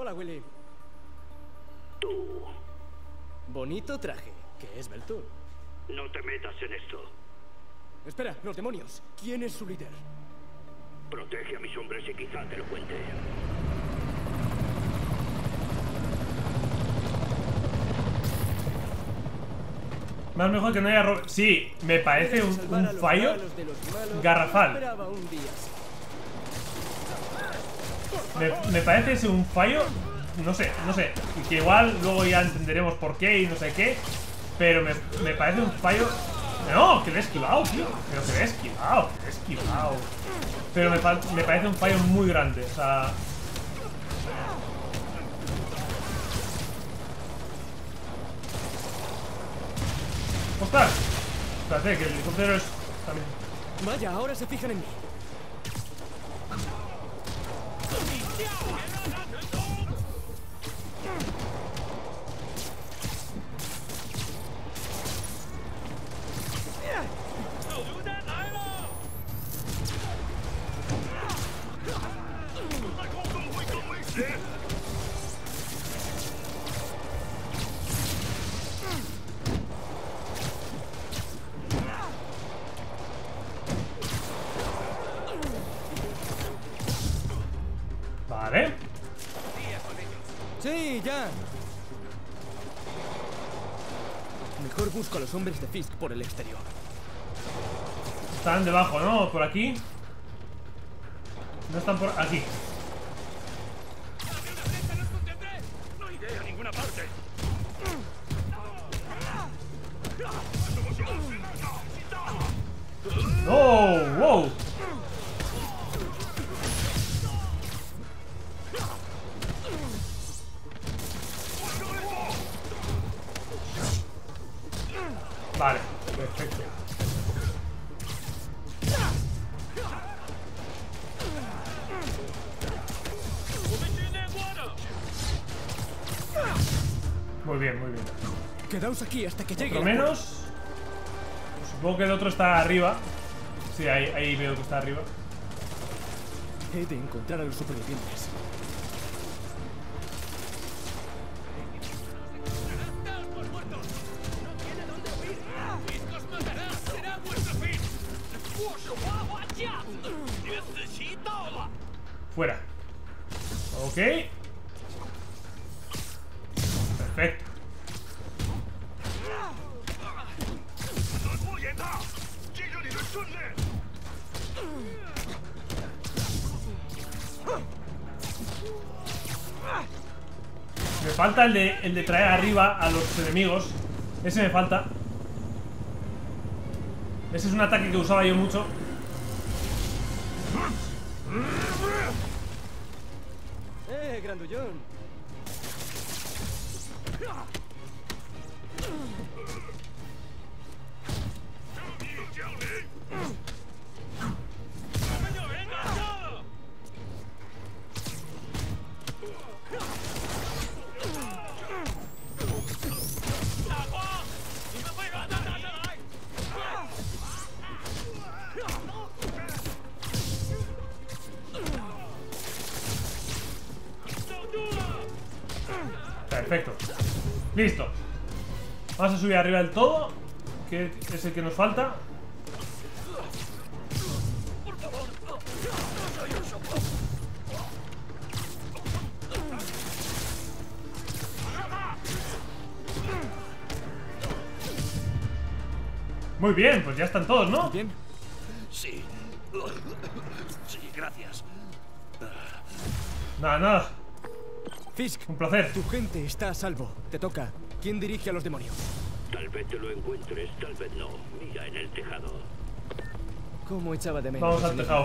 Hola, Willy. Tú. Bonito traje, que es Beltún. No te metas en esto. Espera, los demonios. ¿Quién es su líder? Protege a mis hombres y quizá te lo cuente. Más mejor que no haya robo. Sí, me parece un, un fallo garrafal. Me, me parece ese un fallo. No sé, no sé. Que igual luego ya entenderemos por qué y no sé qué. Pero me, me parece un fallo. No, que le he esquivado, tío. Pero que le he esquivado, que le he esquivado. Pero me, me parece un fallo muy grande. O sea. ¡Ostras! Espérate, que el helicóptero es. También. Vaya, ahora se fijan en mí. Vale. Sí, ya. Mejor busco a los hombres de Fisk por el exterior. Están debajo, ¿no? Por aquí. No están por aquí. ¡Oh! ¡Wow! Vale, perfecto. Muy bien, muy bien. Quedaos aquí hasta que llegue. Otro menos. Supongo que el otro está arriba. Sí, ahí, ahí veo que está arriba. He de encontrar a los supervivientes. Fuera. Ok. Perfecto. Me falta el de, el de traer arriba a los enemigos. Ese me falta. Ese es un ataque que usaba yo mucho. Eh, grandullón. Perfecto. Listo. Vamos a subir arriba del todo, que es el que nos falta. Muy bien, pues ya están todos, ¿no? Bien. Sí. Sí, gracias. Nada, nada. Fisk, un placer. Tu gente está a salvo. Te toca. ¿Quién dirige a los demonios? Tal vez te lo encuentres, tal vez no. Mira en el tejado. ¿Cómo echaba de menos? Vamos al tejado.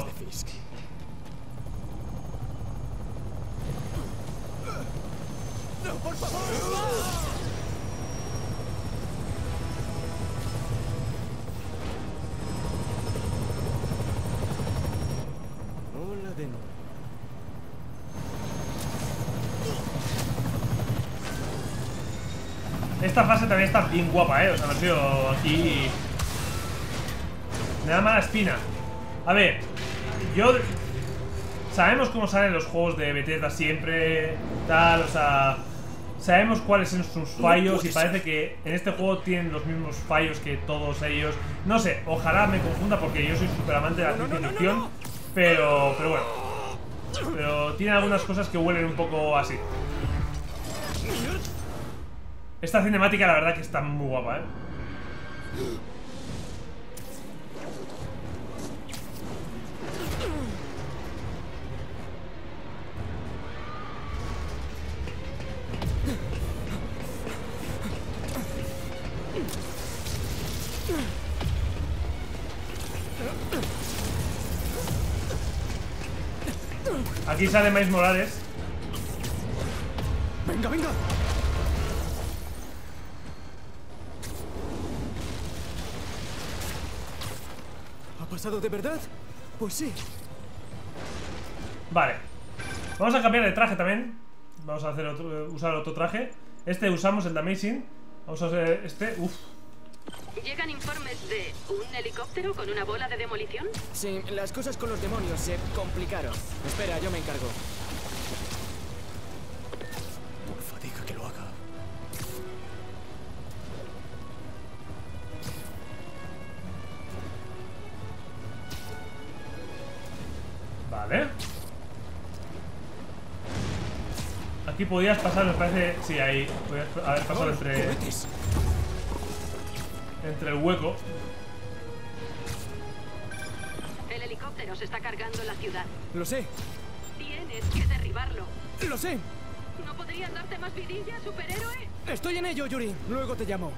No, por favor. Hola de nuevo. Esta fase también está bien guapa, eh. O sea, me sido aquí. Me da mala espina. A ver, yo. Sabemos cómo salen los juegos de Bethesda siempre. Tal, o sea. Sabemos cuáles son sus fallos. Y parece que en este juego tienen los mismos fallos que todos ellos. No sé, ojalá me confunda porque yo soy súper amante de la ciencia ficción. Pero. Pero bueno. Pero tiene algunas cosas que huelen un poco así. Esta cinemática la verdad que está muy guapa, ¿eh? Aquí sale Miles Morales. Venga, venga. ¿Ha pasado de verdad? Pues sí. Vale. Vamos a cambiar de traje también. Vamos a hacer otro, usar otro traje. Este usamos, el de Amazing. Vamos a hacer este. Uf. ¿Llegan informes de un helicóptero con una bola de demolición? Sí, las cosas con los demonios se complicaron. Espera, yo me encargo. Porfa, diga que lo haga. Vale. Aquí podías pasar, me parece... Sí, ahí podías haber pasado entre... Entre el hueco. El helicóptero se está cargando la ciudad. Lo sé. Tienes que derribarlo. Lo sé. ¿No podrías darte más vidilla, superhéroe? Estoy en ello, Yuri. Luego te llamo.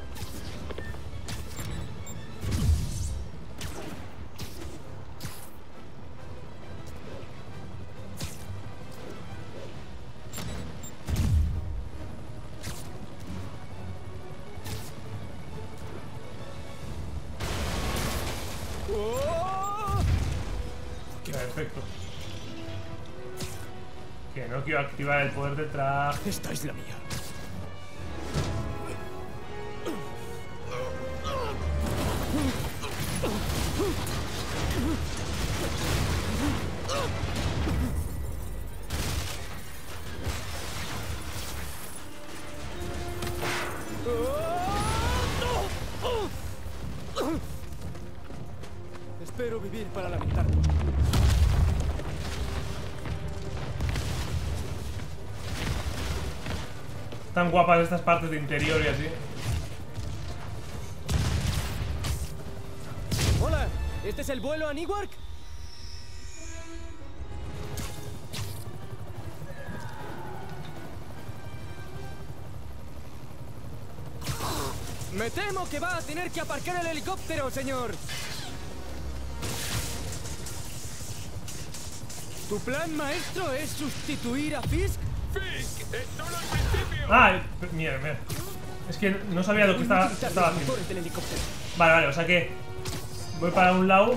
Quiero activar el poder de traje. Esta es la mía. Espero vivir para lamentarlo. Tan guapas estas partes de interior y así. Hola, ¿este es el vuelo a Newark? Me temo que va a tener que aparcar el helicóptero, señor. ¿Tu plan, maestro, es sustituir a Fisk? Ah, mira, mira. Es que no sabía lo que estaba, estaba haciendo. Vale, vale, o sea que voy para un lado.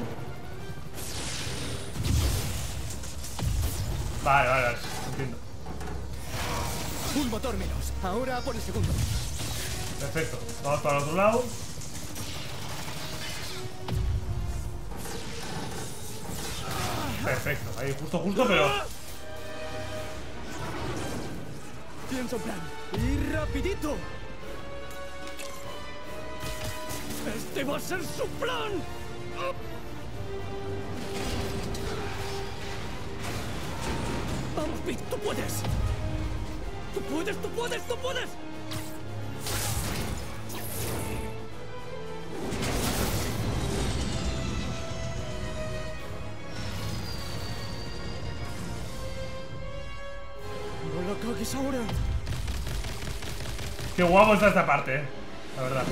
Vale, vale, vale, entiendo. Un motor menos, ahora por el segundo. Perfecto, vamos para el otro lado. Perfecto, ahí justo, justo, pero... Pienso en plan. ¡Y rapidito! ¡Este va a ser su plan! ¡Vamos, Pete! ¡Tú puedes! ¡Tú puedes! ¡Tú puedes! ¡Tú puedes! Ahora. Qué guapo está esta parte, eh. La verdad.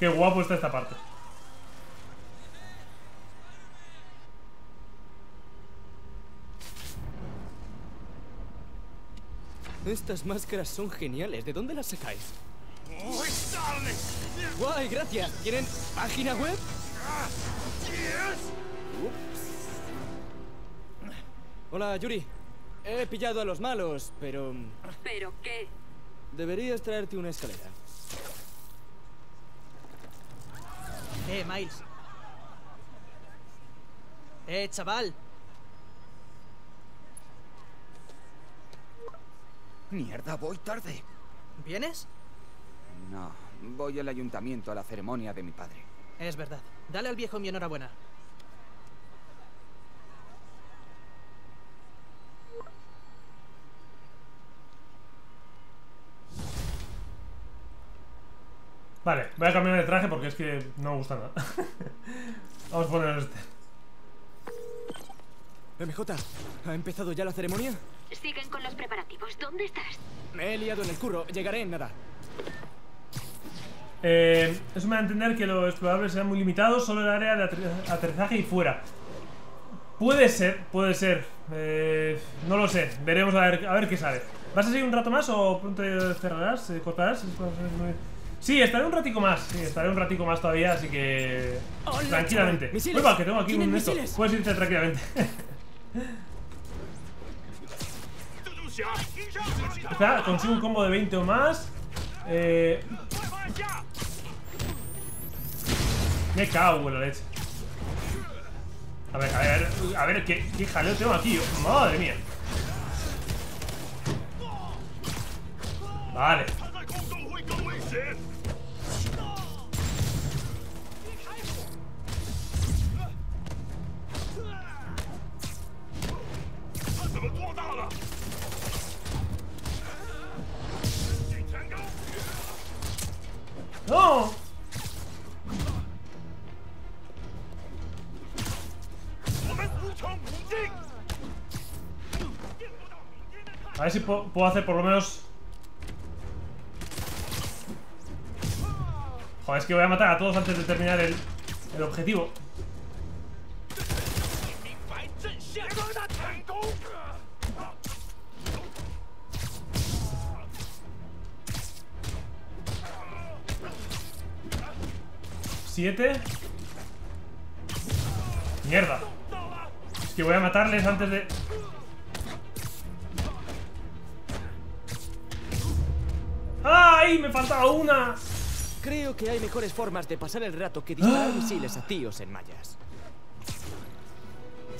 Qué guapo está esta parte. Estas máscaras son geniales. ¿De dónde las sacáis? Guay, gracias. ¿Tienen página web? Ups. Hola, Yuri. He pillado a los malos, pero... ¿Pero qué? Deberías traerte una escalera. Eh, Miles. Eh, chaval. Mierda, voy tarde. ¿Vienes? No, voy al ayuntamiento a la ceremonia de mi padre. Es verdad. Dale al viejo mi enhorabuena. Vale, voy a cambiar de traje porque es que no me gusta nada. Vamos a poner este. M J, ¿ha empezado ya la ceremonia? Siguen con los preparativos. ¿Dónde estás? Me he liado en el curro. Llegaré en nada. Eh, eso me da a entender que los explorables serán muy limitados. Solo el área de aterrizaje y fuera. Puede ser, puede ser. Eh, no lo sé. Veremos a ver, a ver qué sale. ¿Vas a seguir un rato más o pronto cerrarás? Eh, ¿Cortarás? Sí, estaré un ratico más, sí, estaré un ratico más todavía, así que... Hola, tranquilamente. Misiles. Uy, va, que tengo aquí un esto. Puedes irte tranquilamente. Está, consigo un combo de veinte o más. Eh... Me cago en la leche. A ver, a ver, a ver, ¿qué, qué jaleo tengo aquí? Madre mía. Vale. ¡No! A ver si puedo hacer por lo menos... Joder, es que voy a matar a todos antes de terminar el, el objetivo. Siete. Mierda. Es que voy a matarles antes de... ¡Ay! Me faltaba una. Creo que hay mejores formas de pasar el rato que disparar ¡Ah! misiles a tíos en mallas.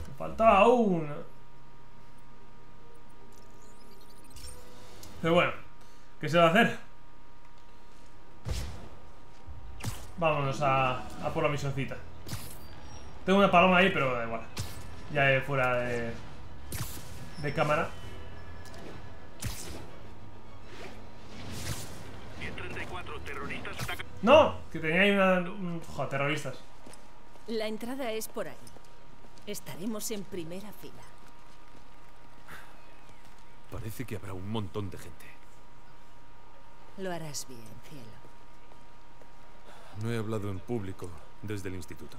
Me faltaba una. Pero bueno, ¿qué se va a hacer? Vámonos a, a por la misioncita. Tengo una paloma ahí, pero da igual. Ya fuera de, de cámara. No, que tenía ahí una... Joder, terroristas. La entrada es por ahí. Estaremos en primera fila. Parece que habrá un montón de gente. Lo harás bien, cielo. No he hablado en público desde el instituto.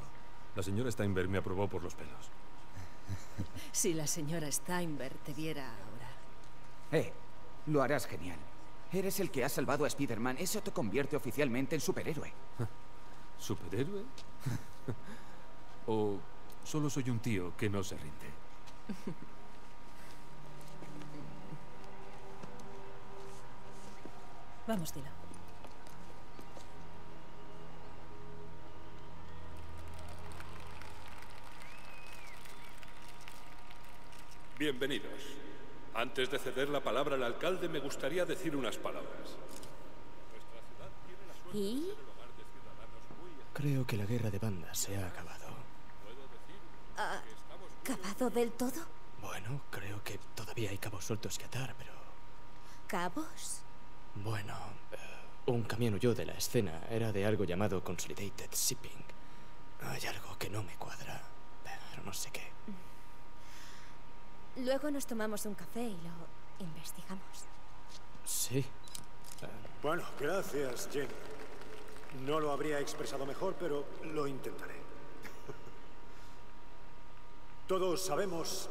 La señora Steinberg me aprobó por los pelos. Si la señora Steinberg te viera ahora. Eh, lo harás genial. Eres el que ha salvado a Spider-Man. Eso te convierte oficialmente en superhéroe. ¿Superhéroe? ¿O solo soy un tío que no se rinde? Vamos, Dylan. Bienvenidos. Antes de ceder la palabra al alcalde, me gustaría decir unas palabras. ¿Y? Creo que la guerra de bandas se ha acabado. ¿Ha acabado del todo? Bueno, creo que todavía hay cabos sueltos que atar, pero... ¿Cabos? Bueno, uh, un camión huyó de la escena. Era de algo llamado Consolidated Shipping. Hay algo que no me cuadra, pero no sé qué. Luego nos tomamos un café y lo investigamos. Sí. Bueno, gracias, Jen. No lo habría expresado mejor, pero lo intentaré. Todos sabemos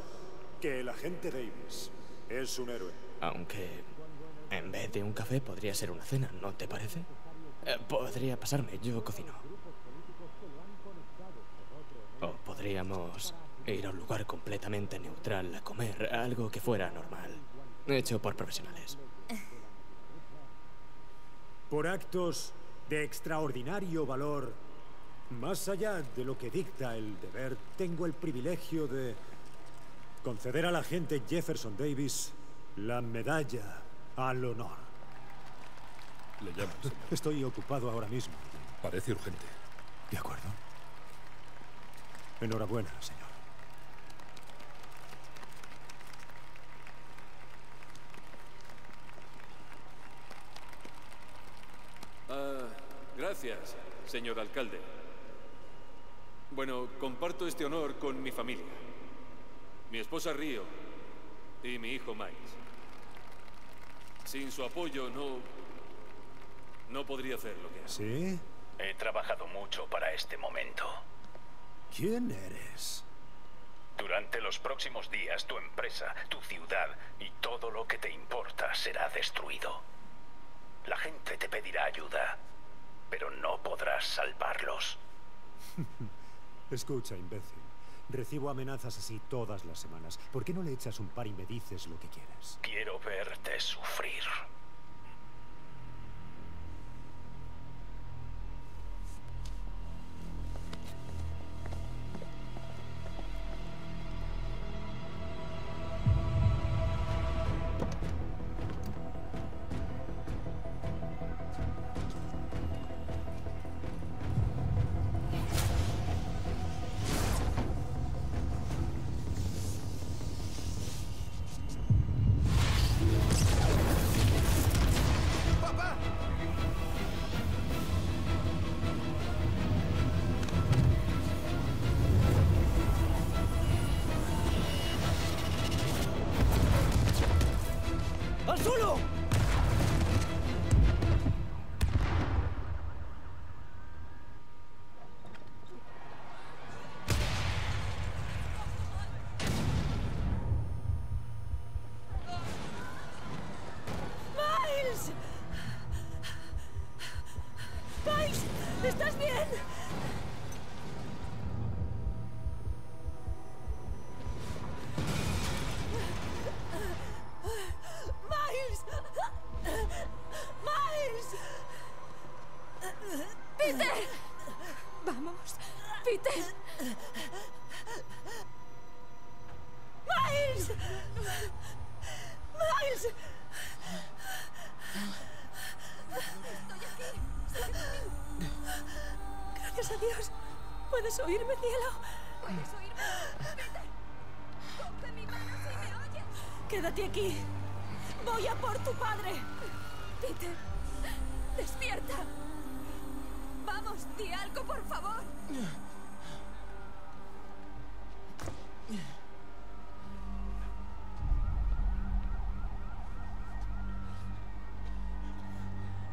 que el agente Davis es un héroe. Aunque en vez de un café podría ser una cena, ¿no te parece? Eh, podría pasarme, yo cocino. O podríamos... ir a un lugar completamente neutral a comer, algo que fuera normal, hecho por profesionales. Por actos de extraordinario valor, más allá de lo que dicta el deber, tengo el privilegio de conceder al agente Jefferson Davis la medalla al honor. Le llamas. Estoy ocupado ahora mismo. Parece urgente. De acuerdo. Enhorabuena, señor. Gracias, señor alcalde. Bueno, comparto este honor con mi familia. Mi esposa Río y mi hijo Miles. Sin su apoyo no... no podría hacer lo que hago. ¿Sí? He trabajado mucho para este momento. ¿Quién eres? Durante los próximos días, tu empresa, tu ciudad y todo lo que te importa será destruido. La gente te pedirá ayuda, pero no podrás salvarlos. Escucha, imbécil. Recibo amenazas así todas las semanas. ¿Por qué no le echas un par y me dices lo que quieres? Quiero verte sufrir. ¿Oírme, cielo? ¿Puedes oírme? Peter, coge mi mano si me oyes. Quédate aquí. Voy a por tu padre. Peter, despierta. Vamos, di algo, por favor.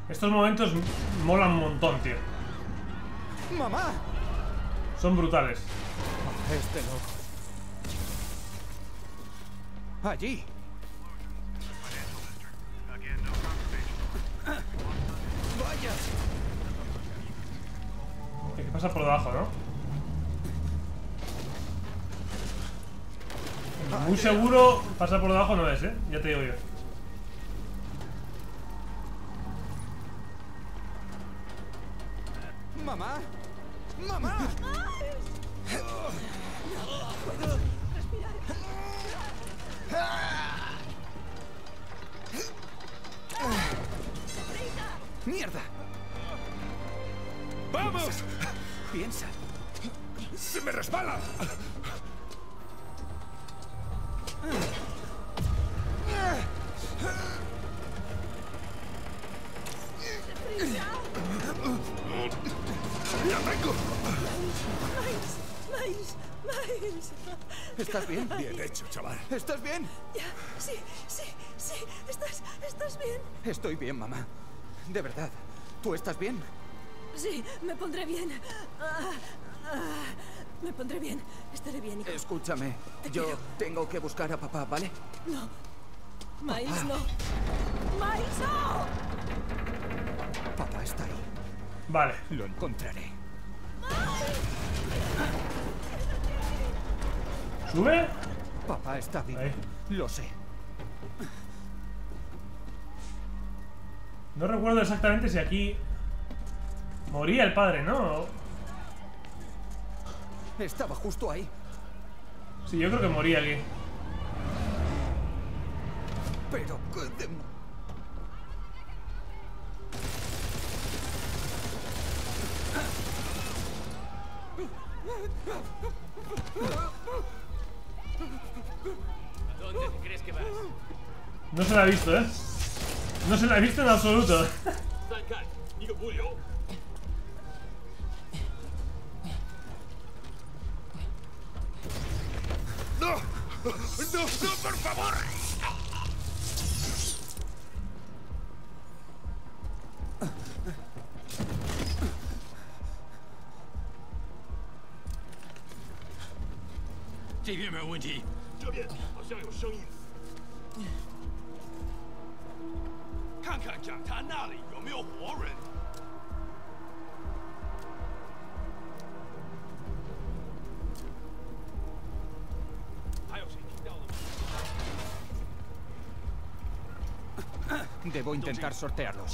Estos momentos molan un montón, tío. ¡Mamá! Son brutales. Este loco. Allí. Vaya. ¿Qué pasa por debajo, no? Muy seguro pasa por debajo no es, eh. Ya te digo yo. Mamá. ¡Mamá! ¡Mierda! ¡Vamos! Piensa. ¡Se me resbala! ¡La tengo! Miles, Miles, Miles. ¿Estás bien? Bien hecho, chaval. ¿Estás bien? Ya, sí, sí, sí. ¿Estás, estás bien? Estoy bien, mamá. De verdad. ¿Tú estás bien? Sí, me pondré bien. Ah, ah, me pondré bien. Estaré bien, hijo. Escúchame. Te yo quiero. Tengo que buscar a papá, ¿vale? No. Miles, papá. No. Miles, no. Papá está ahí. Vale, lo encontraré. ¿Sube? Papá está vivo. Ahí. Lo sé. No recuerdo exactamente si aquí moría el padre, ¿no? Estaba justo ahí. Sí, yo creo que moría aquí. Pero qué demonios. ¿Dónde crees que vas? No se la ha visto, ¿eh? No se la ha visto en absoluto. ¡No, no, por favor!这边没有问题，这边好像有声音。看看讲台那里有没有活人。 Debo intentar sortearlo.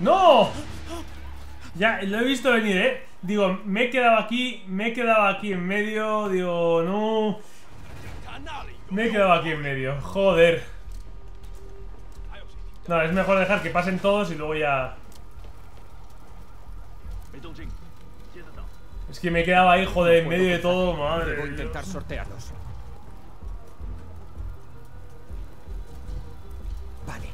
¡No! Ya, lo he visto venir, ¿eh? Digo, me he quedado aquí, me he quedado aquí en medio. Digo, no. Me he quedado aquí en medio. Joder. No, es mejor dejar que pasen todos y luego ya... Es que me quedaba ahí, joder, en medio de todo, madre. Voy a intentar sortearlos. Vale.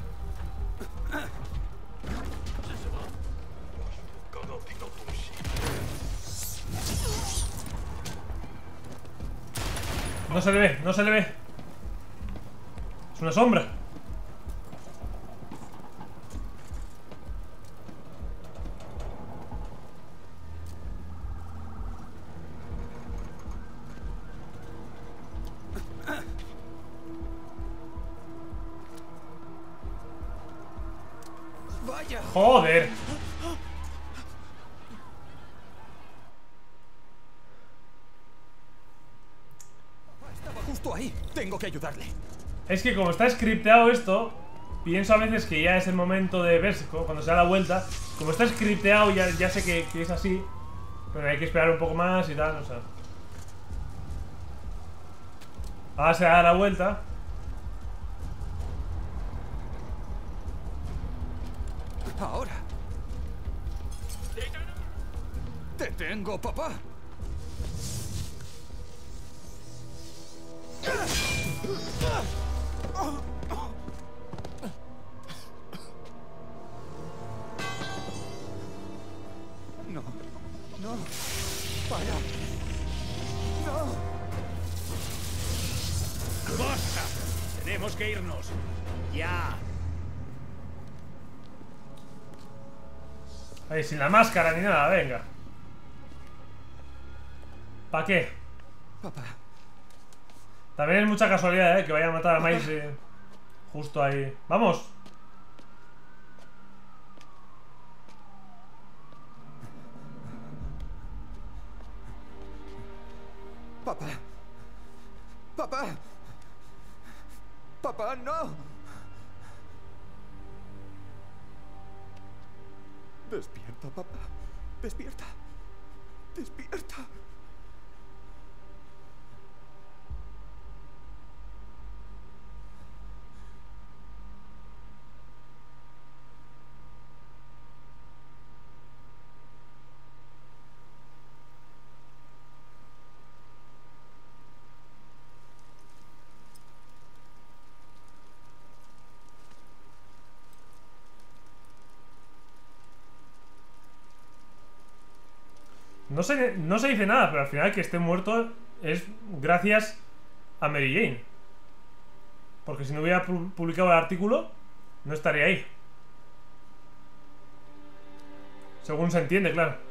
No se le ve, no se le ve. Es una sombra. Joder. Estaba justo ahí. Tengo que ayudarle. Es que como está scripteado esto, pienso a veces que ya es el momento de verse cuando se da la vuelta. Como está scripteado, ya, ya sé que, que es así, pero hay que esperar un poco más y tal, o sea. Ahora se da la vuelta. Ahora. Te tengo, papá. No, no, para. No. Basta. Tenemos que irnos. Ya. Ahí, sin la máscara ni nada, venga. ¿Para qué? Papá. También es mucha casualidad, ¿eh? Que vaya a matar a Miles eh, justo ahí. ¡Vamos! Papá. Papá. Papá, no. Despierta, papá. Despierta. Despierta. No se, no se dice nada, pero al final que esté muerto es gracias a Mary Jane. Porque si no hubiera publicado el artículo, no estaría ahí. Según se entiende, claro.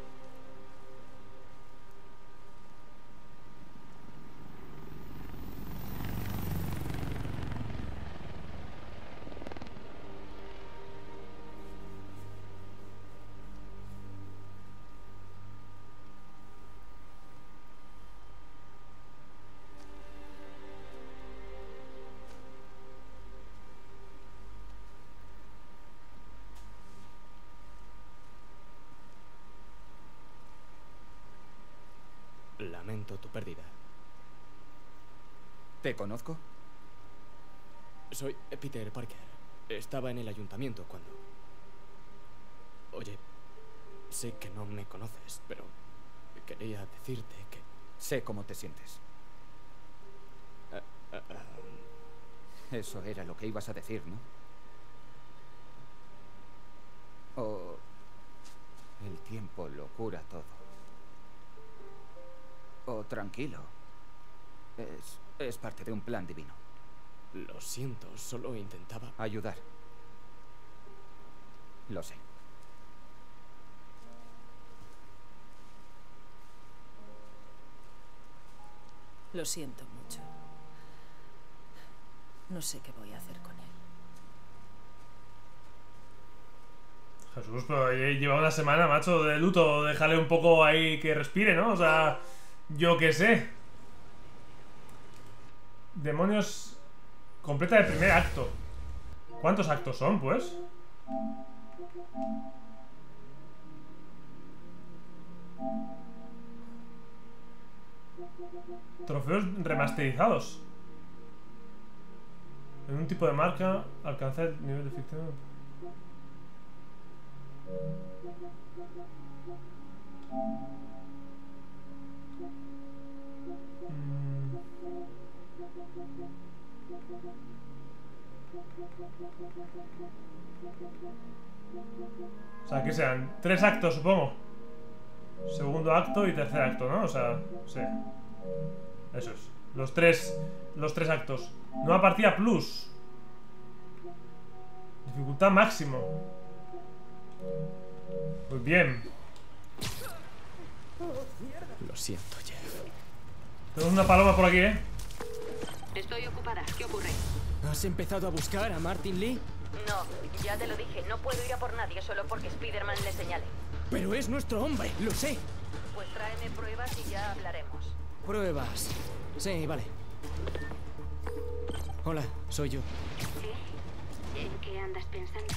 Tu pérdida. ¿Te conozco? Soy Peter Parker. Estaba en el ayuntamiento cuando... Oye, sé que no me conoces, pero quería decirte que... Sé cómo te sientes. Uh, uh, uh... Eso era lo que ibas a decir, ¿no? O... El tiempo lo cura todo. Oh, tranquilo. Es, es parte de un plan divino. Lo siento, solo intentaba... ayudar. Lo sé. Lo siento mucho. No sé qué voy a hacer con él. Jesús, pero lleva una semana, macho, de luto. Déjale un poco ahí que respire, ¿no? O sea, yo qué sé. Demonios. Completa el primer acto. ¿Cuántos actos son, pues? Trofeos remasterizados. En un tipo de marca, alcanzar el nivel de ficción. Mm. O sea, que sean tres actos, supongo. Segundo acto y tercer acto, ¿no? O sea, sí. Eso es. Los tres, los tres actos. Nueva partida plus. Dificultad máximo. Pues bien. Lo siento, Jeff. Tenemos una paloma por aquí, ¿eh? Estoy ocupada. ¿Qué ocurre? ¿Has empezado a buscar a Martin Lee? No, ya te lo dije. No puedo ir a por nadie solo porque Spider-Man le señale. Pero es nuestro hombre, lo sé. Pues tráeme pruebas y ya hablaremos. Pruebas. Sí, vale. Hola, soy yo. ¿Sí? ¿En qué andas pensando?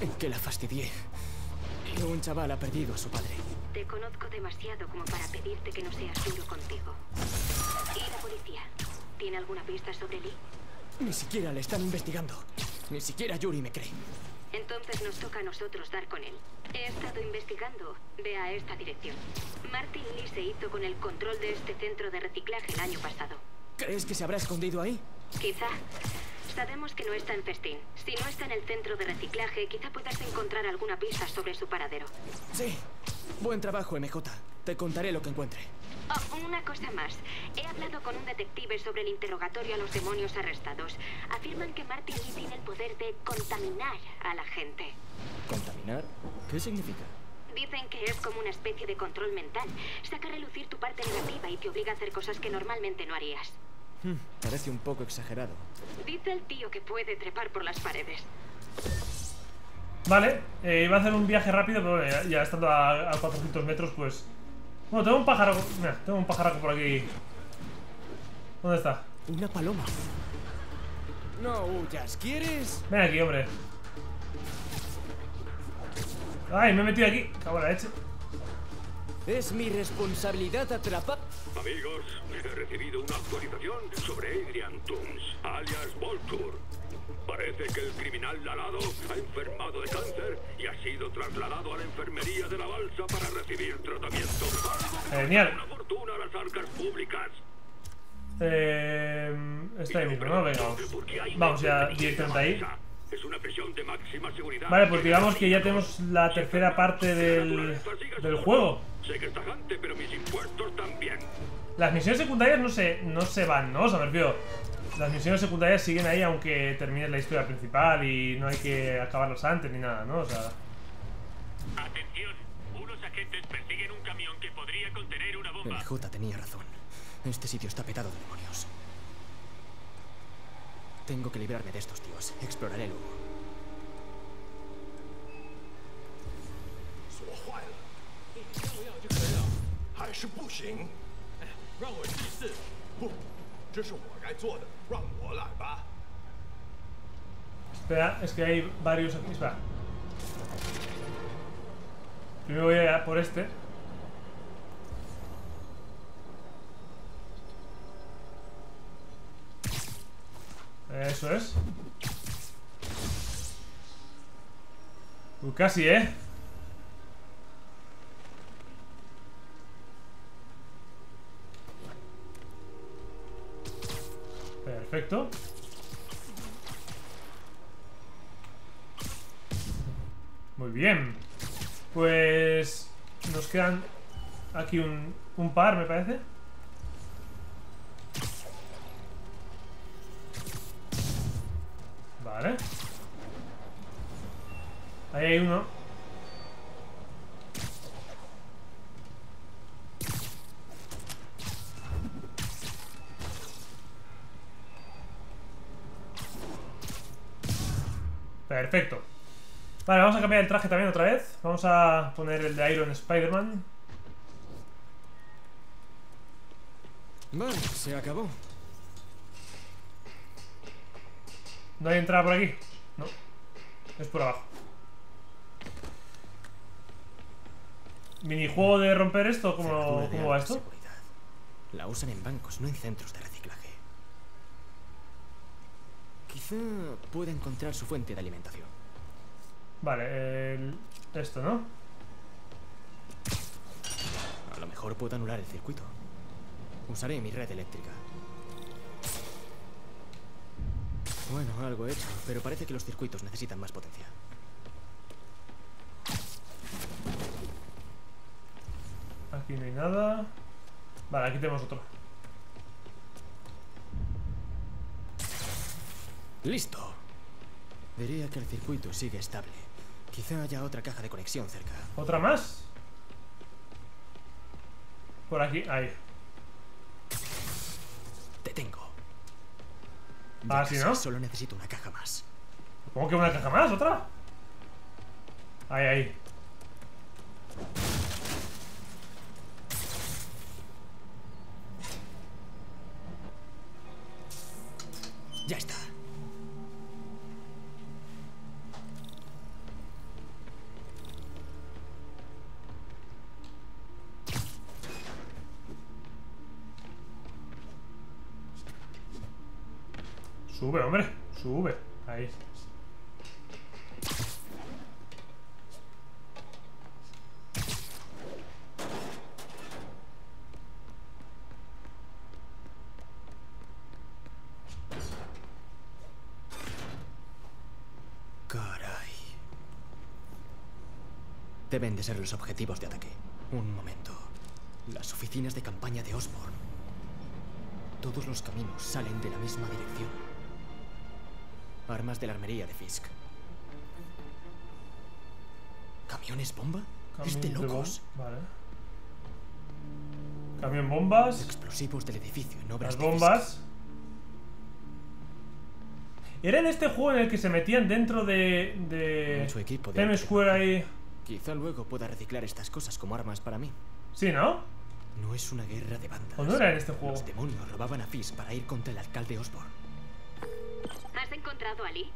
En que la fastidié. Un chaval ha perdido a su padre. Te conozco demasiado como para pedirte que no seas duro contigo. ¿Y la policía? ¿Tiene alguna pista sobre Lee? Ni siquiera le están investigando. Ni siquiera Yuri me cree. Entonces nos toca a nosotros dar con él. He estado investigando. Ve a esta dirección. Martin Lee se hizo con el control de este centro de reciclaje el año pasado. ¿Crees que se habrá escondido ahí? Quizá. Sabemos que no está en Festín. Si no está en el centro de reciclaje, quizá puedas encontrar alguna pista sobre su paradero. Sí. Buen trabajo, M J. Te contaré lo que encuentre. Oh, una cosa más. He hablado con un detective sobre el interrogatorio a los demonios arrestados. Afirman que Martin Lee tiene el poder de contaminar a la gente. ¿Contaminar? ¿Qué significa? Dicen que es como una especie de control mental. Saca a relucir tu parte negativa y te obliga a hacer cosas que normalmente no harías. Hmm, parece un poco exagerado. Dice el tío que puede trepar por las paredes. Vale, eh, iba a hacer un viaje rápido, pero ya, ya estando a, a cuatrocientos metros, pues... Bueno, tengo un pájaro... Mira, tengo un pájaro por aquí. ¿Dónde está? Una paloma. No huyas, ¿quieres? Ven aquí, hombre. Ay, me he metido aquí. Cago en la leche. Es mi responsabilidad atrapar... Amigos, he recibido una actualización sobre Adrian Toomes, alias Voltur. Parece que el criminal Lalado ha enfermado de cáncer y ha sido trasladado a la enfermería de la balsa para recibir tratamiento. Genial. Una fortuna a las arcas públicas. Eh... Está ahí mismo, ¿no? Venga. Vamos ya, diez treinta ahí. Es una prisión de máxima seguridad. Vale, pues digamos que ya tenemos la tercera parte del, del juego. Sé que es tajante, pero mis impuestos también. Las misiones secundarias no se, no se van, ¿no? O sea, me refiero. Las misiones secundarias siguen ahí aunque termines la historia principal y no hay que acabarlas antes ni nada, ¿no? O sea... Atención, unos agentes persiguen un camión que podría contener una bomba. El J tenía razón. Este sitio está petado de demonios. Tengo que librarme de estos tíos. Exploraré luego. Espera, es que hay varios aquí. Espera. Primero voy a por este. Eso es. Uy, casi, ¿eh? Perfecto. Muy bien. Pues nos quedan aquí un, un par, me parece. Vale. Ahí hay uno. Perfecto. Vale, vamos a cambiar el traje también otra vez. Vamos a poner el de Iron Spider-Man. Vale, se acabó. ¿No hay entrada por aquí? No. Es por abajo. ¿Minijuego de romper esto? ¿Cómo, cómo va esto? La usan en bancos, no en centros de reciclaje. Quizá pueda encontrar su fuente de alimentación. Vale, el... esto, ¿no? A lo mejor puedo anular el circuito. Usaré mi red eléctrica. Bueno, algo he hecho, pero parece que los circuitos necesitan más potencia. Aquí no hay nada. Vale, aquí tenemos otro. ¡Listo! Diría que el circuito sigue estable. Quizá haya otra caja de conexión cerca. ¿Otra más? Por aquí, ahí. Te tengo. De ah, sí, ¿no? Solo necesito una caja más. ¿Cómo que una caja más? ¿Otra? Ahí, ahí. Ya está. Sube, hombre, sube. Ahí. Caray. Deben de ser los objetivos de ataque. Un momento. Las oficinas de campaña de Osborn. Todos los caminos salen de la misma dirección. Armas de la armería de Fisk. ¿Camiones bomba? ¿Es de locos? Vale. Camión bombas. Explosivos del edificio en obras. Las bombas. Era en este juego en el que se metían dentro de. de. Su equipo de M Square ahí. Quizá luego pueda reciclar estas cosas como armas para mí. Sí, ¿no? No es una guerra de bandas. ¿O no era en este juego? Los demonios robaban a Fisk para ir contra el alcalde Osborn. ¿Has encontrado a Lee?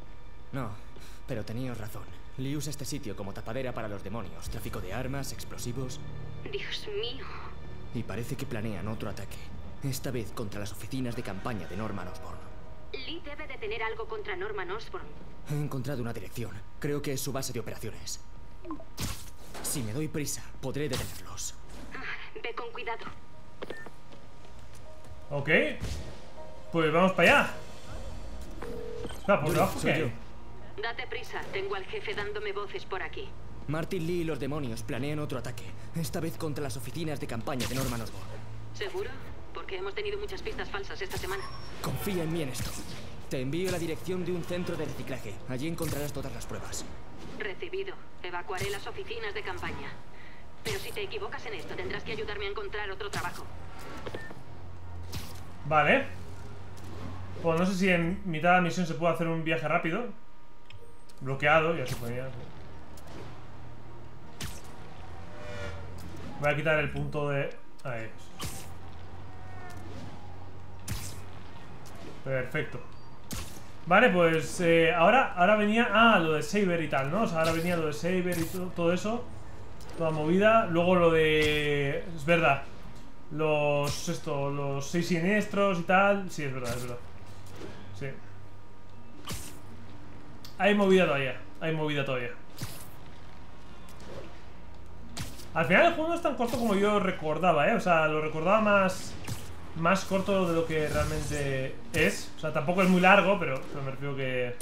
No, pero tenías razón. Lee usa este sitio como tapadera para los demonios. Tráfico de armas, explosivos... Dios mío. Y parece que planean otro ataque. Esta vez contra las oficinas de campaña de Norman Osborn. Lee debe de tener algo contra Norman Osborn. He encontrado una dirección. Creo que es su base de operaciones. Si me doy prisa, podré detenerlos. Ah, ve con cuidado. Ok. Pues vamos para allá. Ah, por debajo, soy yo. Date prisa, tengo al jefe dándome voces por aquí. Martin Lee y los demonios planean otro ataque. Esta vez contra las oficinas de campaña de Norman Osborn. ¿Seguro? Porque hemos tenido muchas pistas falsas esta semana. Confía en mí en esto. Te envío la dirección de un centro de reciclaje. Allí encontrarás todas las pruebas. Recibido. Evacuaré las oficinas de campaña. Pero si te equivocas en esto, tendrás que ayudarme a encontrar otro trabajo. Vale. Pues no sé si en mitad de la misión se puede hacer un viaje rápido. Bloqueado, ya se podía. Voy a quitar el punto de... Ahí. Perfecto. Vale, pues eh, ahora, ahora venía... Ah, lo de Saber y tal, ¿no? O sea, ahora venía lo de Saber y todo, todo eso. Toda movida. Luego lo de... Es verdad. Los... Esto, los seis siniestros y tal. Sí, es verdad, es verdad. Sí. Hay movida todavía. Hay movida todavía. Al final el juego no es tan corto como yo recordaba, ¿eh? O sea, lo recordaba más... Más corto de lo que realmente es. O sea, tampoco es muy largo, pero, pero me refiero que...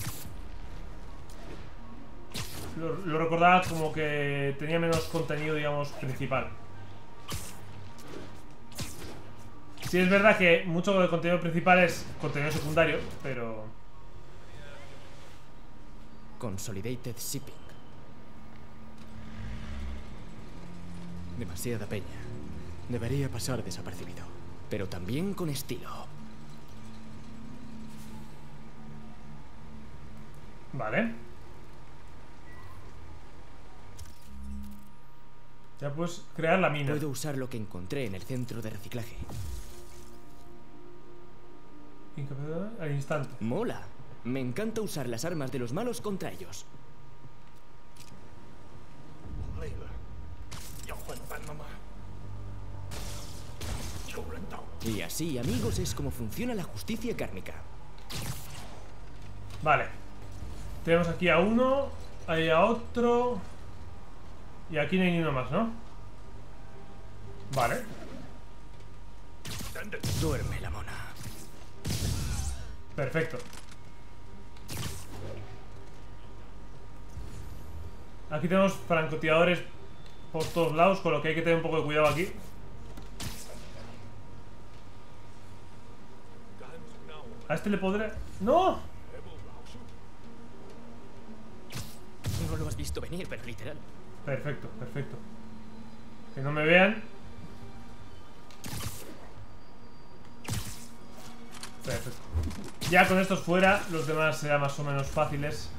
lo, lo recordaba como que tenía menos contenido, digamos, principal. Sí, es verdad que mucho del contenido principal es contenido secundario, pero... Consolidated Shipping. Demasiada peña. Debería pasar desapercibido, pero también con estilo. Vale. Ya puedes crear la mina. Puedo usar lo que encontré en el centro de reciclaje. Al instante. Mola. Me encanta usar las armas de los malos contra ellos. Y así, amigos, es como funciona la justicia kármica. Vale. Tenemos aquí a uno, ahí a otro. Y aquí no hay ni uno más, ¿no? Vale. Duerme la mona. Perfecto. Aquí tenemos francotiradores por todos lados, con lo que hay que tener un poco de cuidado aquí. A este le podré... ¡No! No lo has visto venir, pero literal. Perfecto, perfecto. Que no me vean. Perfecto. Ya con estos fuera, los demás serán más o menos fáciles.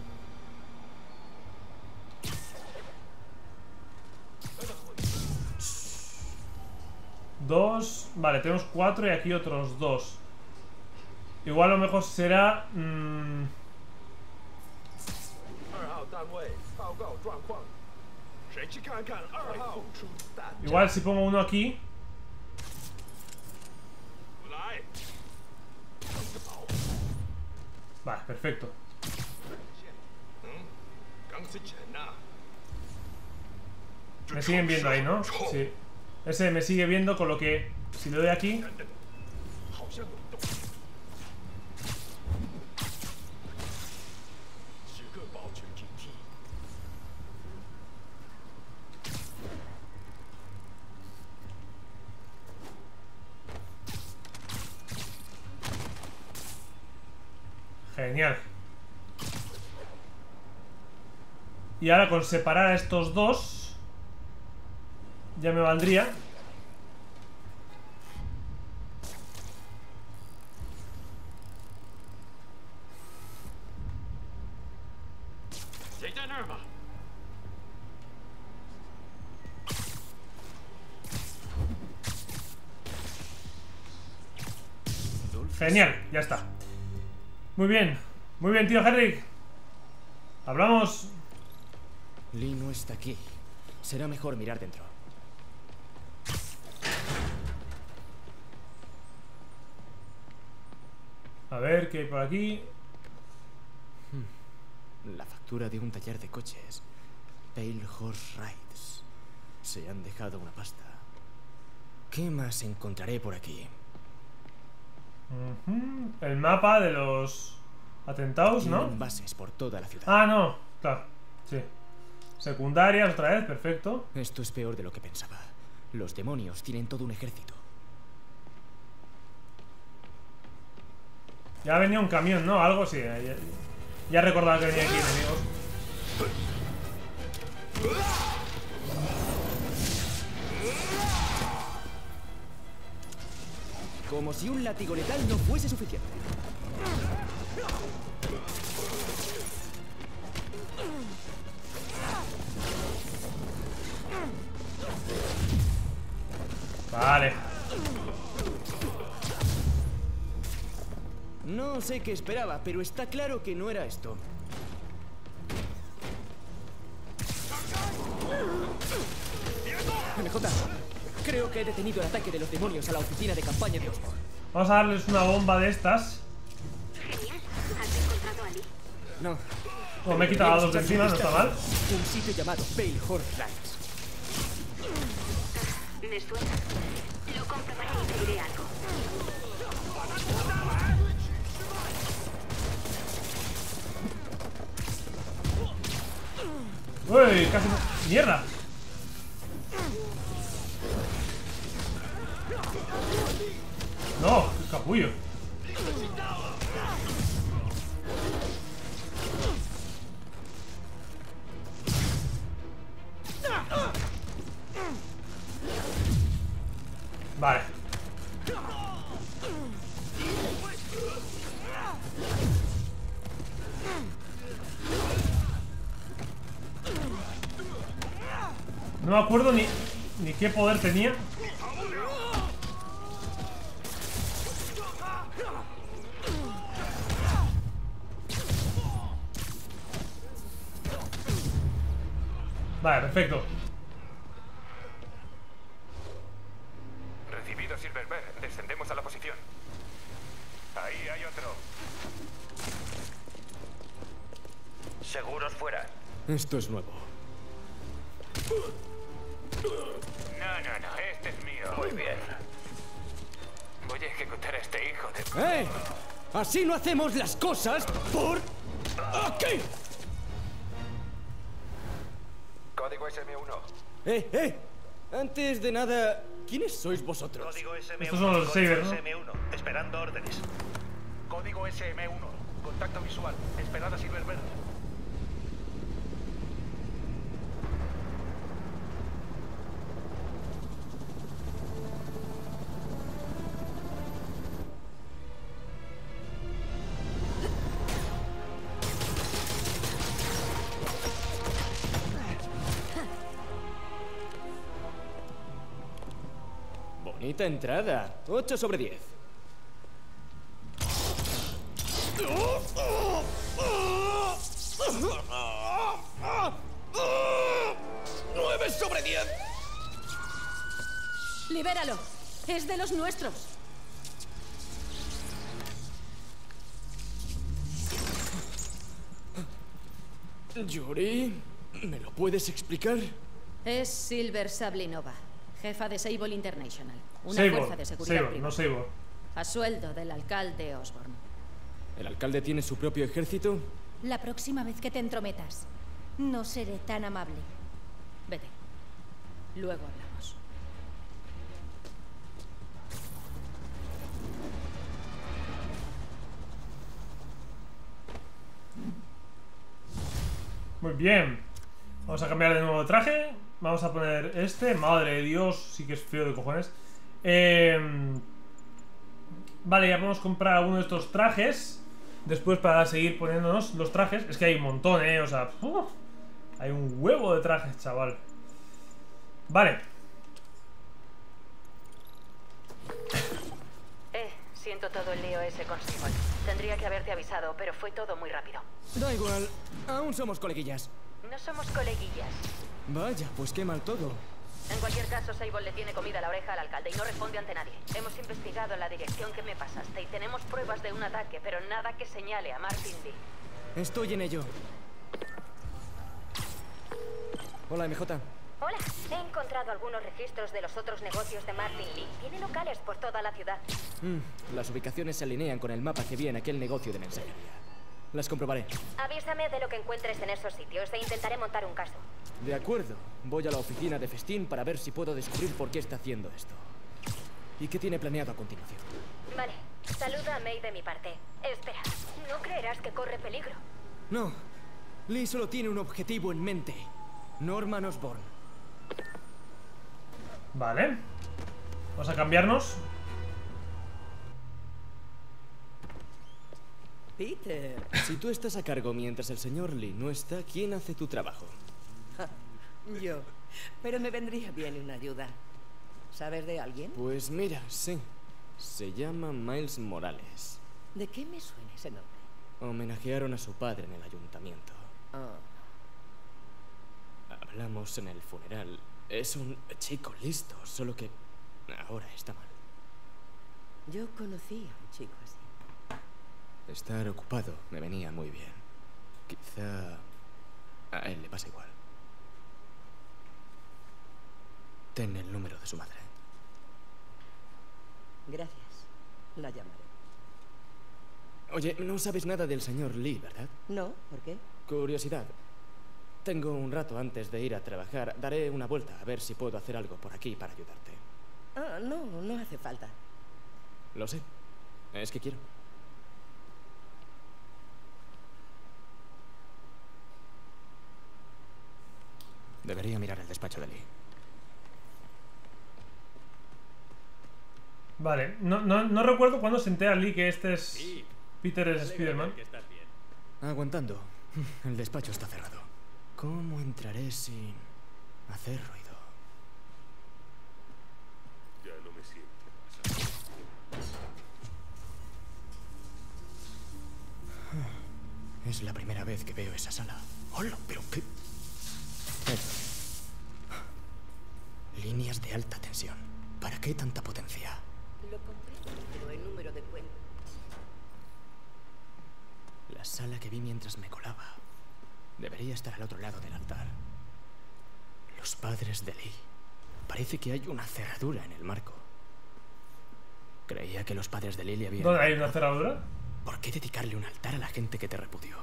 Dos. Vale, tenemos cuatro y aquí otros dos. Igual lo mejor será... Mmm... Igual si pongo uno aquí. Vale, perfecto. Me siguen viendo ahí, ¿no? Sí. Ese me sigue viendo, con lo que si le doy aquí... Genial. Y ahora con separar a estos dos ya me valdría. Genial, ya está. Muy bien, muy bien, tío Henry. Hablamos. Lee no está aquí. Será mejor mirar dentro. A ver, ¿qué hay por aquí? La factura de un taller de coches. Pale Horse Rides. Se han dejado una pasta. ¿Qué más encontraré por aquí? Uh-huh. El mapa de los atentados, ¿no? Bases por toda la ciudad. Ah, no, claro, sí. Secundarias otra vez, perfecto. Esto es peor de lo que pensaba. Los demonios tienen todo un ejército. Ya venía un camión, ¿no? Algo sí. Ya, ya, ya recordaba que venía aquí, amigos. Como si un látigo letal no fuese suficiente. Vale. No sé qué esperaba, pero está claro que no era esto. M J. Creo que he detenido el ataque de los demonios a la oficina de campaña de Osborn. Vamos a darles una bomba de estas. Genial. ¿Has encontrado a Lee? No. Como me he quitado a dos de encima, no está mal. Un sitio llamado Pale Horse Rides. Me suena. Lo comprobaré y te diré algo. Uy, casi... ¡Mierda! No, qué capullo. Vale. No me acuerdo ni, ni qué poder tenía. Vale, perfecto. Recibido, Silverberg. Descendemos a la posición. Ahí hay otro. Seguros fuera. Esto es nuevo. No, no, no. Este es mío. Muy bien. Voy a ejecutar a este hijo de... ¡Eh! Así no hacemos las cosas por... ¡Aquí! Código S M uno. ¡Eh, eh! Antes de nada, ¿quiénes sois vosotros? Código S M uno. Estos son los Saber, ¿no? S M uno. Esperando órdenes. Código S M uno. Contacto visual. Esperad a Silverberg. Entrada, ocho sobre diez. nueve sobre diez. Libéralo, es de los nuestros. Yuri, ¿me lo puedes explicar? Es Silver Sablinova, jefa de Sable International, una Sable, fuerza de seguridad Sable, privada, no Sable. A sueldo del alcalde Osborn. ¿El alcalde tiene su propio ejército? La próxima vez que te entrometas, no seré tan amable. Vete. Luego hablamos. Muy bien. Vamos a cambiar de nuevo de traje. Vamos a poner este. Madre de Dios, sí que es feo de cojones. Eh, vale, ya podemos comprar alguno de estos trajes. Después, para seguir poniéndonos los trajes. Es que hay un montón, eh. O sea, uh, hay un huevo de trajes, chaval. Vale. Eh, siento todo el lío ese con Simon. Tendría que haberte avisado, pero fue todo muy rápido. Da igual, aún somos coleguillas. No somos coleguillas. Vaya, pues qué mal todo. En cualquier caso, Sable le tiene comida a la oreja al alcalde y no responde ante nadie. Hemos investigado la dirección que me pasaste y tenemos pruebas de un ataque, pero nada que señale a Martin Lee. Estoy en ello. Hola, M J. Hola, he encontrado algunos registros de los otros negocios de Martin Lee. Tiene locales por toda la ciudad. Mm, las ubicaciones se alinean con el mapa que vi en aquel negocio de mensajería. Las comprobaré. Avísame de lo que encuentres en esos sitios e intentaré montar un caso. De acuerdo. Voy a la oficina de Festín para ver si puedo descubrir por qué está haciendo esto. ¿Y qué tiene planeado a continuación? Vale. Saluda a May de mi parte. Espera. ¿No creerás que corre peligro? No. Lee solo tiene un objetivo en mente. Norman Osborn. Vale. Vamos a cambiarnos. Peter. Si tú estás a cargo mientras el señor Lee no está, ¿quién hace tu trabajo? Yo. Pero me vendría bien una ayuda. ¿Sabes de alguien? Pues mira, sí. Se llama Miles Morales. ¿De qué me suena ese nombre? Homenajearon a su padre en el ayuntamiento. Oh. Hablamos en el funeral. Es un chico listo, solo que ahora está mal. Yo conocí a un chico así. Estar ocupado me venía muy bien. Quizá a él le pasa igual. Ten el número de su madre. Gracias. La llamaré. Oye, no sabes nada del señor Lee, ¿verdad? No, ¿por qué? Curiosidad. Tengo un rato antes de ir a trabajar. Daré una vuelta a ver si puedo hacer algo por aquí para ayudarte. Ah, no, no hace falta. Lo sé. Es que quiero. Debería mirar el despacho de Lee. Vale, no, no, no recuerdo cuándo senté a Lee que este es... Sí. Peter es Spider-Man. Aguantando. El despacho está cerrado. ¿Cómo entraré sin hacer ruido? Ya no me siento. Es la primera vez que veo esa sala. Hola, pero qué... Líneas de alta tensión. ¿Para qué tanta potencia? Lo comprendo, pero el número de cuentas. La sala que vi mientras me colaba debería estar al otro lado del altar. Los padres de Lee. Parece que hay una cerradura en el marco. Creía que los padres de Lee le habían... ¿Dónde hay una cerradura? ¿Por qué dedicarle un altar a la gente que te repudió?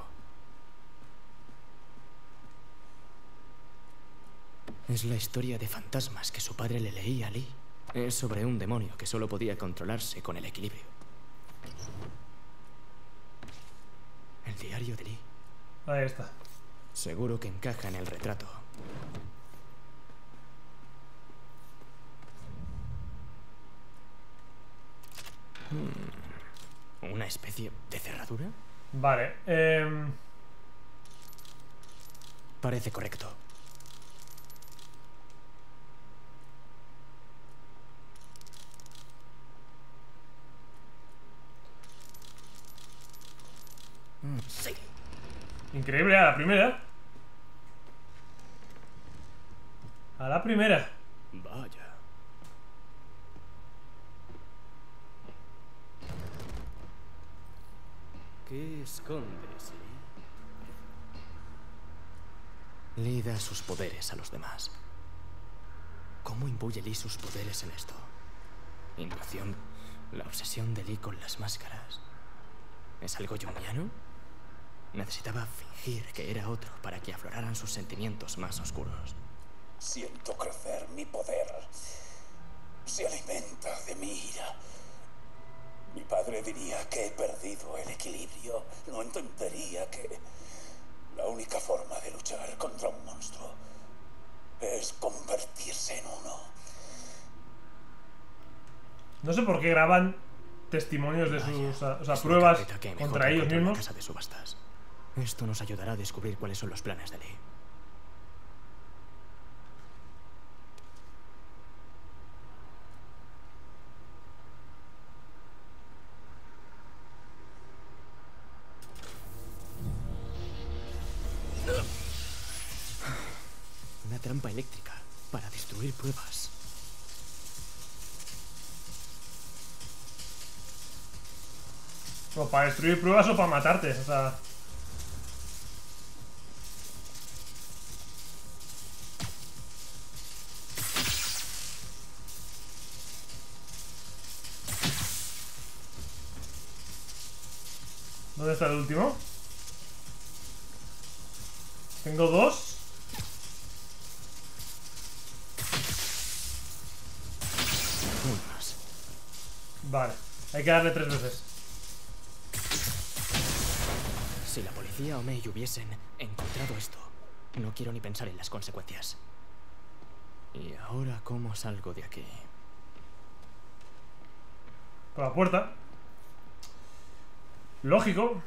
Es la historia de fantasmas que su padre le leía a Lee. Es sobre un demonio que solo podía controlarse con el equilibrio. El diario de Lee. Ahí está. Seguro que encaja en el retrato. Hmm. ¿Una especie de cerradura? Vale. Eh... Parece correcto. Sí. Increíble, a la primera. A la primera. Vaya. ¿Qué escondes, Lee? Lee da sus poderes a los demás. ¿Cómo imbuye Lee sus poderes en esto? Inducción, la obsesión de Lee con las máscaras. ¿Es algo junguiano? Necesitaba fingir que era otro para que afloraran sus sentimientos más oscuros. Siento crecer mi poder. Se alimenta de mi ira. Mi padre diría que he perdido el equilibrio. No entendería que la única forma de luchar contra un monstruo es convertirse en uno. No sé por qué graban testimonios de sus... Vaya, o sea, pruebas contra ellos mismos. Casa de subastas. Esto nos ayudará a descubrir cuáles son los planes de Lee. Una trampa eléctrica para destruir pruebas. O para destruir pruebas o para matarte, o sea... ¿Dónde está el último? Tengo dos. Vale, hay que darle tres veces. Si la policía o May hubiesen encontrado esto, no quiero ni pensar en las consecuencias. ¿Y ahora cómo salgo de aquí? Por la puerta. Lógico.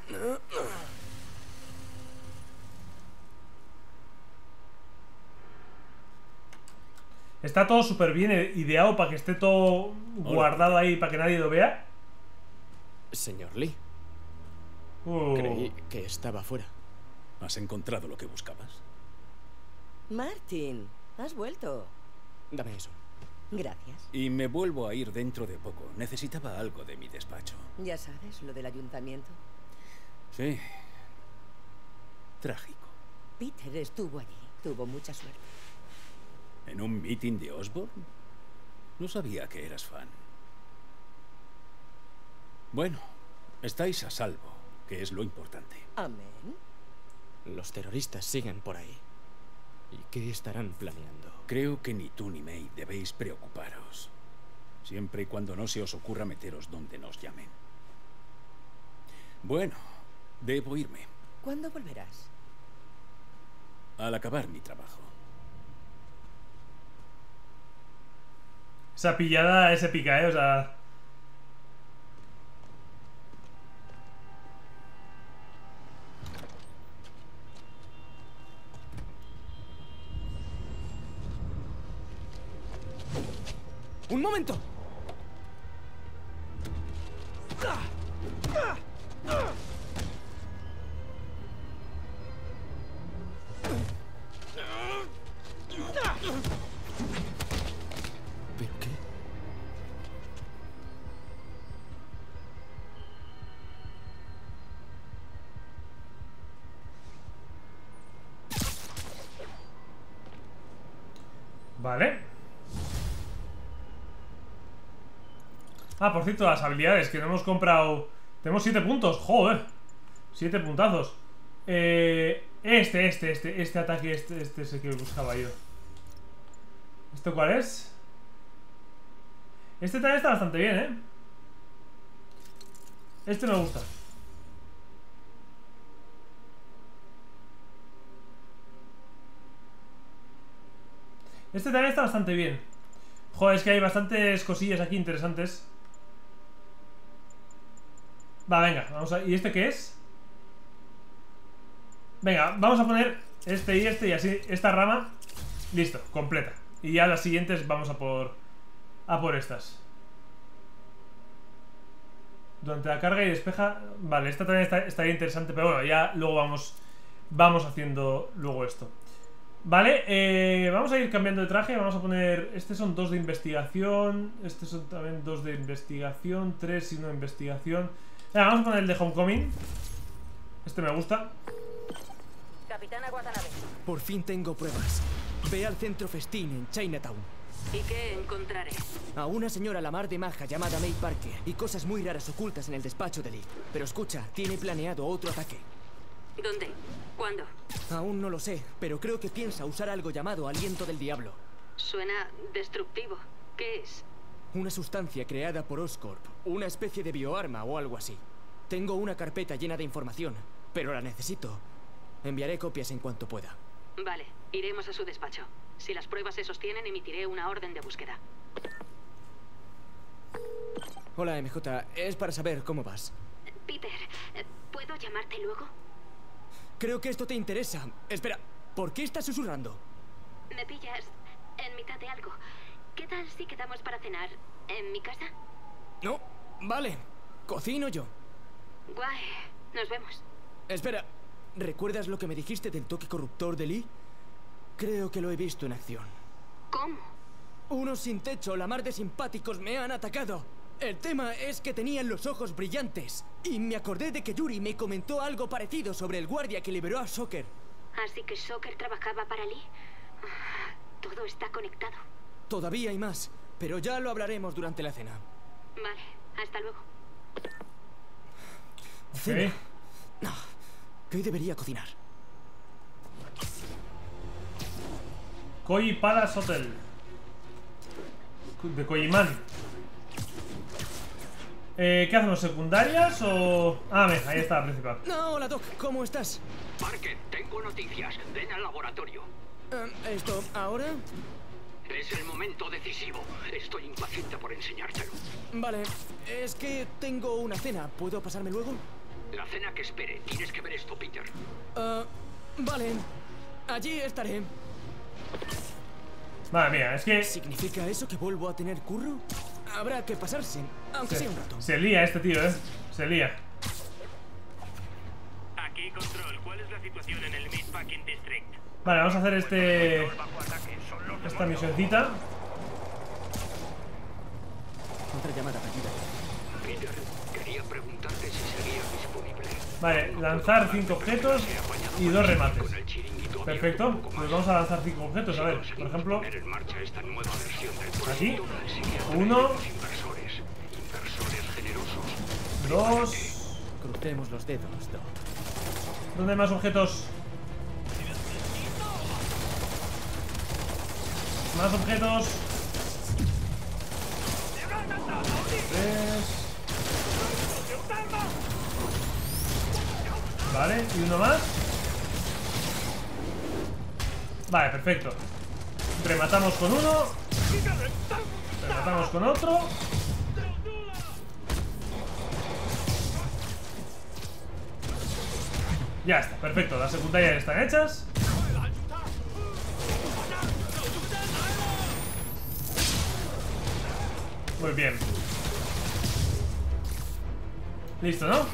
Está todo súper bien ideado para que esté todo guardado ahí para que nadie lo vea. Señor Lee. Uh. Creí que estaba fuera. ¿Has encontrado lo que buscabas? Martin, has vuelto. Dame eso. Gracias. Y me vuelvo a ir dentro de poco. Necesitaba algo de mi despacho. Ya sabes, lo del ayuntamiento. Sí. Trágico. Peter estuvo allí. Tuvo mucha suerte. ¿En un meeting de Osborn? No sabía que eras fan. Bueno, estáis a salvo, que es lo importante. Amén. Los terroristas siguen por ahí. ¿Y qué estarán planeando? Creo que ni tú ni May debéis preocuparos. Siempre y cuando no se os ocurra meteros donde nos llamen. Bueno, debo irme. ¿Cuándo volverás? Al acabar mi trabajo. Esa pillada es épica, ¿eh? O sea... ¡Un momento! ¿Pero qué? Vale. Ah, por cierto, las habilidades que no hemos comprado. Tenemos siete puntos, joder. Siete puntazos. Eh, este, este, este, este ataque, este, este es el que buscaba yo. ¿Esto cuál es? Este también está bastante bien, ¿eh? Este me gusta. Este también está bastante bien. Joder, es que hay bastantes cosillas aquí interesantes. Va, venga, vamos a... ¿Y este qué es? Venga, vamos a poner este y este y así, esta rama. Listo, completa. Y ya las siguientes vamos a por... a por estas. Durante la carga y despeja... Vale, esta también está, estaría interesante, pero bueno, ya luego vamos... Vamos haciendo luego esto. Vale, eh, vamos a ir cambiando de traje. Vamos a poner... Este son dos de investigación. Este son también dos de investigación. Tres y uno de investigación. Venga, vamos a poner el de Homecoming. Este me gusta. Capitana Watanabe. Por fin tengo pruebas. Ve al centro Festín en Chinatown. ¿Y qué encontraré? A una señora la mar de maja llamada May Parker y cosas muy raras ocultas en el despacho de Lee. Pero escucha, tiene planeado otro ataque. ¿Dónde? ¿Cuándo? Aún no lo sé, pero creo que piensa usar algo llamado aliento del diablo. Suena destructivo. ¿Qué es? Una sustancia creada por Oscorp, una especie de bioarma o algo así. Tengo una carpeta llena de información, pero la necesito. Enviaré copias en cuanto pueda. Vale, iremos a su despacho. Si las pruebas se sostienen, emitiré una orden de búsqueda. Hola, M J. Es para saber cómo vas. Peter, ¿puedo llamarte luego? Creo que esto te interesa. Espera, ¿por qué estás susurrando? Me pillas en mitad de algo. ¿Qué tal si quedamos para cenar en mi casa? No, vale. Cocino yo. Guay, nos vemos. Espera, ¿recuerdas lo que me dijiste del toque corruptor de Lee? Creo que lo he visto en acción. ¿Cómo? Unos sin techo, la mar de simpáticos, me han atacado. El tema es que tenían los ojos brillantes. Y me acordé de que Yuri me comentó algo parecido sobre el guardia que liberó a Shocker. Así que Shocker trabajaba para Lee. Todo está conectado. Todavía hay más, pero ya lo hablaremos durante la cena. Vale, hasta luego. ¿Cena? ¿Eh? No, ¿qué debería cocinar? Koji Palace Hotel. De Kojiman. Eh, ¿Qué hacemos? ¿Secundarias o...? Ah, venga, ahí está la principal. No, hola Doc, ¿cómo estás? Parker, tengo noticias. Ven al laboratorio. Um, ¿Esto ahora...? Es el momento decisivo. Estoy impaciente por enseñártelo. Vale, es que tengo una cena. ¿Puedo pasarme luego? La cena que espere. Tienes que ver esto, Peter. Uh, vale, allí estaré. Madre mía, es que... ¿Significa eso que vuelvo a tener curro? Habrá que pasarse, aunque se, sea un rato. Se lía este tío, ¿eh? Se lía. Aquí, control. ¿Cuál es la situación en el Meatpacking District? Vale, vamos a hacer este... esta misioncita. Otra llamada perdida. Peter, quería preguntarte si sería disponible. Vale, lanzar cinco objetos y dos remates. Perfecto, pues vamos a lanzar cinco objetos. A ver, por ejemplo, aquí uno, dos. Crucemos los dedos. ¿Dónde hay más objetos? Más objetos. Tres. Vale, y uno más. Vale, perfecto. Rematamos con uno. Rematamos con otro. Ya está, perfecto. Las secundarias ya están hechas. Muy bien. Listo, ¿no?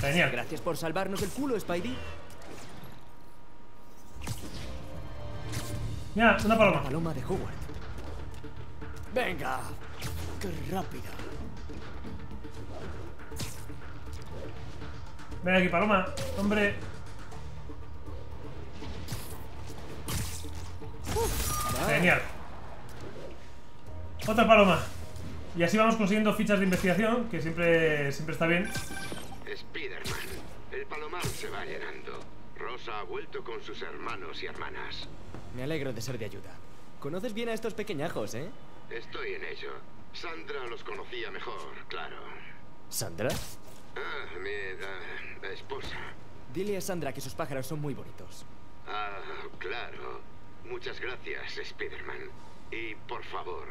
Genial. Gracias por salvarnos el culo, Spidey. Mira, una paloma. Una paloma de Howard. Venga, qué rápida. Ven aquí, paloma, hombre. Uh, Genial. Otra paloma. Y así vamos consiguiendo fichas de investigación, que siempre, siempre está bien. Spider-Man, el palomar se va llenando. Rosa ha vuelto con sus hermanos y hermanas. Me alegro de ser de ayuda. Conoces bien a estos pequeñajos, ¿eh? Estoy en ello. Sandra los conocía mejor, claro. ¿Sandra? Ah, mi uh, esposa. Dile a Sandra que sus pájaros son muy bonitos. Ah, claro. Muchas gracias, Spider-Man. Y por favor,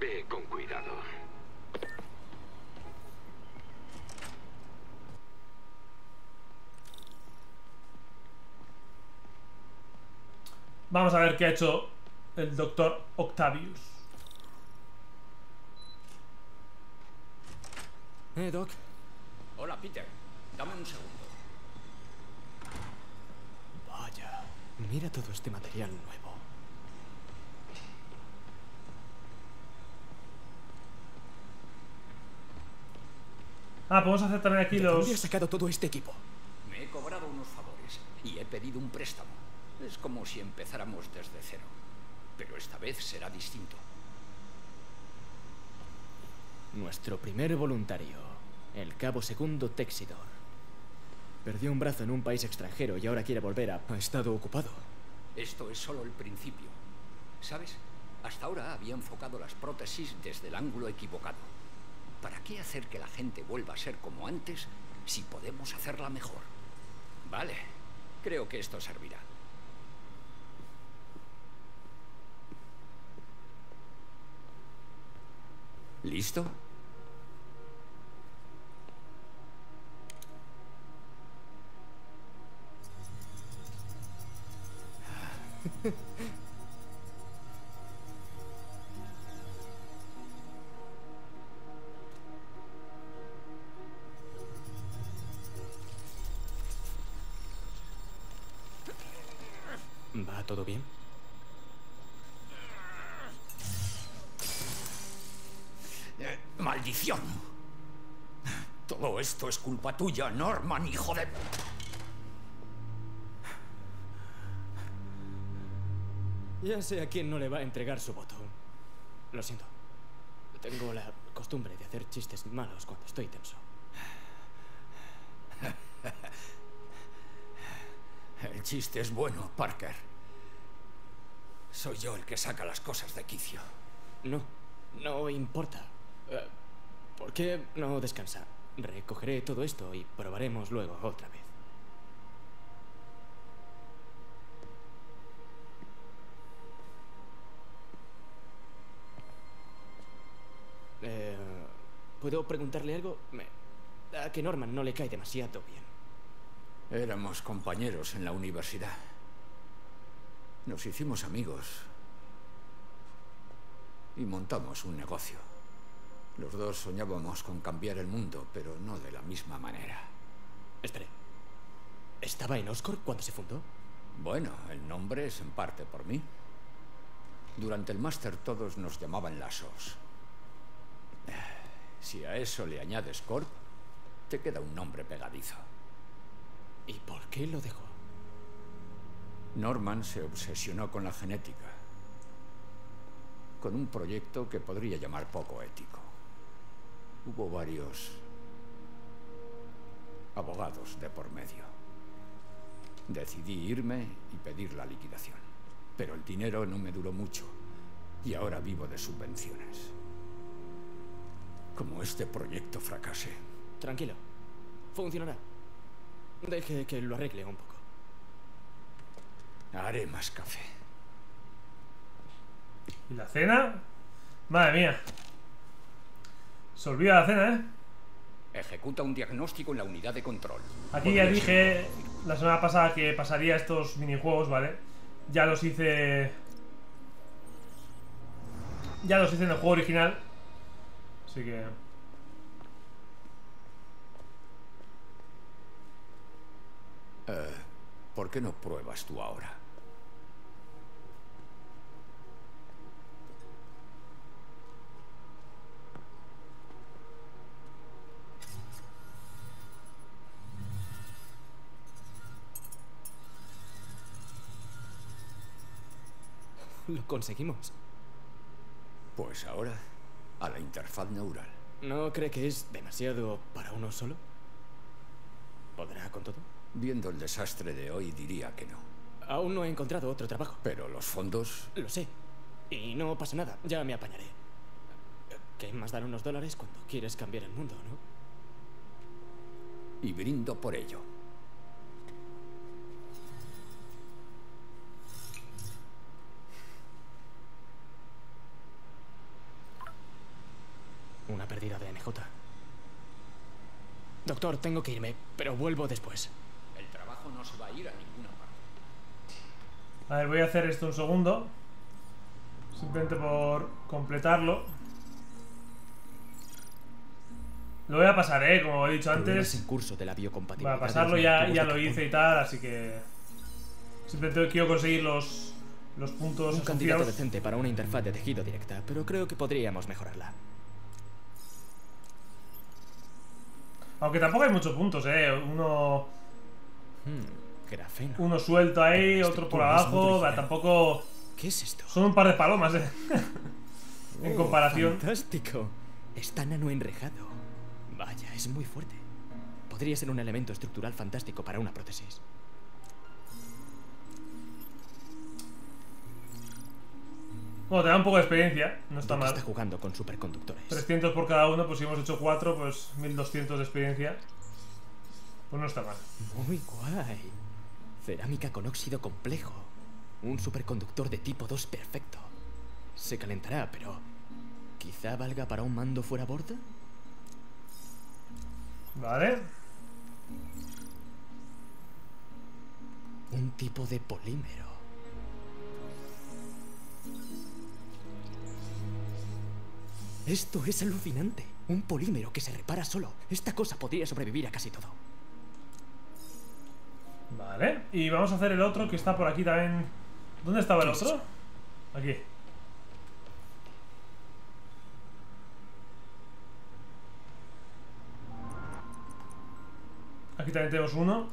ve con cuidado. Vamos a ver qué ha hecho el doctor Octavius. Eh, Doc. Hola, Peter. Dame un segundo. Vaya, mira todo este material nuevo. Ah, podemos hacer también aquí los... ¿Dónde has sacado todo este equipo? Me he cobrado unos favores y he pedido un préstamo. Es como si empezáramos desde cero. Pero esta vez será distinto. Nuestro primer voluntario, el cabo segundo Texidor. Perdió un brazo en un país extranjero y ahora quiere volver a... Ha estado ocupado. Esto es solo el principio. ¿Sabes? Hasta ahora había enfocado las prótesis desde el ángulo equivocado. ¿Para qué hacer que la gente vuelva a ser como antes si podemos hacerla mejor? Vale, creo que esto servirá. ¿Listo? ¿Va todo bien? Eh, ¡Maldición! Todo esto es culpa tuya, Norman, hijo de... Ya sé a quién no le va a entregar su voto. Lo siento. Tengo la costumbre de hacer chistes malos cuando estoy tenso. El chiste es bueno, Parker. Soy yo el que saca las cosas de quicio. No, no importa. ¿Por qué no descansa? Recogeré todo esto y probaremos luego otra vez. Eh, ¿Puedo preguntarle algo? Me... A que Norman no le cae demasiado bien. Éramos compañeros en la universidad. Nos hicimos amigos. Y montamos un negocio. Los dos soñábamos con cambiar el mundo, pero no de la misma manera. Espere. ¿Estaba en Oscorp cuando se fundó? Bueno, el nombre es en parte por mí. Durante el máster todos nos llamaban las Os. Si a eso le añades Corp, te queda un nombre pegadizo. ¿Y por qué lo dejó? Norman se obsesionó con la genética. Con un proyecto que podría llamar poco ético. Hubo varios abogados de por medio. Decidí irme y pedir la liquidación. Pero el dinero no me duró mucho y ahora vivo de subvenciones. Como este proyecto fracase... Tranquilo. Funcionará. Deje que lo arregle un poco. Haré más café. ¿Y la cena? Madre mía. Se olvida la cena, ¿eh? Ejecuta un diagnóstico en la unidad de control. Aquí ya dije la semana pasada que pasaría estos minijuegos, ¿vale? Ya los hice... Ya los hice en el juego original. Así que... Eh, ¿por qué no pruebas tú ahora? Lo conseguimos. Pues ahora, a la interfaz neural. ¿No cree que es demasiado para uno solo? ¿Podrá con todo? Viendo el desastre de hoy, diría que no. Aún no he encontrado otro trabajo. Pero los fondos... Lo sé. Y no pasa nada, ya me apañaré. ¿Qué más dan unos dólares cuando quieres cambiar el mundo, no? Y brindo por ello. Una pérdida de M J. Doctor, tengo que irme, pero vuelvo después. El trabajo no se va a ir a ninguna parte. A ver, voy a hacer esto un segundo. Simplemente por completarlo. Lo voy a pasar, ¿eh? Como he dicho antes. En curso de la biocompatibilidad. Para pasarlo ya, ya lo hice y tal, así que... Simplemente quiero conseguir los, los puntos asociados. Un candidato decente para una interfaz de tejido directa, pero creo que podríamos mejorarla. Aunque tampoco hay muchos puntos, eh. Uno. Hmm, uno suelto ahí, otro por abajo. Va, tampoco. ¿Qué es esto? Son un par de palomas, eh. En oh, comparación. Fantástico. Está nano enrejado. Vaya, es muy fuerte. Podría ser un elemento estructural fantástico para una prótesis. Bueno, te da un poco de experiencia, no está mal. Está jugando con superconductores. trescientos por cada uno, pues si hemos hecho cuatro, pues mil doscientos de experiencia. Pues no está mal. Muy guay. Cerámica con óxido complejo. Un superconductor de tipo dos perfecto. Se calentará, pero... ¿Quizá valga para un mando fuera borda? Vale. Un tipo de polímero. Esto es alucinante. Un polímero que se repara solo. Esta cosa podría sobrevivir a casi todo. Vale. Y vamos a hacer el otro que está por aquí también. ¿Dónde estaba el otro? Aquí. Aquí también tenemos uno.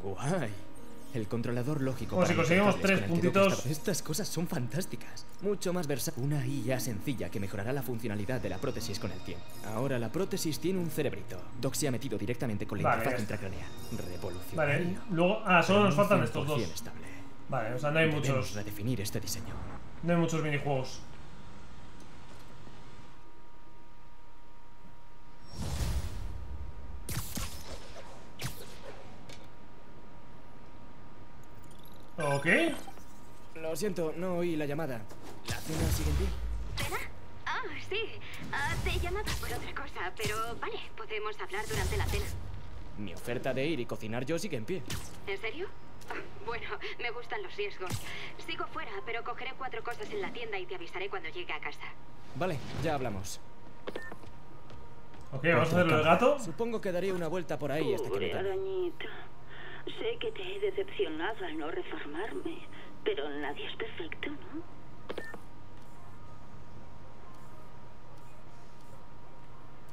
Guay. El controlador lógico. Bueno, si conseguimos tres puntitos. Estas cosas son fantásticas. Mucho más versátil. Una I A sencilla que mejorará la funcionalidad de la prótesis con el tiempo. Ahora la prótesis tiene un cerebrito. Doc se ha metido directamente con la vale, interfaz intracraneal. Revolucionario. Vale, luego. Ah, solo nos faltan estos dos. Estable. Vale, o sea, no hay Debemos muchos. Redefinir este diseño. No hay muchos minijuegos. Ok. Lo siento, no oí la llamada. ¿La cena sigue en pie? ¿Cena? Ah, sí. Uh, te llamaba por otra cosa, pero vale, podemos hablar durante la cena. Mi oferta de ir y cocinar yo sigue en pie. ¿En serio? Oh, bueno, me gustan los riesgos. Sigo fuera, pero cogeré cuatro cosas en la tienda y te avisaré cuando llegue a casa. Vale, ya hablamos. Ok, vamos a hacerlo del gato. Supongo que daré una vuelta por ahí hasta que me toque. Sé que te he decepcionado al no reformarme, pero nadie es perfecto, ¿no?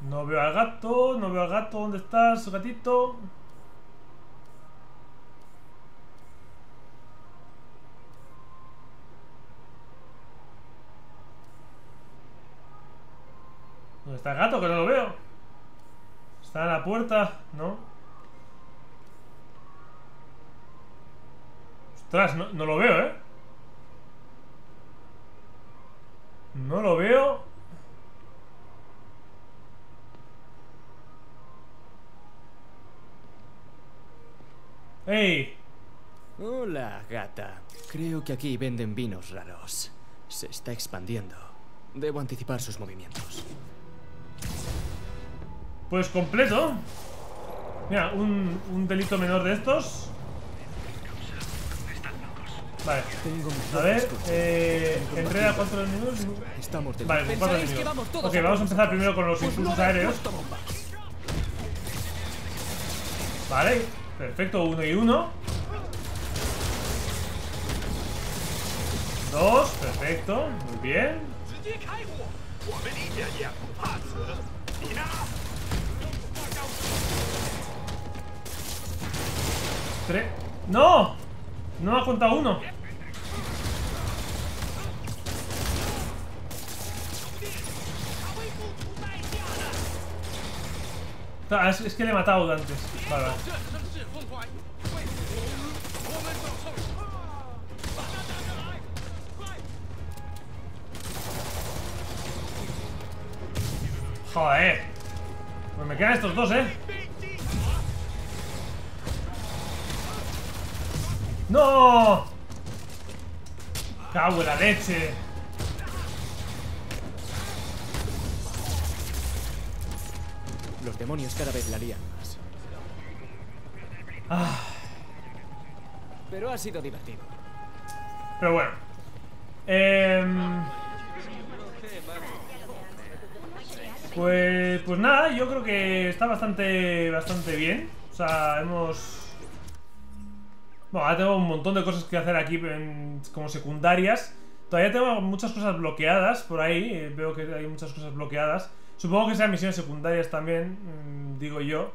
No veo al gato, no veo al gato. ¿Dónde estás, gatito? ¿Dónde está el gato? Que no lo veo. Está en la puerta, ¿no? Ostras, no, no lo veo, ¿eh? No lo veo. ¡Ey! Hola, gata. Creo que aquí venden vinos raros. Se está expandiendo. Debo anticipar sus movimientos. Pues completo. Mira, un, un delito menor de estos. Vale. A ver, eh, entrega cuatro enemigos. Vale, con cuatro enemigos. Ok, vamos a empezar primero con los impulsos aéreos. Vale, perfecto, uno y uno. Dos, perfecto, muy bien. Tres. ¡No! No me ha contado uno. Es, es que le he matado antes. Vale, vale. Joder. Pues me quedan estos dos, eh. ¡No! ¡Cago en la leche! Los demonios cada vez la lían más. Ah. Pero ha sido divertido. Pero bueno. Eh, pues, pues nada, yo creo que está bastante, bastante bien. O sea, hemos... Bueno, ahora tengo un montón de cosas que hacer aquí en, como secundarias. Todavía tengo muchas cosas bloqueadas por ahí. Eh, veo que hay muchas cosas bloqueadas. Supongo que sean misiones secundarias también, mmm, digo yo.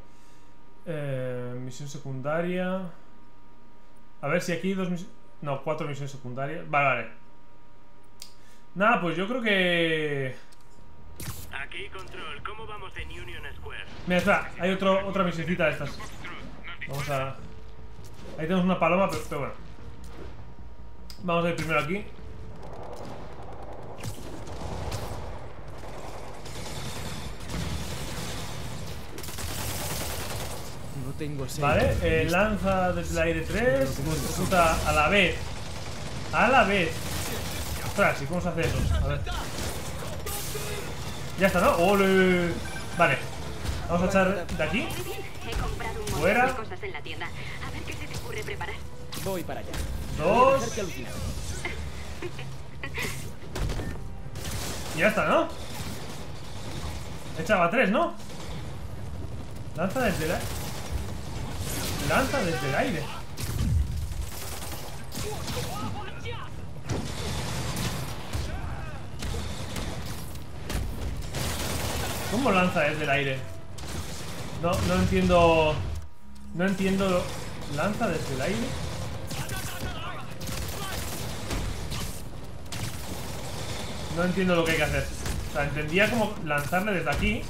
Eh, misión secundaria. A ver si aquí hay dos misiones. No, cuatro misiones secundarias. Vale, vale. Nada, pues yo creo que... Aquí control, ¿cómo vamos en Union Square? Mira, espera, hay otro, otra misioncita de estas. Vamos a... Ahí tenemos una paloma, pero, pero bueno. Vamos a ir primero aquí. No tengo sed. Vale, eh, lanza desde el aire tres. Ejecuta a la vez. A la vez. Ostras, ¿y cómo se hace eso? A ver. Ya está, ¿no? ¡Ole! Vale. Vamos a echar de aquí. Fuera. Preparar. Voy para allá. Dos. Ya está, ¿no? Echaba tres, ¿no? Lanza desde el aire. Lanza desde el aire. ¿Cómo lanza desde el aire? No, no entiendo. No entiendo lo... Lanza desde el aire. No entiendo lo que hay que hacer. O sea, entendía como lanzarle desde aquí.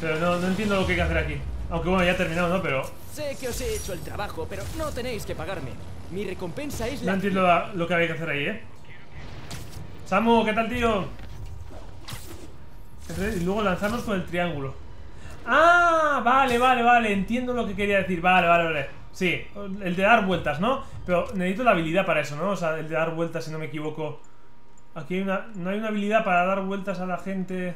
Pero no, no entiendo lo que hay que hacer aquí. Aunque bueno, ya he terminado, ¿no? Pero... Sé que os he hecho el trabajo, pero no tenéis que pagarme. Mi recompensa es la... No entiendo la, lo que había que hacer ahí, ¿eh? Samu, ¿qué tal, tío? Y luego lanzarnos con el triángulo. Ah, vale, vale, vale, entiendo lo que quería decir. Vale, vale, vale, sí. El de dar vueltas, ¿no? Pero necesito la habilidad para eso, ¿no? O sea, el de dar vueltas, si no me equivoco. Aquí hay una... No hay una habilidad para dar vueltas a la gente.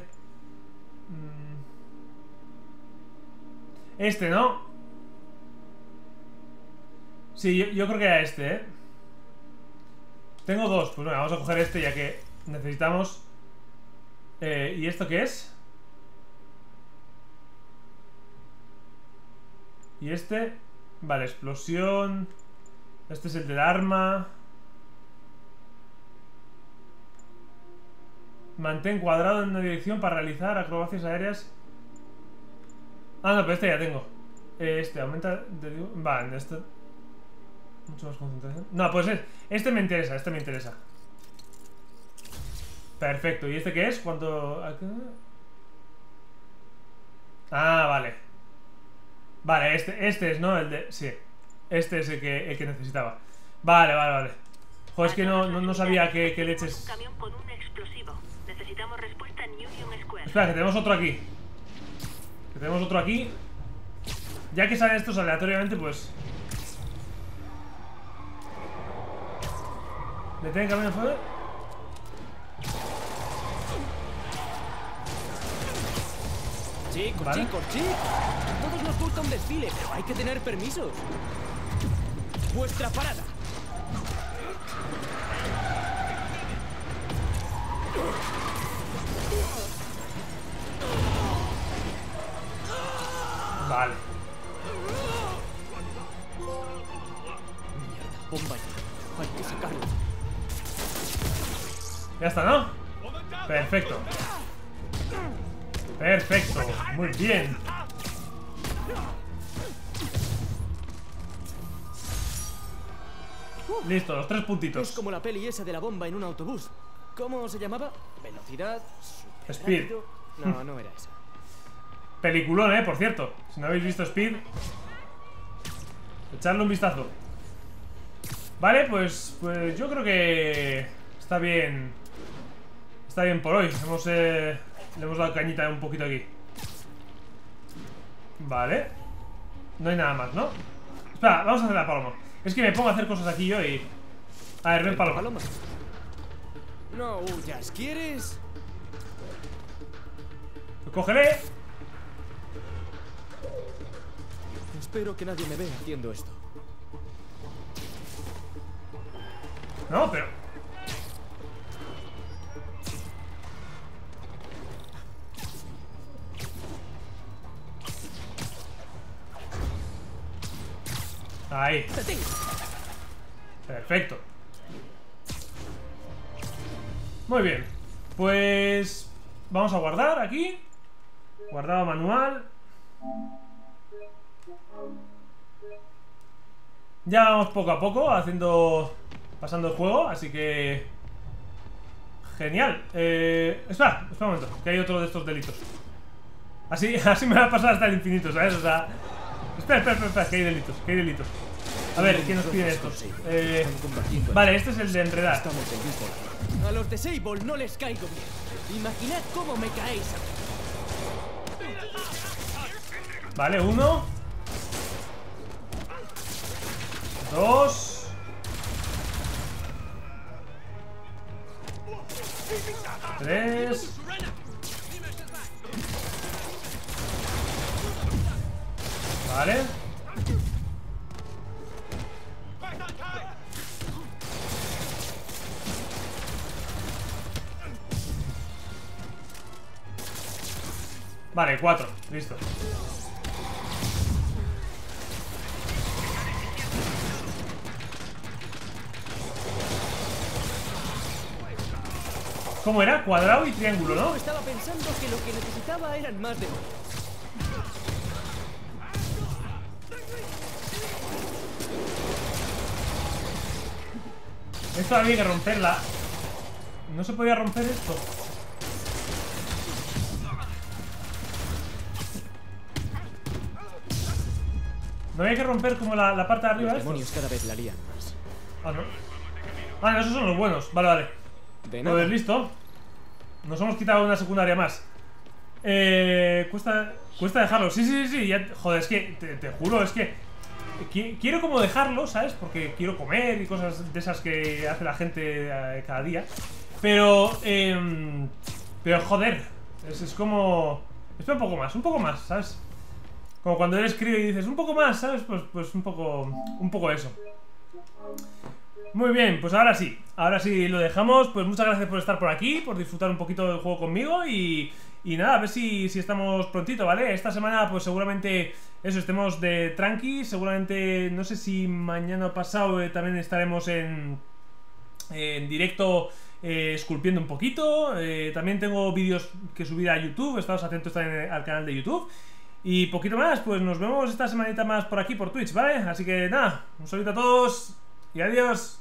Este, ¿no? Sí, yo, yo creo que era este, ¿eh? Tengo dos, pues bueno, vamos a coger este ya que necesitamos. eh, ¿Y esto qué es? Y este, vale, explosión. Este es el del arma. Mantén cuadrado en una dirección para realizar acrobacias aéreas. Ah, no, pero este ya tengo. Este, aumenta de... Vale, este. Mucho más concentración. No, pues es... este me interesa, este me interesa. Perfecto, ¿y este qué es? ¿Cuánto...? Ah, vale. Vale, este, este es, ¿no? El de... Sí. Este es el que, el que necesitaba. Vale, vale, vale. Joder, es que no, no, no sabía que, que leches. Espera, que tenemos otro aquí. Que tenemos otro aquí. Ya que salen estos aleatoriamente, pues. ¿Detén el camino fuera? Chicos, ¿vale? chicos, chicos. Todos nos gusta un desfile, pero hay que tener permisos. Vuestra parada. Vale. Mierda, bomba. Hay que sacarlo. Ya está, ¿no? Perfecto. Perfecto. Muy bien. Listo, los tres puntitos. Es como la peli esa de la bomba en un autobús. ¿Cómo se llamaba? Velocidad. Speed. No, no era esa. Peliculón, eh, por cierto. Si no habéis visto Speed, echadle un vistazo. Vale, pues, pues yo creo que está bien. Está bien por hoy. Hemos, eh, le hemos dado cañita un poquito aquí. Vale. No hay nada más, ¿no? Espera, vamos a hacer la paloma. Es que me pongo a hacer cosas aquí yo y... A ver, ven paloma. paloma. No huyas, ¿quieres? Pues cógele. Espero que nadie me vea haciendo esto. No, pero... Ahí. Perfecto. Muy bien. Pues... Vamos a guardar aquí. Guardado manual. Ya vamos poco a poco haciendo... Pasando el juego, así que... Genial. Eh... Espera, espera un momento. Que hay otro de estos delitos. Así, así me va a pasar hasta el infinito, ¿sabes? O sea... Espera, espera, espera, espera, que hay delitos, que hay delitos. A ver, ¿quién nos pide estos? Eh, vale, este es el de enredar. A los de Sable no les caigo bien. Imaginad cómo me caéis. Vale, uno. Dos. Tres. Vale. Vale, cuatro, listo. ¿Cómo era? Cuadrado y triángulo, ¿no? Estaba pensando que lo que necesitaba eran más de... Esto había que romperla. No se podía romper esto. No había que romper como la, la parte de arriba. Los demonios cada vez la lían más. Ah, no. Ah, no, esos son los buenos. Vale, vale. Pues listo. Nos hemos quitado una secundaria más. Eh. Cuesta. Cuesta dejarlo. Sí, sí, sí, sí. Ya, joder, es que. Te, te juro, es que. Quiero como dejarlo, ¿sabes? Porque quiero comer y cosas de esas que hace la gente cada día. Pero, eh, pero joder, es, es como... Espera un poco más, un poco más, ¿sabes? Como cuando eres crío y dices, un poco más, ¿sabes? Pues, pues un poco, un poco eso. Muy bien, pues ahora sí. Ahora sí lo dejamos. Pues muchas gracias por estar por aquí, por disfrutar un poquito del juego conmigo. Y, y nada, a ver si, si estamos prontito, ¿vale? Esta semana pues seguramente... Eso, estemos de tranqui. Seguramente, no sé si mañana o pasado eh, también estaremos en, en directo eh, esculpiendo un poquito. eh, También tengo vídeos que subir a YouTube. Estaos atentos también al canal de YouTube. Y poquito más, pues nos vemos esta semanita más por aquí, por Twitch, ¿vale? Así que nada, un saludo a todos y adiós.